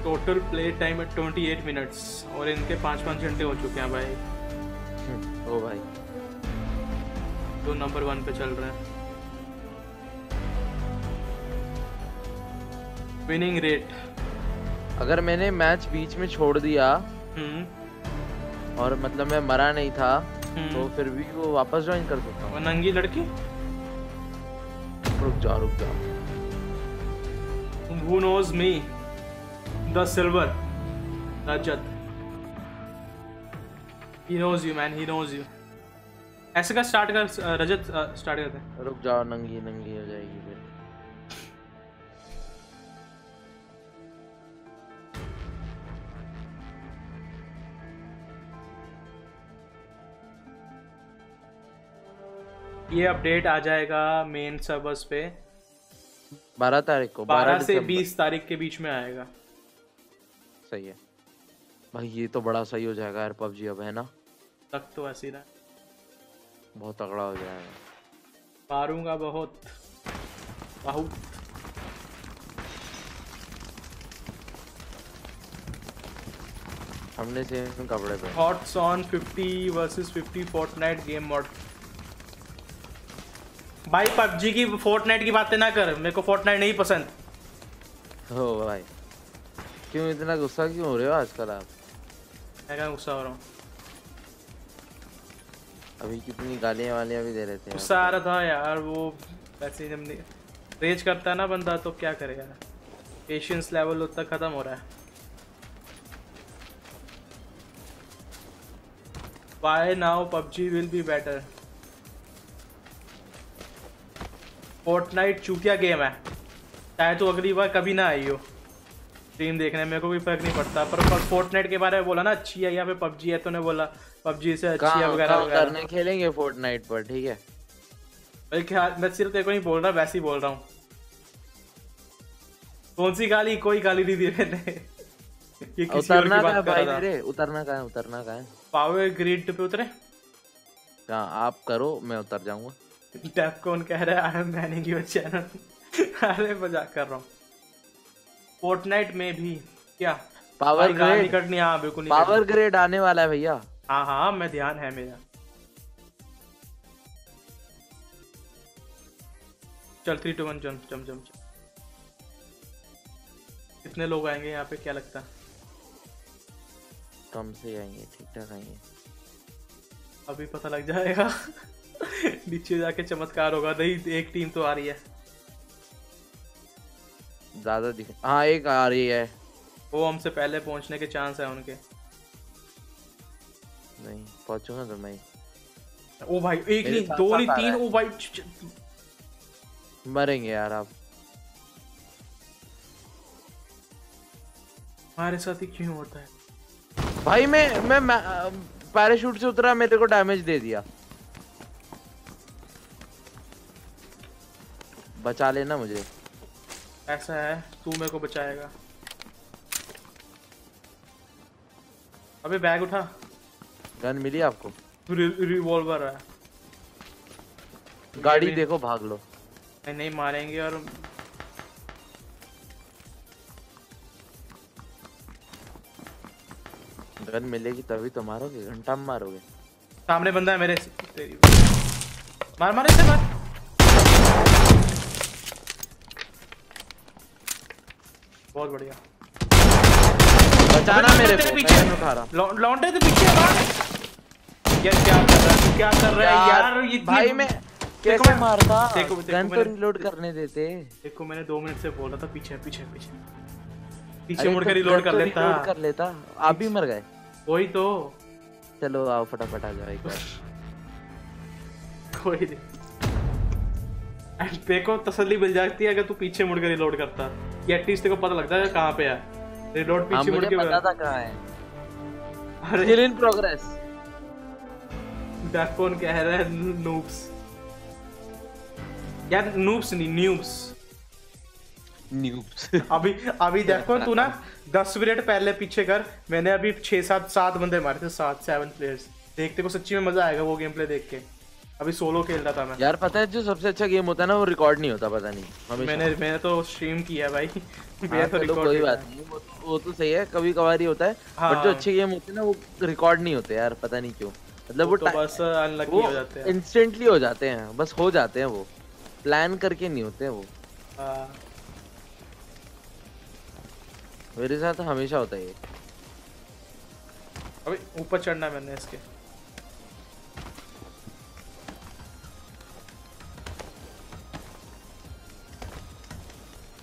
Total play time 28 minutes और इनके 5-5 घंटे हो चुके हैं भाई। ओ भाई तो नंबर 1 पे चल रहे हैं। विनिंग रेट अगर मैंने मैच बीच में छोड़ दिया और मतलब मैं मरा नहीं था तो फिर भी वो वापस ज्वाइन कर सकता हूँ। नंगी लड़की रुक जा Who knows me? The silver Rajat. He knows you man, he knows you. ऐसे का स्टार्ट कर रजत, स्टार्ट करते हैं। रुक जाओ नंगी हो जाएगी फिर। ये अपडेट आ जाएगा मेन सर्वर्स पे 12 तारीख को, 12 से 20 तारीख के बीच में आएगा। सही है भाई, ये तो बड़ा सही हो जाएगा यार पबजी अब, है ना? तक तो ऐसी रहा, बहुत तगड़ा हो जाएगा, मारूंगा बहुत बहुत। हमने से कपड़े पे thoughts on 50 versus 50 Fortnite game mode. भाई पबजी की फोर्टनाइट की बातें ना कर, मेरे को फोर्टनाइट नहीं पसंद। हो भाई क्यों इतना गुस्सा क्यों हो रहे हो आजकल आप? मैं क्या गुस्सा हो रहा हूँ? अभी कितनी गालियाँ वालियाँ भी दे रहे थे। गुस्सा आ रहा था यार, वो वैसे जब रेज करता है ना बंदा तो क्या करेगा, पेशेंस लेवल उतना खत्म हो रहा है। Why now PUBG will be better? Fortnite चूतिया गेम है, चाहे तो अगली बार कभी ना आई हो स्ट्रीम देखने, मेरे को भी फर्क नहीं पड़ता। पर फोर्टनाइट के बारे में बोला ना अच्छी है, यहाँ पे पबजी है तो ने बोला पबजी से अच्छी है वगैरह वगैरह। खेलेंगे फोर्टनाइट पर, ठीक है? मैं सिर्फ तेरे को नहीं बोल रहा, वैसे ही बोल रहा हूँ। कौन सी गाली? कोई गाली नहीं दी मैंने। ये उतरना का है भाई, मेरे उतरना का है, उतरना का है। पावर ग्रिड पे उतरे क्या आप? करो, मैं उतर जाऊंगा। टैप कौन कह रहा है I am banning your channel? अरे मजाक कर रहा हूँ। फोर्टनाइट में भी क्या पावर ग्रिड निकटनी? हाँ बिल्कुल, पावर ग्रिड आने वाला है भैया। हाँ हाँ मैं ध्यान है मेरा। चल 3-2-1 जम जम जम। कितने लोग आएंगे यहाँ पे क्या लगता? कम से आएंगे, ठीक ठाक आएंगे, अभी पता लग जाएगा। नीचे जाके चमत्कार होगा। नहीं एक टीम तो आ रही है ज्यादा दिख, हाँ एक आ रही है, वो हमसे पहले पहुंचने के चांस है उनके। नहीं पहुंचूंगा तो मैं। ओ भाई एक नहीं, दो नहीं, तीन। ओ भाई मरेंगे यार आप। हमारे साथ ही क्यों होता है भाई? मैं पैराशूट से उतरा, मेरे को डैमेज दे दिया। बचा लेना मुझे। ऐसा है तू मेरे को बचाएगा? अबे बैग उठा। गन मिली आपको? रिवॉल्वर है। गाड़ी देखो, भाग लो। नहीं मारेंगे। और गन मिलेगी तभी तो मारोगे, घंटा मारोगे। सामने बंदा है मेरे, तेरी मार मार इसे मार। बहुत बढ़िया, बचाना मेरे को। पीछे लौंडे से पीछे मार। यार क्या कर रहा है, क्या कर रहा है यार? ये भाई मैं कैसे मारता? गन तो रिलोड करने देते। देखो मैंने 2 मिनट से बोला था पीछे पीछे पीछे पीछे मुड़कर रिलोड कर लेता, आप भी मर गए। वही तो। चलो आओ फटाफट आ जाओ एक बार। कोई नहीं, देखो तसल्ली मिल जाती है अगर तू पीछे मुड़कर रिलोड करता, या एटलीस्ट तेरे को पता लगता है कहां पे है रिलोड। पीछे मुड़ के पता था कहां है। अरे किल इन प्रोग्रेस। डाकन कह रहा है नूब्स। यार नूब्स नहीं, न्यूब्स। अभी अभी देखो तू ना 10 मिनट पहले पीछे कर, मैंने अभी 6-7 बंदे मारे थे, 7-7 प्लेयर्स। देखते को सच्ची में मजा आएगा वो गेम प्ले देख के। अभी सोलो खेल रहा था मैं यार। पता है जो सबसे अच्छा गेम होता है ना, वो रिकॉर्ड नहीं होता, पता नहीं। मैंने तो स्ट्रीम किया भाई। हाँ, तो कोई बात नहीं, वो तो सही है, कभी कभार ही होता है। बट जो अच्छे गेम होते हैं ना वो रिकॉर्ड नहीं होते यार, पता नहीं क्यों। मतलब वो बस अनलकी हो जाते हैं, इंस्टेंटली हो जाते हैं, बस हो जाते हैं, वो प्लान करके नहीं होते वो। मेरे साथ हमेशा होता है ये। अबे ऊपर चढ़ना मैंने इसके।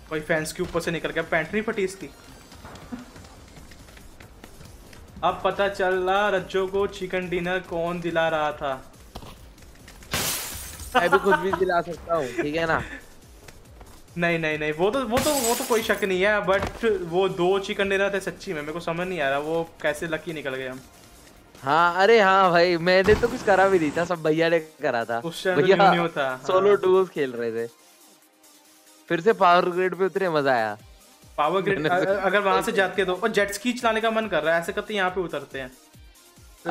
कोई फैंस के ऊपर से निकल गया, पैंट नहीं फटी इसकी। अब पता चला रज्जो को चिकन डिनर कौन दिला रहा था। मैं भी खुद भी दिला सकता हूँ, ठीक है ना? नहीं नहीं नहीं, वो तो कोई शक नहीं है। बट वो 2 चिकन डिनर थे सच्ची में, मेरे को समझ नहीं आ रहा वो कैसे लकी निकल गए हम। हाँ अरे हाँ भाई मैंने तो कुछ करा भी नहीं था, सब भैया ने करा था। भैया सोलो डुओस खेल रहे थे। फिर से पावर ग्रिड पे उतरे, मजा आया। पावर ग्रिड अगर वहां से जाते तो, और जेट स्की चलाने का मन कर रहा है, ऐसे करते यहाँ पे उतरते हैं।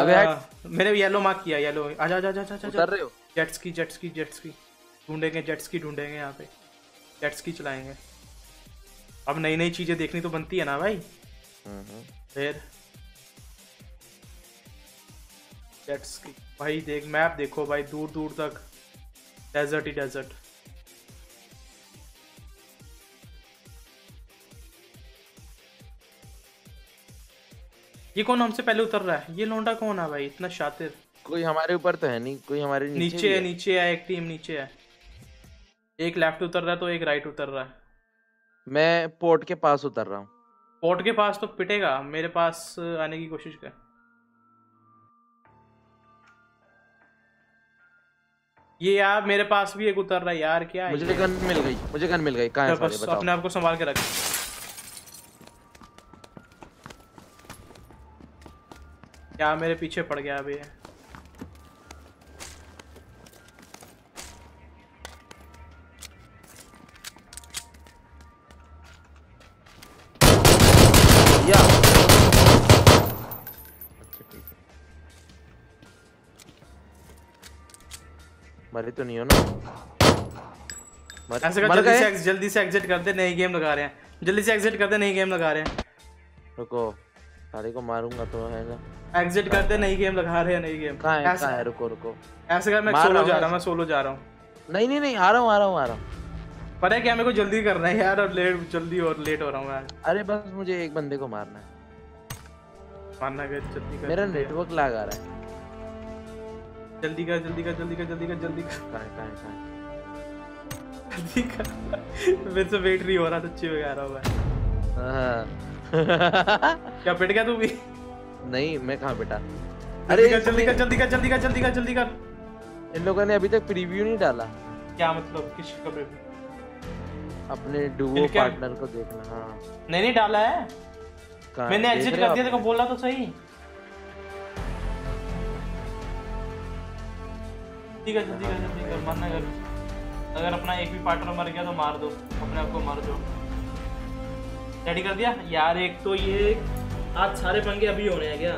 अबे मैंने येलो मार्क किया, येलो आजा आजा आजा आजा। उतर रहे हो? Jet ski jet ski jet ski ढूंढेंगे, जेट स्की ढूंढेंगे, यहाँ पे जेट स्की चलाएंगे। अब नई नई चीजें देखनी तो बनती है ना भाई। फिर जेट स्की भाई देख, मैप देखो भाई, दूर दूर तक डेजर्ट ही डेजर्ट। ये कौन हमसे पहले उतर रहा है? ये लौंडा कौन है भाई इतना शातिर? कोई हमारे ऊपर तो है नहीं, कोई हमारे नीचे है। नीचे है एक टीम, नीचे है। एक लेफ्ट उतर रहा है तो एक राइट उतर रहा है। मैं पोर्ट के पास उतर रहा हूँ। पोर्ट के पास तो पिटेगा, मेरे पास आने की कोशिश कर। ये यार मेरे पास भी एक उतर रहा है यार, क्या है? मुझे गन मिल गई, मुझे गन मिल गई। कहाँ है साले बताओ। अपने आप को संभाल के रख। क्या मेरे पीछे पड़ गया अभी? मरे तो नहीं हो ना? ऐसे कर, जल्दी से एग्जिट कर दे, नई गेम लगा रहे हैं। जल्दी से एग्जिट कर दे, नई गेम लगा रहे हैं। रुको सारे को मारूंगा तो है ना। एग्जिट कर दे, नई गेम लगा रहे हैं, नई गेम। कहां है? रुको रुको ऐसे कर, मैं सोलो जा रहा हूं, मैं सोलो जा रहा हूं। नहीं नहीं नहीं, आ रहा हूं। पता है क्या, मेरे को जल्दी करना है यार, और लेट हो रहा हूं मैं। अरे बस मुझे एक बंदे को मारना है, मारना है जल्दी कर। मेरा नेटवर्क लैग आ रहा है। जल्दी कर जल्दी कर जल्दी कर जल्दी कर जल्दी कर। कहां है मेरे से वेट नहीं हो रहा, सच्ची बता रहा हूं मैं। हां क्या पिट गया तू भी? नहीं मैं कहां पिटा। अरे जल्दी कर जल्दी कर जल्दी कर जल्दी कर जल्दी कर। इन लोगों ने अभी तक प्रीव्यू नहीं डाला। क्या मतलब किसका प्रीव्यू? अपने डुओ पार्टनर को देखना। हां नहीं डाला है, मैंने एग्जिट कर दिया। देखो बोला तो सही। ठीक है जल्दी कर जल्दी कर, मरना कर। अगर अपना एक भी पार्टनर मर गया तो मार दो, अपने आप को मार दो। रेडी कर दिया यार। एक तो ये आज सारे पंगे अभी होने हैं क्या?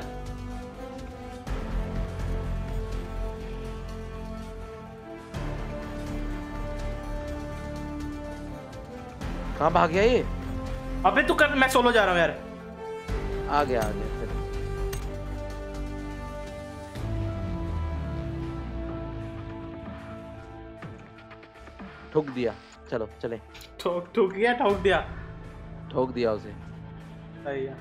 कहाँ भाग गया ये? अबे तू कर, मैं सोलो जा रहा हूँ यार। आ गया ठोक दिया। चलो चले। ठोक दिया उसे। भैया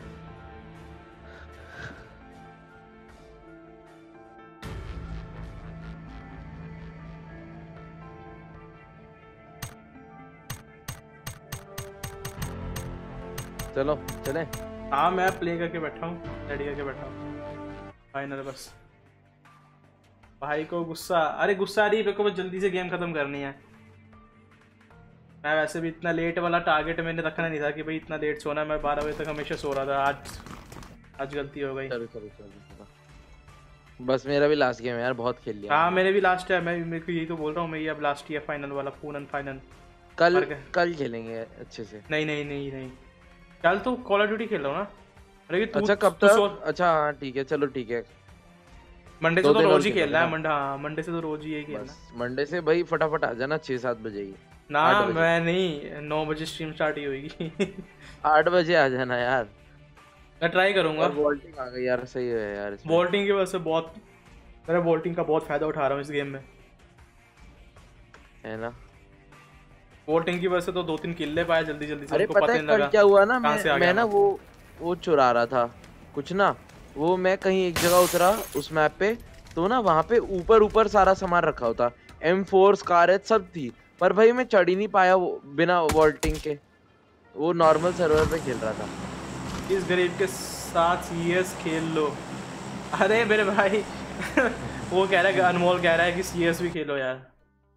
चलो चले। हाँ मैं प्ले करके बैठा हूँ, रेडी करके बैठा हूँ। फाइनल बस भाई को गुस्सा, अरे गुस्सा नहीं, मेरे को बस जल्दी से गेम खत्म करनी है। मैं वैसे भी इतना लेट वाला टारगेट मैंने रखना नहीं था कि भाई इतना लेट सोना। मैं 12 बजे तक हमेशा सो रहा था। आज गलती हो गई। चलो बस मेरा भी लास्ट गेम है यार, बहुत खेल लिया। हाँ मेरे भी लास्ट है। मैं मेरे को यही तो बोल रहा हूँ, मैं ये अब लास्ट ही है फाइनल वाला। फाइनल कल खेलेंगे अच्छे से। नहीं कल तो कॉल ऑफ ड्यूटी खेल रहा हूँ ना। अरे अच्छा कब तक? अच्छा हाँ ठीक है, चलो ठीक है। मंडे से तो रोज ही खेलना है। मंडे से तो रोज ही खेलना है। मंडे से भाई फटाफट आ जाना 6-7 बजे ही ना। मैं नहीं, 9 बजे स्ट्रीम स्टार्ट ही होगी। 8 बजे आ जाना यार, मैं ट्राई करूंगा। वोल्टिंग आ गई यार, सही है यार। वोल्टिंग की वजह से बहुत फायदा उठा रहा हूं इस गेम में, है ना। वोल्टिंग की वजह से तो 2-3 किल ले पाया जल्दी से। उनको पता नहीं लगा क्या हुआ ना। मैं ना वो चुरा रहा था कुछ ना, वो मैं कहीं एक जगह उतरा उस मैप पे, तो ना वहां पे ऊपर सारा सामान रखा होता। M4 स्कारलेट सब थी, पर भाई मैं चढ़ ही नहीं पाया वो बिना वॉल्टिंग के। वो नॉर्मल सर्वर पे खेल रहा था। इस गरीब के साथ CS खेल लो। अरे मेरे भाई वो कह रहा है, अनमोल कह रहा है कि CS भी खेलो यार।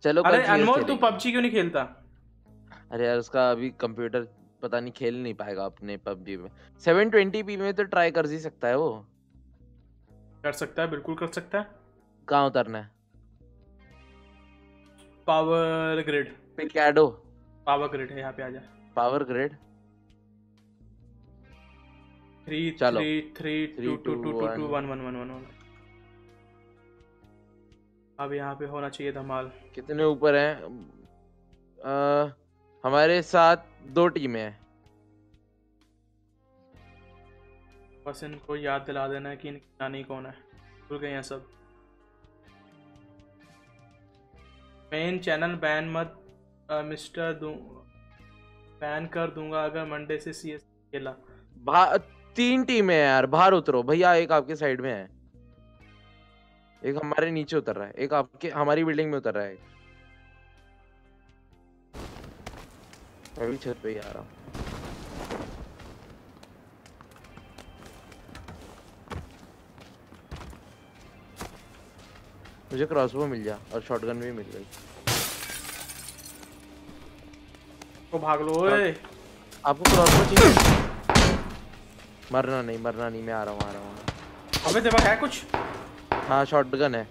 चलो अरे अनमोल तू PUBG क्यों नहीं खेलता? अरे यार उसका अभी कंप्यूटर पता नहीं, खेल नहीं पाएगा अपने PUBG में। 720p में तो ट्राई कर ही सकता है वो। कर सकता है, बिल्कुल कर सकता है। कहाँ उतरना है? पावर ग्रिड पे क्या दो? पावर ग्रिड है यहाँ पे, आ जा। Power grid 3 3 3 2 2 2 2 1 1 1 1 1। अब यहाँ पे होना चाहिए धमाल। कितने ऊपर हैं? हमारे साथ 2 टीमें हैं। बस इनको याद दिला देना है कि इनकी नानी कौन है। भूल गए हैं सब। मेन चैनल बैन मत मिस्टर, बैन कर दूंगा अगर मंडे से सीएस खेला। 3 टीमें हैं यार, बाहर उतरो भैया। एक आपके साइड में है, एक हमारे नीचे उतर रहा है, एक आपके हमारी बिल्डिंग में उतर रहा है। अभी छत पे ही आ रहा हूँ। मुझे क्रॉसबो मिल जा और शॉटगन भी मिल गई। तो भाग लो ओए। आपको क्रॉसबो चाहिए? मरना नहीं, मरना नहीं, मैं आ रहा हूँ, आ रहा हूँ। अबे तेरे पास है कुछ? हाँ शॉटगन है।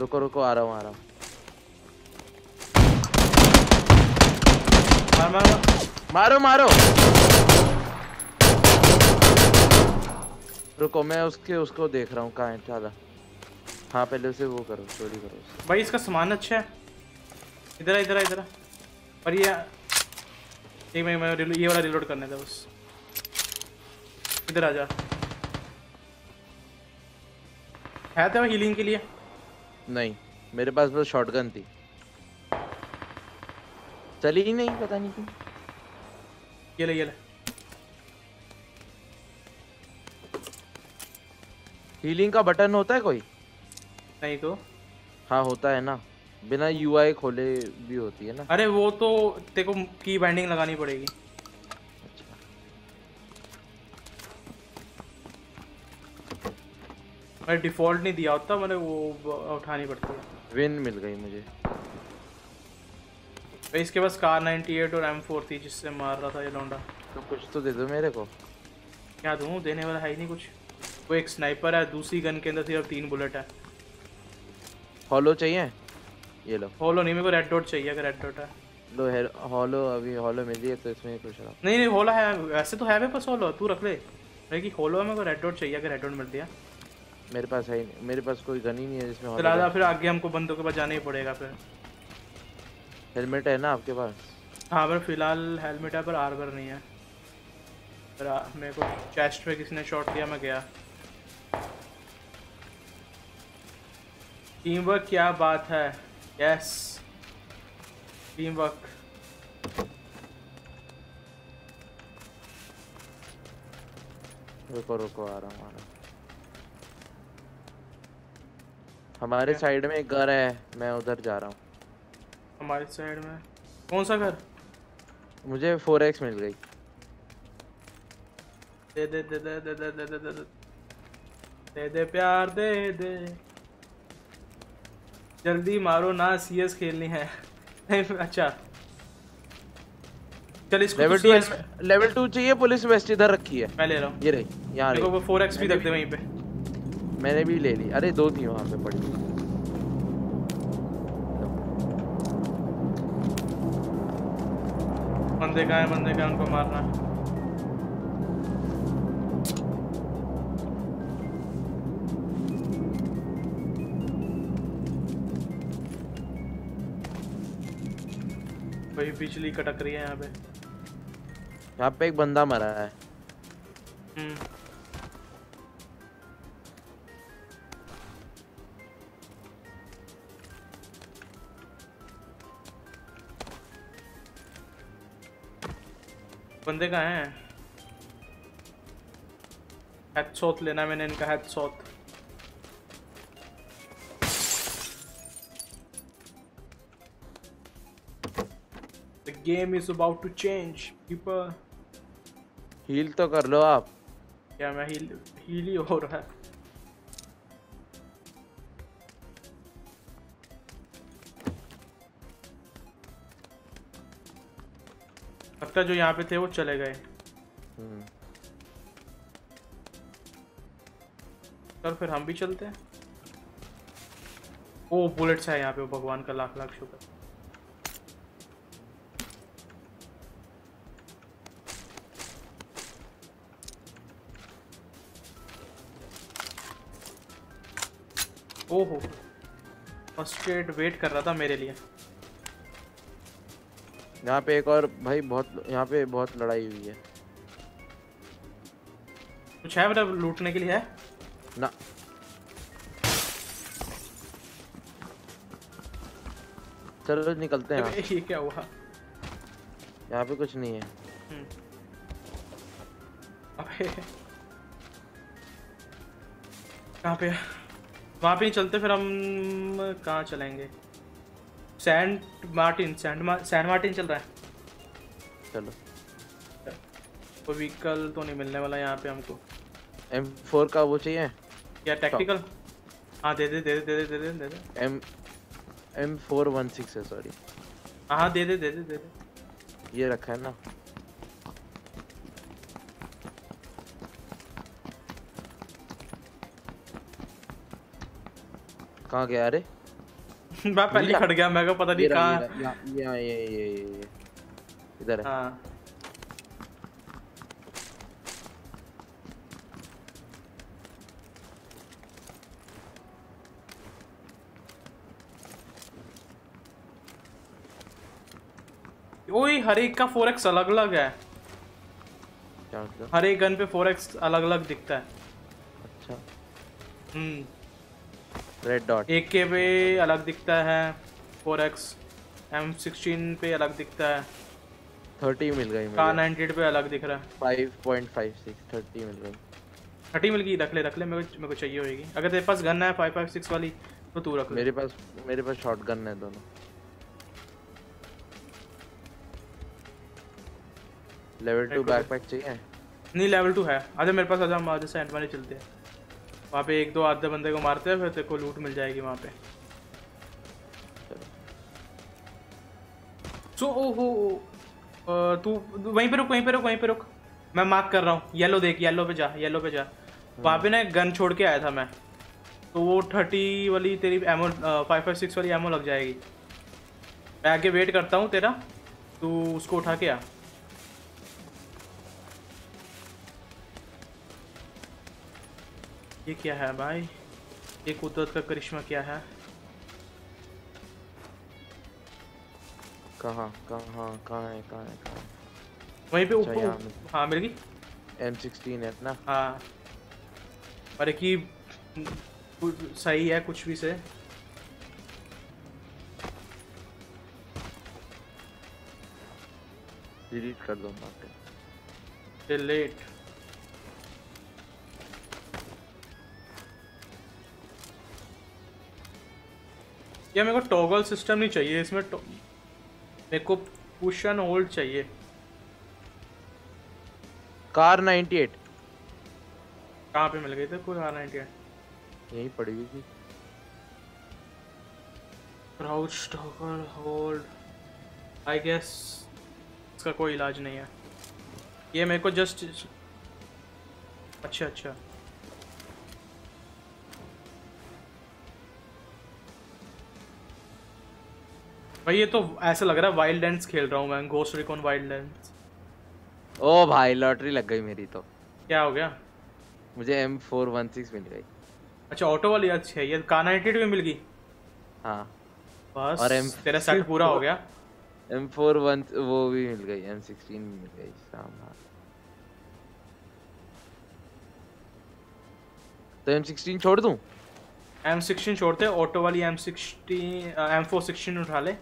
रुको रुको, आ रहा हूँ, आ रहा हूँ। मारो मारो मारो। रुको मैं उसके उसको देख रहा हूँ कहाँ है साला। हाँ पहले उसे वो करो, चोरी करो भाई। इसका सामान अच्छा है। इधर इधर इधर। पर ये एक मिनट, ये वाला रिलोड करने था बस। इधर आ जा। है तो हीलिंग के लिए? नहीं मेरे पास बस शॉटगन थी, चली ही नहीं पता नहीं क्यों। ये ले हीलिंग का बटन होता है कोई? नहीं तो हाँ होता है ना, बिना यूआई खोले भी होती है ना। अरे वो तो तेरे को की बाइंडिंग लगानी पड़ेगी। अच्छा। मैं डिफॉल्ट नहीं दिया होता, मैंने वो उठानी पड़ती है। विन मिल गई मुझे। इसके पास कार 98 और M4 थी जिससे मार रहा था ये लौंडा। तो कुछ तो दे दो मेरे को। क्या दूँ, देने वाला है ही नहीं कुछ। वो एक स्नाइपर है, दूसरी गन के अंदर सिर्फ 3 बुलेट है। हॉलो चाहिए? ये लो। हॉलो नहीं, मेरे को रेड डॉट चाहिए अगर रेड डॉट है। लो है हॉलो, अभी हॉलो मिल रही है तो इसमें कुछ रहा। नहीं नहीं हॉलो है वैसे तो है मेरे पास, हॉलो तू रख ले। मेरे की हॉलो है, मेरे को रेड डॉट चाहिए अगर रेड डॉट मिल दिया। मेरे पास है नहीं, मेरे पास कोई गन ही नहीं है जिसमें हॉलो है। फिर आगे हमको बंदों के पास जाना ही पड़ेगा। फिर हेलमेट है ना आपके पास? हाँ पर फिलहाल हेलमेट है पर आर्मर नहीं है। पर मेरे को चेस्ट पे किसी ने शॉट दिया, मैं गया। टीम वर्क क्या बात है। Yes team work. रुको रुको, आ रहा हूँ। हमारे साइड में एक घर है, मैं उधर जा रहा हूँ। हमारे साइड में कौन सा घर? मुझे 4x मिल गई। दे दे दे दे दे दे दे दे दे दे प्यार दे दे। जल्दी मारो ना, CS खेलनी है। अच्छा चल इसको लेवल 2 चाहिए। पुलिस वेस्ट इधर रखी है, मैं ले रहा हूँ। ये रही, यहाँ देखो। वो 4x भी रख दे वहीं पे। मैंने भी ले ली। अरे 2 थी वहाँ पे पड़ी। बंदे कहाँ हैं, बंदे कहाँ, उनको मारना है। वही बिजली कटक रही है यहाँ पे। यहाँ पे एक बंदा मरा है। बंदे कहाँ हैं? हेडशॉट लेना, मैंने इनका headshot. The game is about to change, people. Heal तो कर लो आप। क्या मैं हील ही हो रहा है। जो यहाँ पे थे वो चले गए। चल फिर हम भी चलते हैं। ओ बुलेट्स है यहाँ पे, भगवान का लाख लाख शुक्र। ओहो फर्स्ट एड वेट कर रहा था मेरे लिए। यहाँ पे एक और भाई बहुत, यहाँ पे बहुत लड़ाई हुई है। कुछ है मतलब लूटने के लिए है ना? चलो निकलते हैं। ये क्या हुआ? यहाँ पे कुछ नहीं है। अबे कहाँ पे? वहाँ पे नहीं चलते फिर हम, कहाँ चलेंगे? सैन मार्टिन चल रहा है। चलो तो व्हीकल तो नहीं मिलने वाला यहाँ पे हमको। M4 का वो चाहिए क्या? टैक्टिकल? हाँ दे दे दे दे दे दे दे दे। M416 है, सॉरी। हाँ दे दे दे दे दे। ये रखा है ना। कहाँ गया अरे? मैं पहले खड़ गया, मैं को पता नहीं कहाँ। ये इधर है। हाँ ओए हर एक का 4x अलग अलग है। हर एक गन पे 4x अलग अलग दिखता है। अच्छा। Red dot. AK पे अलग दिखता है 4x, M16 पे अलग दिखता है। 30 मिल गई मुझे। Kar98 पे अलग दिख रहा है। 5.56 30 मिल गई। 30 मिल गई, रख ले मेरे को चाहिए होगी। अगर तेरे पास गन है 5.56 वाली तो तू रख ले। मेरे पास शॉटगन है दोनों। लेवल 2 बैकपैक चाहिए? नहीं लेवल 2 है। आजा मेरे पास, आजा हम आधे सेंट वाले चलते हैं। वहाँ पे एक दो आधे बंदे को मारते हैं, फिर तेरे को लूट मिल जाएगी वहाँ पे। सो ओहो तू वहीं पे रुक। मैं मार्क कर रहा हूँ, येलो देख, येलो पे जा। वहाँ पे ना गन छोड़ के आया था मैं, तो वो 30 वाली तेरी एमो 5.56 वाली एमो लग जाएगी। मैं आगे वेट करता हूँ तेरा, तू उसको उठा के आ। ये क्या है भाई? ये कुदरत का करिश्मा क्या है? कहाँ है? वहीं पे ऊपर। हाँ मिल गई। M16 है ना? हाँ। अरे की सही है कुछ भी से। डिलीट कर दो मार्के। डिलीट। या मेरे को टॉगल सिस्टम नहीं चाहिए इसमें, मेरे को पुश एंड होल्ड चाहिए। Kar98 कहाँ पे मिल गई थी? कोई Kar98 यहीं पड़ी हुई थी। Crouch toggle hold, I guess इसका कोई इलाज नहीं है। ये मेरे को जस्ट अच्छा। भाई ये तो ऐसा लग रहा है वाइल्ड एंड्स खेल रहा हूँ मैं, घोस्ट रिकॉन वाइल्ड एंड्स। ओ भाई लॉटरी लग गई मेरी तो। क्या हो गया? मुझे M416 मिल गई। अच्छा ऑटो वाली अच्छी है। ये Kar98 भी मिल गई। हाँ बस और तेरा सेट पूरा हो गया। M416 वो भी मिल गई, M16 भी मिल गई। तो M16 छोड़ दूँ? M16 छोड़ते, ऑटो वाली M416 उठा ले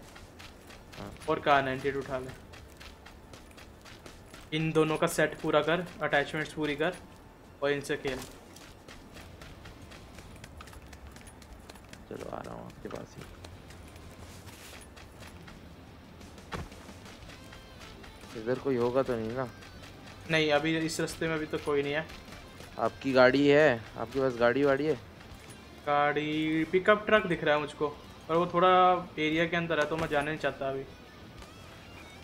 और Kar98 उठा ले। इन दोनों का सेट पूरा कर, अटैचमेंट्स पूरी कर और इनसे खेल। चलो आ रहा हूँ आपके पास ही। इधर कोई होगा तो नहीं ना? नहीं अभी इस रास्ते में अभी तो कोई नहीं है। आपकी गाड़ी है? आपके पास गाड़ी वाड़ी है? गाड़ी पिकअप ट्रक दिख रहा है मुझको, पर वो थोड़ा एरिया के अंदर है तो मैं जाने नहीं चाहता अभी।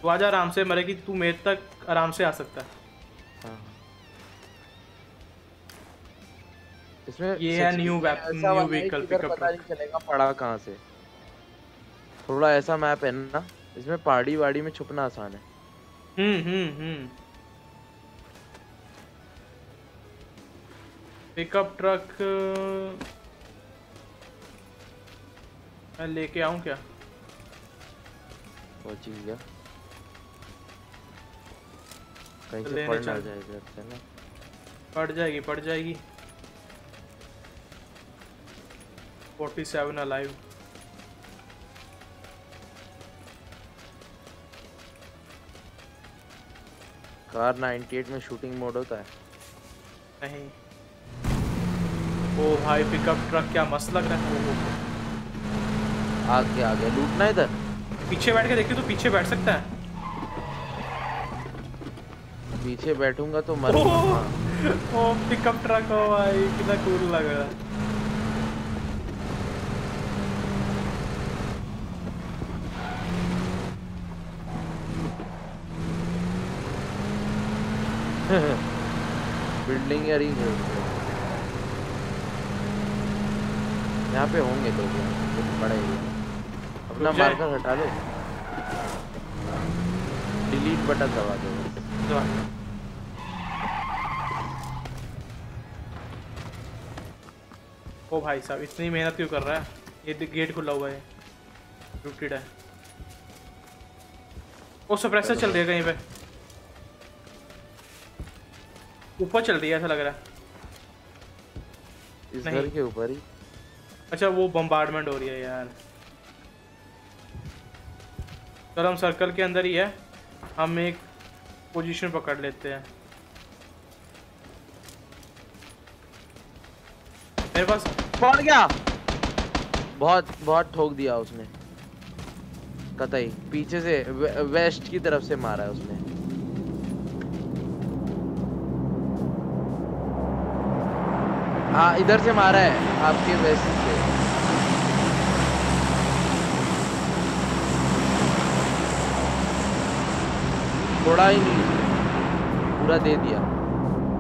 तू आजा आराम से, मरेगी तू मेरे तक आराम से आ सकता है। इसमें ये है न्यू व्हीकल पिकअप चलेगा, पड़ा कहाँ से। थोड़ा ऐसा मैप है ना, इसमें पहाड़ी वाड़ी में छुपना आसान है। पिकअप ट्रक मैं लेके आऊं क्या? पहुंचिएगा कहीं से पड़ ना जाएगी, अच्छा ना पड़ जाएगी। 47 अलाइव। कार 98 में शूटिंग मोड होता है? नहीं। ओ भाई पिकअप ट्रक क्या मस्त लग रहा है। आगे लूटना इधर। पीछे बैठ के देखते तो पीछे बैठ सकता है? पीछे बैठूंगा तो मरूंगा। ओ पिकअप ट्रक हो भाई, कितना कूल लग रहा है। बिल्डिंग यार, यहाँ पे होंगे तो बड़ा अपना मार्कर हटा लो, डिलीट बटन दबा दो। ओ भाई साहब इतनी मेहनत क्यों कर रहा है? ये गेट खुला हुआ है, लूटेड है। ओ सप्रेसर चल रही है कहीं पे, ऊपर चल रही है ऐसा लग रहा है, इस घर के ऊपर ही। अच्छा वो बम्बार्डमेंट हो रही है यार। चलो हम सर्कल के अंदर ही है, हम एक पोजीशन पकड़ लेते हैं। मेरे पास पड़ गया, बहुत ठोक दिया उसने कतई। पीछे से वेस्ट की तरफ से मारा है उसने। हाँ इधर से मारा है आपके वेस्ट से। थोड़ा ही नहीं, पूरा दे दिया।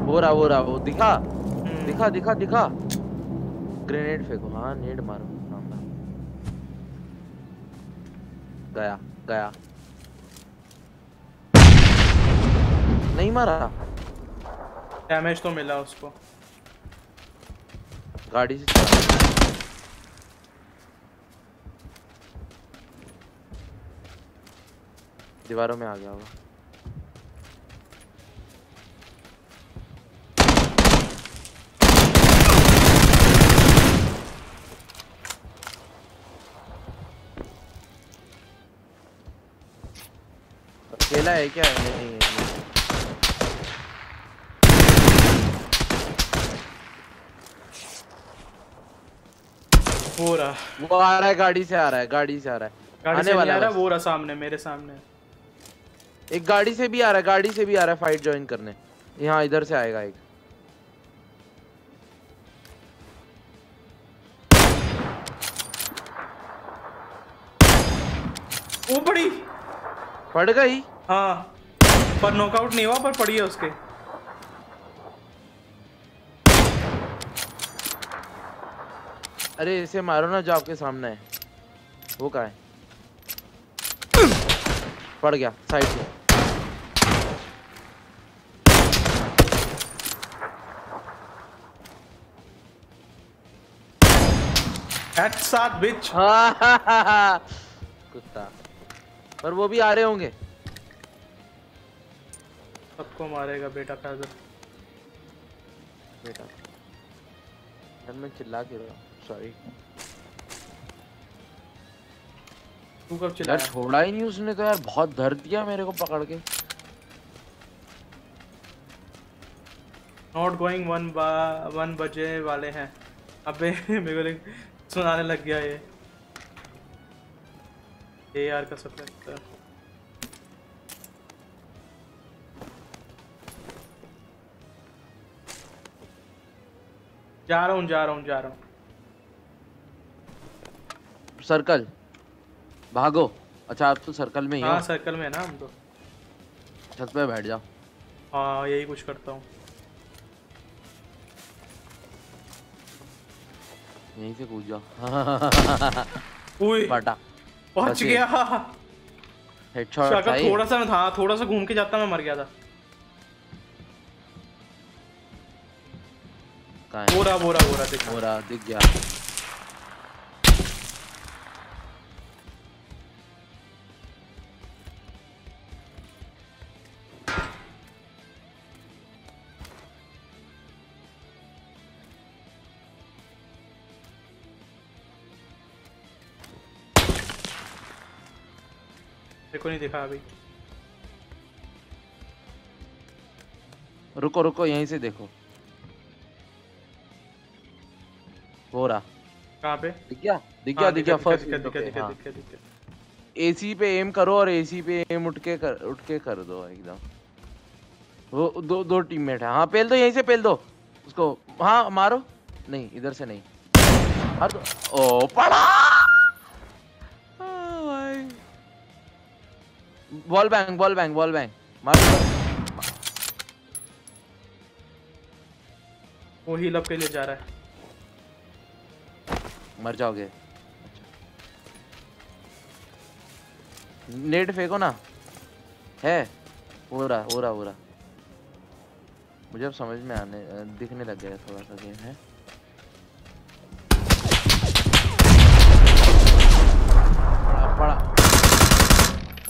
वो रहा वो दिखा। ग्रेनेड फेंको, हाँ नेड मारो। गया नहीं मारा, डैमेज तो मिला उसको गाड़ी से। दीवारों में आ गया होगा। अकेला है क्या? नहीं है। वो आ रहा है, गाड़ी से आ रहा है। आने वाला है, वो रहा सामने, मेरे सामने। एक गाड़ी से भी आ रहा है फाइट ज्वाइन करने। यहाँ इधर से आएगा एक। वो पड़ गई। हाँ पर नॉकआउट नहीं हुआ, पर पड़ी है उसके। अरे इसे मारो ना जो आपके सामने है। वो कहाँ है? पड़ गया साइड से। Headshot bitch. कुत्ता। पर वो भी आ रहे होंगे, सबको मारेगा बेटा। फैजल बेटा मैं चिल्ला के रहा हूँ, सॉरी। तू कब चिल्ला? छोड़ा ही नहीं उसने तो यार, बहुत धर दिया मेरे को पकड़ के। नॉट गोइंग वन बजे वाले हैं। अबे मेरे को सुनाने लग गया ये यार का सप्रेसर। जा रहा हूँ। सर्कल भागो। अच्छा आप तो सर्कल में ही हो। हाँ सर्कल में है ना हम तो। छत पे बैठ जाओ। हाँ यही कुछ करता हूँ। यहीं से कूद जाओ। ओए बटा पहुंच गया। हेडशॉट भाई थोड़ा सा था, थोड़ा सा घूम के जाता मैं मर गया था। बोरा बोरा बोरा दिख गया। देखो नहीं दिखा अभी। रुको रुको यहीं से देखो। बोरा कहां पे दिख गया? दिख गया दिख गया फर्स्ट दिख गया। एसी पे एम करो और एसी पे एम उठ के कर दो एकदम। वो दो टीममेट है। हां पेल दो यहीं से, पेल दो उसको। हां मारो। नहीं इधर से नहीं मार दो। ओ पड़ा। ओ भाई बॉल बैंग मार दो। वो हील अप के लिए जा रहा है, मर जाओगे। नेट फेंको ना। है हो रहा। मुझे अब समझ में आने दिखने लग गया थोड़ा सा गेम है। पड़ा।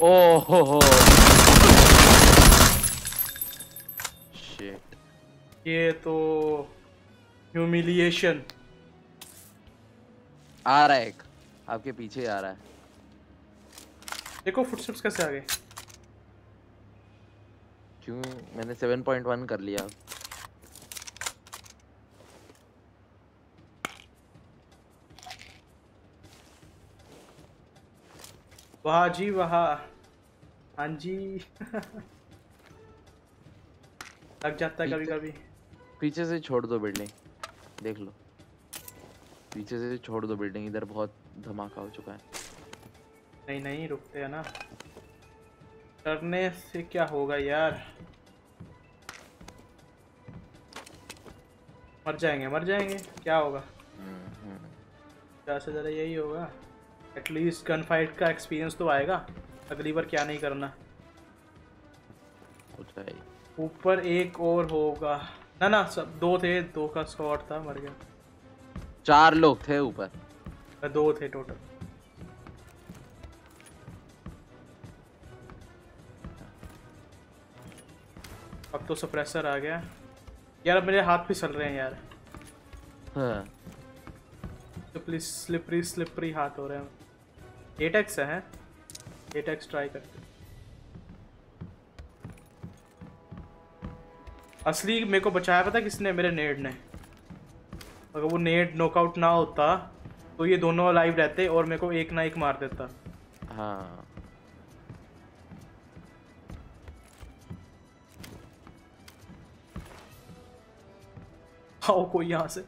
ओ हो शिट, ये तो ह्यूमिलिएशन। आ रहा है एक आपके पीछे आ रहा है। देखो फुटस्टेप्स कैसे आ गए। क्यों मैंने 7.1 कर लिया। वाह जी वाह, हाँ जी। लग जाता है कभी कभी। पीछे से छोड़ दो बिल्डिंग, देख लो पीछे से छोड़ दो बिल्डिंग। इधर बहुत धमाका हो चुका है। नहीं नहीं रुकते हैं ना, करने से क्या होगा यार। मर जाएंगे क्या होगा। ज़्यादा से ज़्यादा यही होगा। एटलीस्ट गन फाइट का एक्सपीरियंस तो आएगा। अगली बार क्या नहीं करना। ऊपर एक और होगा ना सब दो थे, दो का स्कॉट था मर गया। 4 लोग थे ऊपर, 2 थे टोटल। अब तो सप्रेसर आ गया यार। अब मेरे हाथ फिसल रहे हैं यार। हाँ। तो प्लीज स्लिपरी हाथ हो रहे हैं। 8x है 8x ट्राई करते। असली मेरे को बचाया पता किसने, मेरे नेड ने। अगर वो नेट नॉकआउट ना होता तो ये दोनों लाइव रहते और मेरे को एक ना एक मार देता। हाँ आओ कोई यहाँ से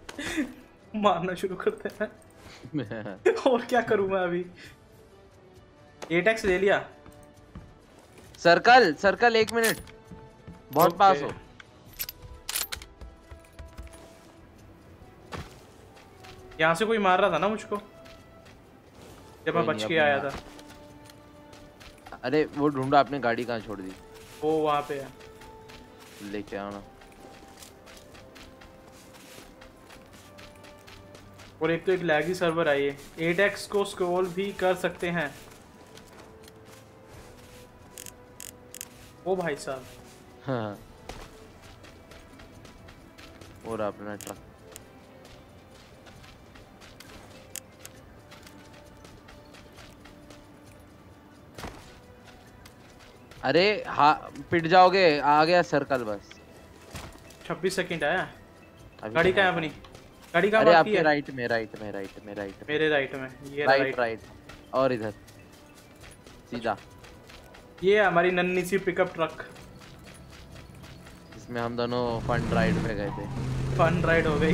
मारना शुरू करते हैं। और क्या करूँ मैं अभी। 8x ले लिया। सर्कल 1 मिनट बहुत okay। पास हो। यहाँ से कोई मार रहा था ना मुझको जब मैं बच के आया था। अरे वो ढूंढा आपने, गाड़ी कहाँ छोड़ दी। वो वहाँ पे है, लेके आओ ना। और एक तो एक लैगी सर्वर आई है। 8x को स्क्रॉल भी कर सकते हैं। ओ भाई साहब। हाँ। और आपने ट्रक अरे हाँ पिट जाओगे। आ गया सर्कल बस। 26 सेकंड आया। गाड़ी कहाँ है अपनी? गाड़ी कहाँ? अरे आपके राइट में। मेरे राइट में ये राइट और इधर सीधा। ये हमारी नन्ही सी पिकअप ट्रक जिसमें हम दोनों फन राइड पे गए थे। फन राइड हो गई।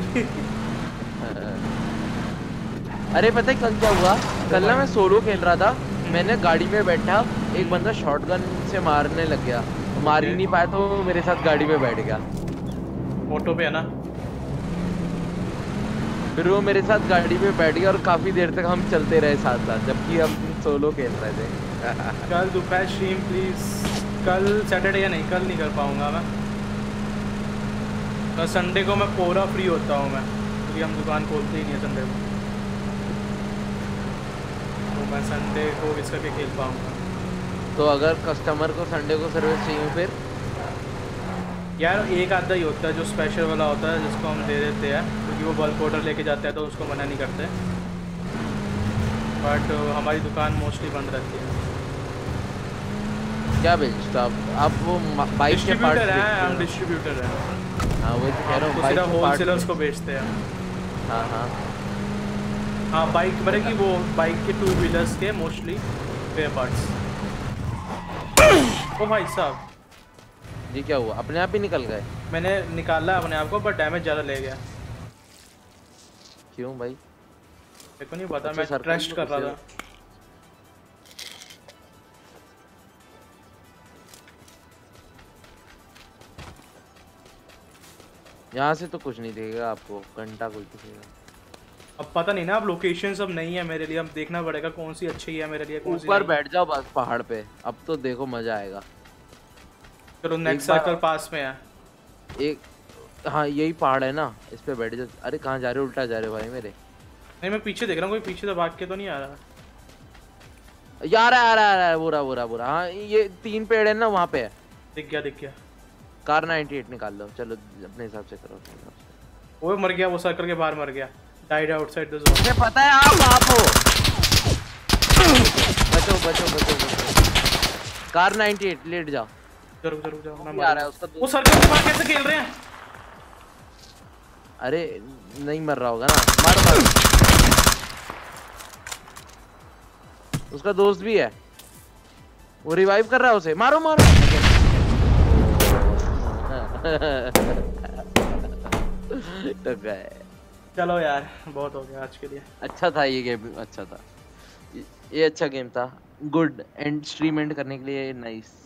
अरे पता है कल क्या हुआ? कल ना मैं सोलो खेल रहा था। मैंने गाड़ी में बैठा, एक बंदा शॉटगन से मारने लग गया। मार ही नहीं पाया तो मेरे साथ गाड़ी में बैठ गया। ऑटो पे है ना। फिर वो मेरे साथ गाड़ी में बैठ गया और काफी देर तक हम चलते रहे साथ साथ, जबकि हम सोलो खेल रहे थे। कल दोपहर स्ट्रीम प्लीज, कल सैटरडे या नहीं, कल नहीं कर पाऊंगा मैं, कल संडे को मैं पूरा फ्री होता हूँ मैं, क्योंकि हम दुकान खोलते ही नहीं है संडे को, तो मैं संडे को इस करके खेल पाऊँगा। तो अगर कस्टमर को संडे को सर्विस चाहिए फिर यार एक आधा ही होता है जो स्पेशल वाला होता है जिसको हम दे देते हैं, क्योंकि वो बल्क ऑर्डर लेके जाते हैं तो उसको मना नहीं करते, बट हमारी दुकान मोस्टली बंद रहती है। क्या बेचता आप वो बाइक के पार्ट्स? हम डिस्ट्रीब्यूटर हैं। हाँ वो कह रहा हूँ, सिर्फ होलसेलर्स को बेचते हैं। हाँ हाँ हाँ, बाइक मतलब कि वो बाइक के टू व्हीलर्स के मोस्टली स्पेयर पार्ट्स। ओ भाई साहब जी क्या हुआ? अपने आप ही निकल गए? मैंने निकाला अपने आप को, पर डैमेज ज़्यादा ले गया। क्यों भाई? मेरे को नहीं पता, मैं ट्रस्ट कर रहा था। यहाँ से तो कुछ नहीं देगा आपको, घंटा कुछ देगा। अब पता नहीं ना, अब लोकेशन सब नहीं है मेरे लिए, अब देखना पड़ेगा कौन सी अच्छी है मेरे लिए, कौन सी। ऊपर बैठ जाओ बस पहाड़ पे, अब तो देखो मजा आएगा। चलो नेक्स्ट सर्कल पास में है एक, हाँ यही पहाड़ है ना, इस पे बैठ जाओ। अरे कहाँ जा रहे हो? उल्टा जा रहे हो भाई मेरे। नहीं मैं पीछे देख रहा हूँ, कोई पीछे तो भाग के तो नहीं आ रहा। यार आ रहा है बुरा। हाँ ये 3 पेड़ है ना, वहाँ पे है। दिख गया। कार 98 निकाल लो, चलो अपने हिसाब से करो। वो मर गया, वो सर्कल के बाहर मर गया। Died outside the zone. मुझे पता है आप हो। बचो। कार 98 लेट जाओ। रुक जाओ ना, मार रहा है उसका। वो सर्कल के बाहर कैसे खेल रहे हैं? अरे नहीं मर रहा होगा ना, मार। उसका दोस्त भी है, वो रिवाइव कर रहा है उसे। मारो। तो गए, चलो यार बहुत हो गया आज के लिए। अच्छा था ये गेम, अच्छा था ये अच्छा गेम था। गुड एंड स्ट्रीम एंड करने के लिए नाइस।